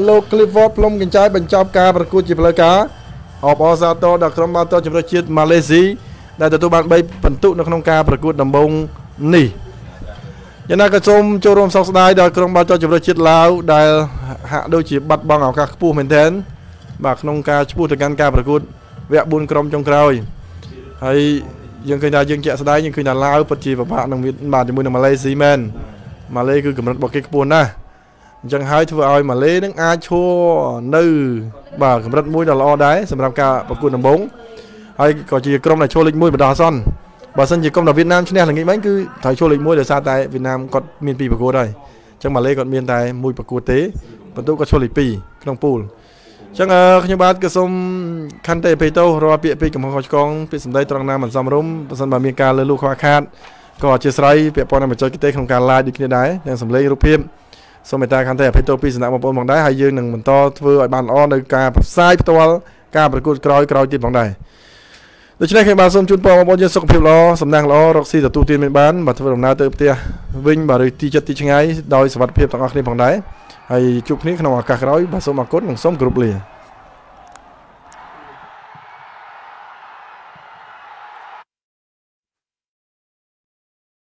โลคลิฟฟ์ลมกินใจบรรจบการประกวดจิบเลยกาอมอซาโตดกรมบาตัวจุบราชีมาเลเซียได้แต่ตัวบานใบปันตุนกนงการประกวดดำบงนี่ยันนักชมโจรมสักได้ดอกกรงบาลจอจุบระชิดลาวได้หาโดยจีบัดบังเอาการปูเหม็นเทนบากนงการพูดถึงการการประกุดแวะบุญกรมจงกรอยให้ยังเคยได้ยังแจกสได้ยังเคยได้ลาวปัจจีประภาหนังมิตรบาดจมูกหนังมาเลซีแมนมาเลคือกำลังบอกเก็บปูนะยังให้ทวายมาเลนังอาชัวนึบากำลังมวยดอลลาร์ได้สำหรับการประกุดหนังบงให้ก่อจีกรมในโชว์เล็กมวยบดาซอนbà sân chỉ công là Việt Nam chứ nè là nghĩ bánh cứ thầy cho lịch mua để xa tại Việt Nam còn miền Tây và cô đây chẳng mà lấy còn miền Tây mùi và quốc tế vẫn tôi có cho lịch Tây trong pool chẳng à như bạn cứ xong khăn tay Tây Tâu rồi bị Tây cầm hoa con bị sầm đây trong Nam mình xong rúm sân bà miền Ca lên lục hoa khát có chia sẻ bị bọn này mà chơi cái Tây không Ca lai đi kia đái đang sầm lấy rúp phim xong người ta khăn tay Tây Tâu bị sầm nặng một bọn bằng đá hai dương nặng mình to vừa bàn on được Ca sai to Ca bật cột còi còi trên bóng đàiโดยเฉพาะในบางส่วนจุดประวัติบางอย่างสกปรกล้อสำนักล้อรักษีจะตูตีนเป็นบ้านบัตรประจำหน้าเติมเตียวิ่งบาร์ตีจัดตีช่างไงโดยสวัสดิเพียบต่างอักษรในฝั่งใดให้จุกนี้ขนมอากาศร้อยผสมอากาศหนังส้มกรุบเลีย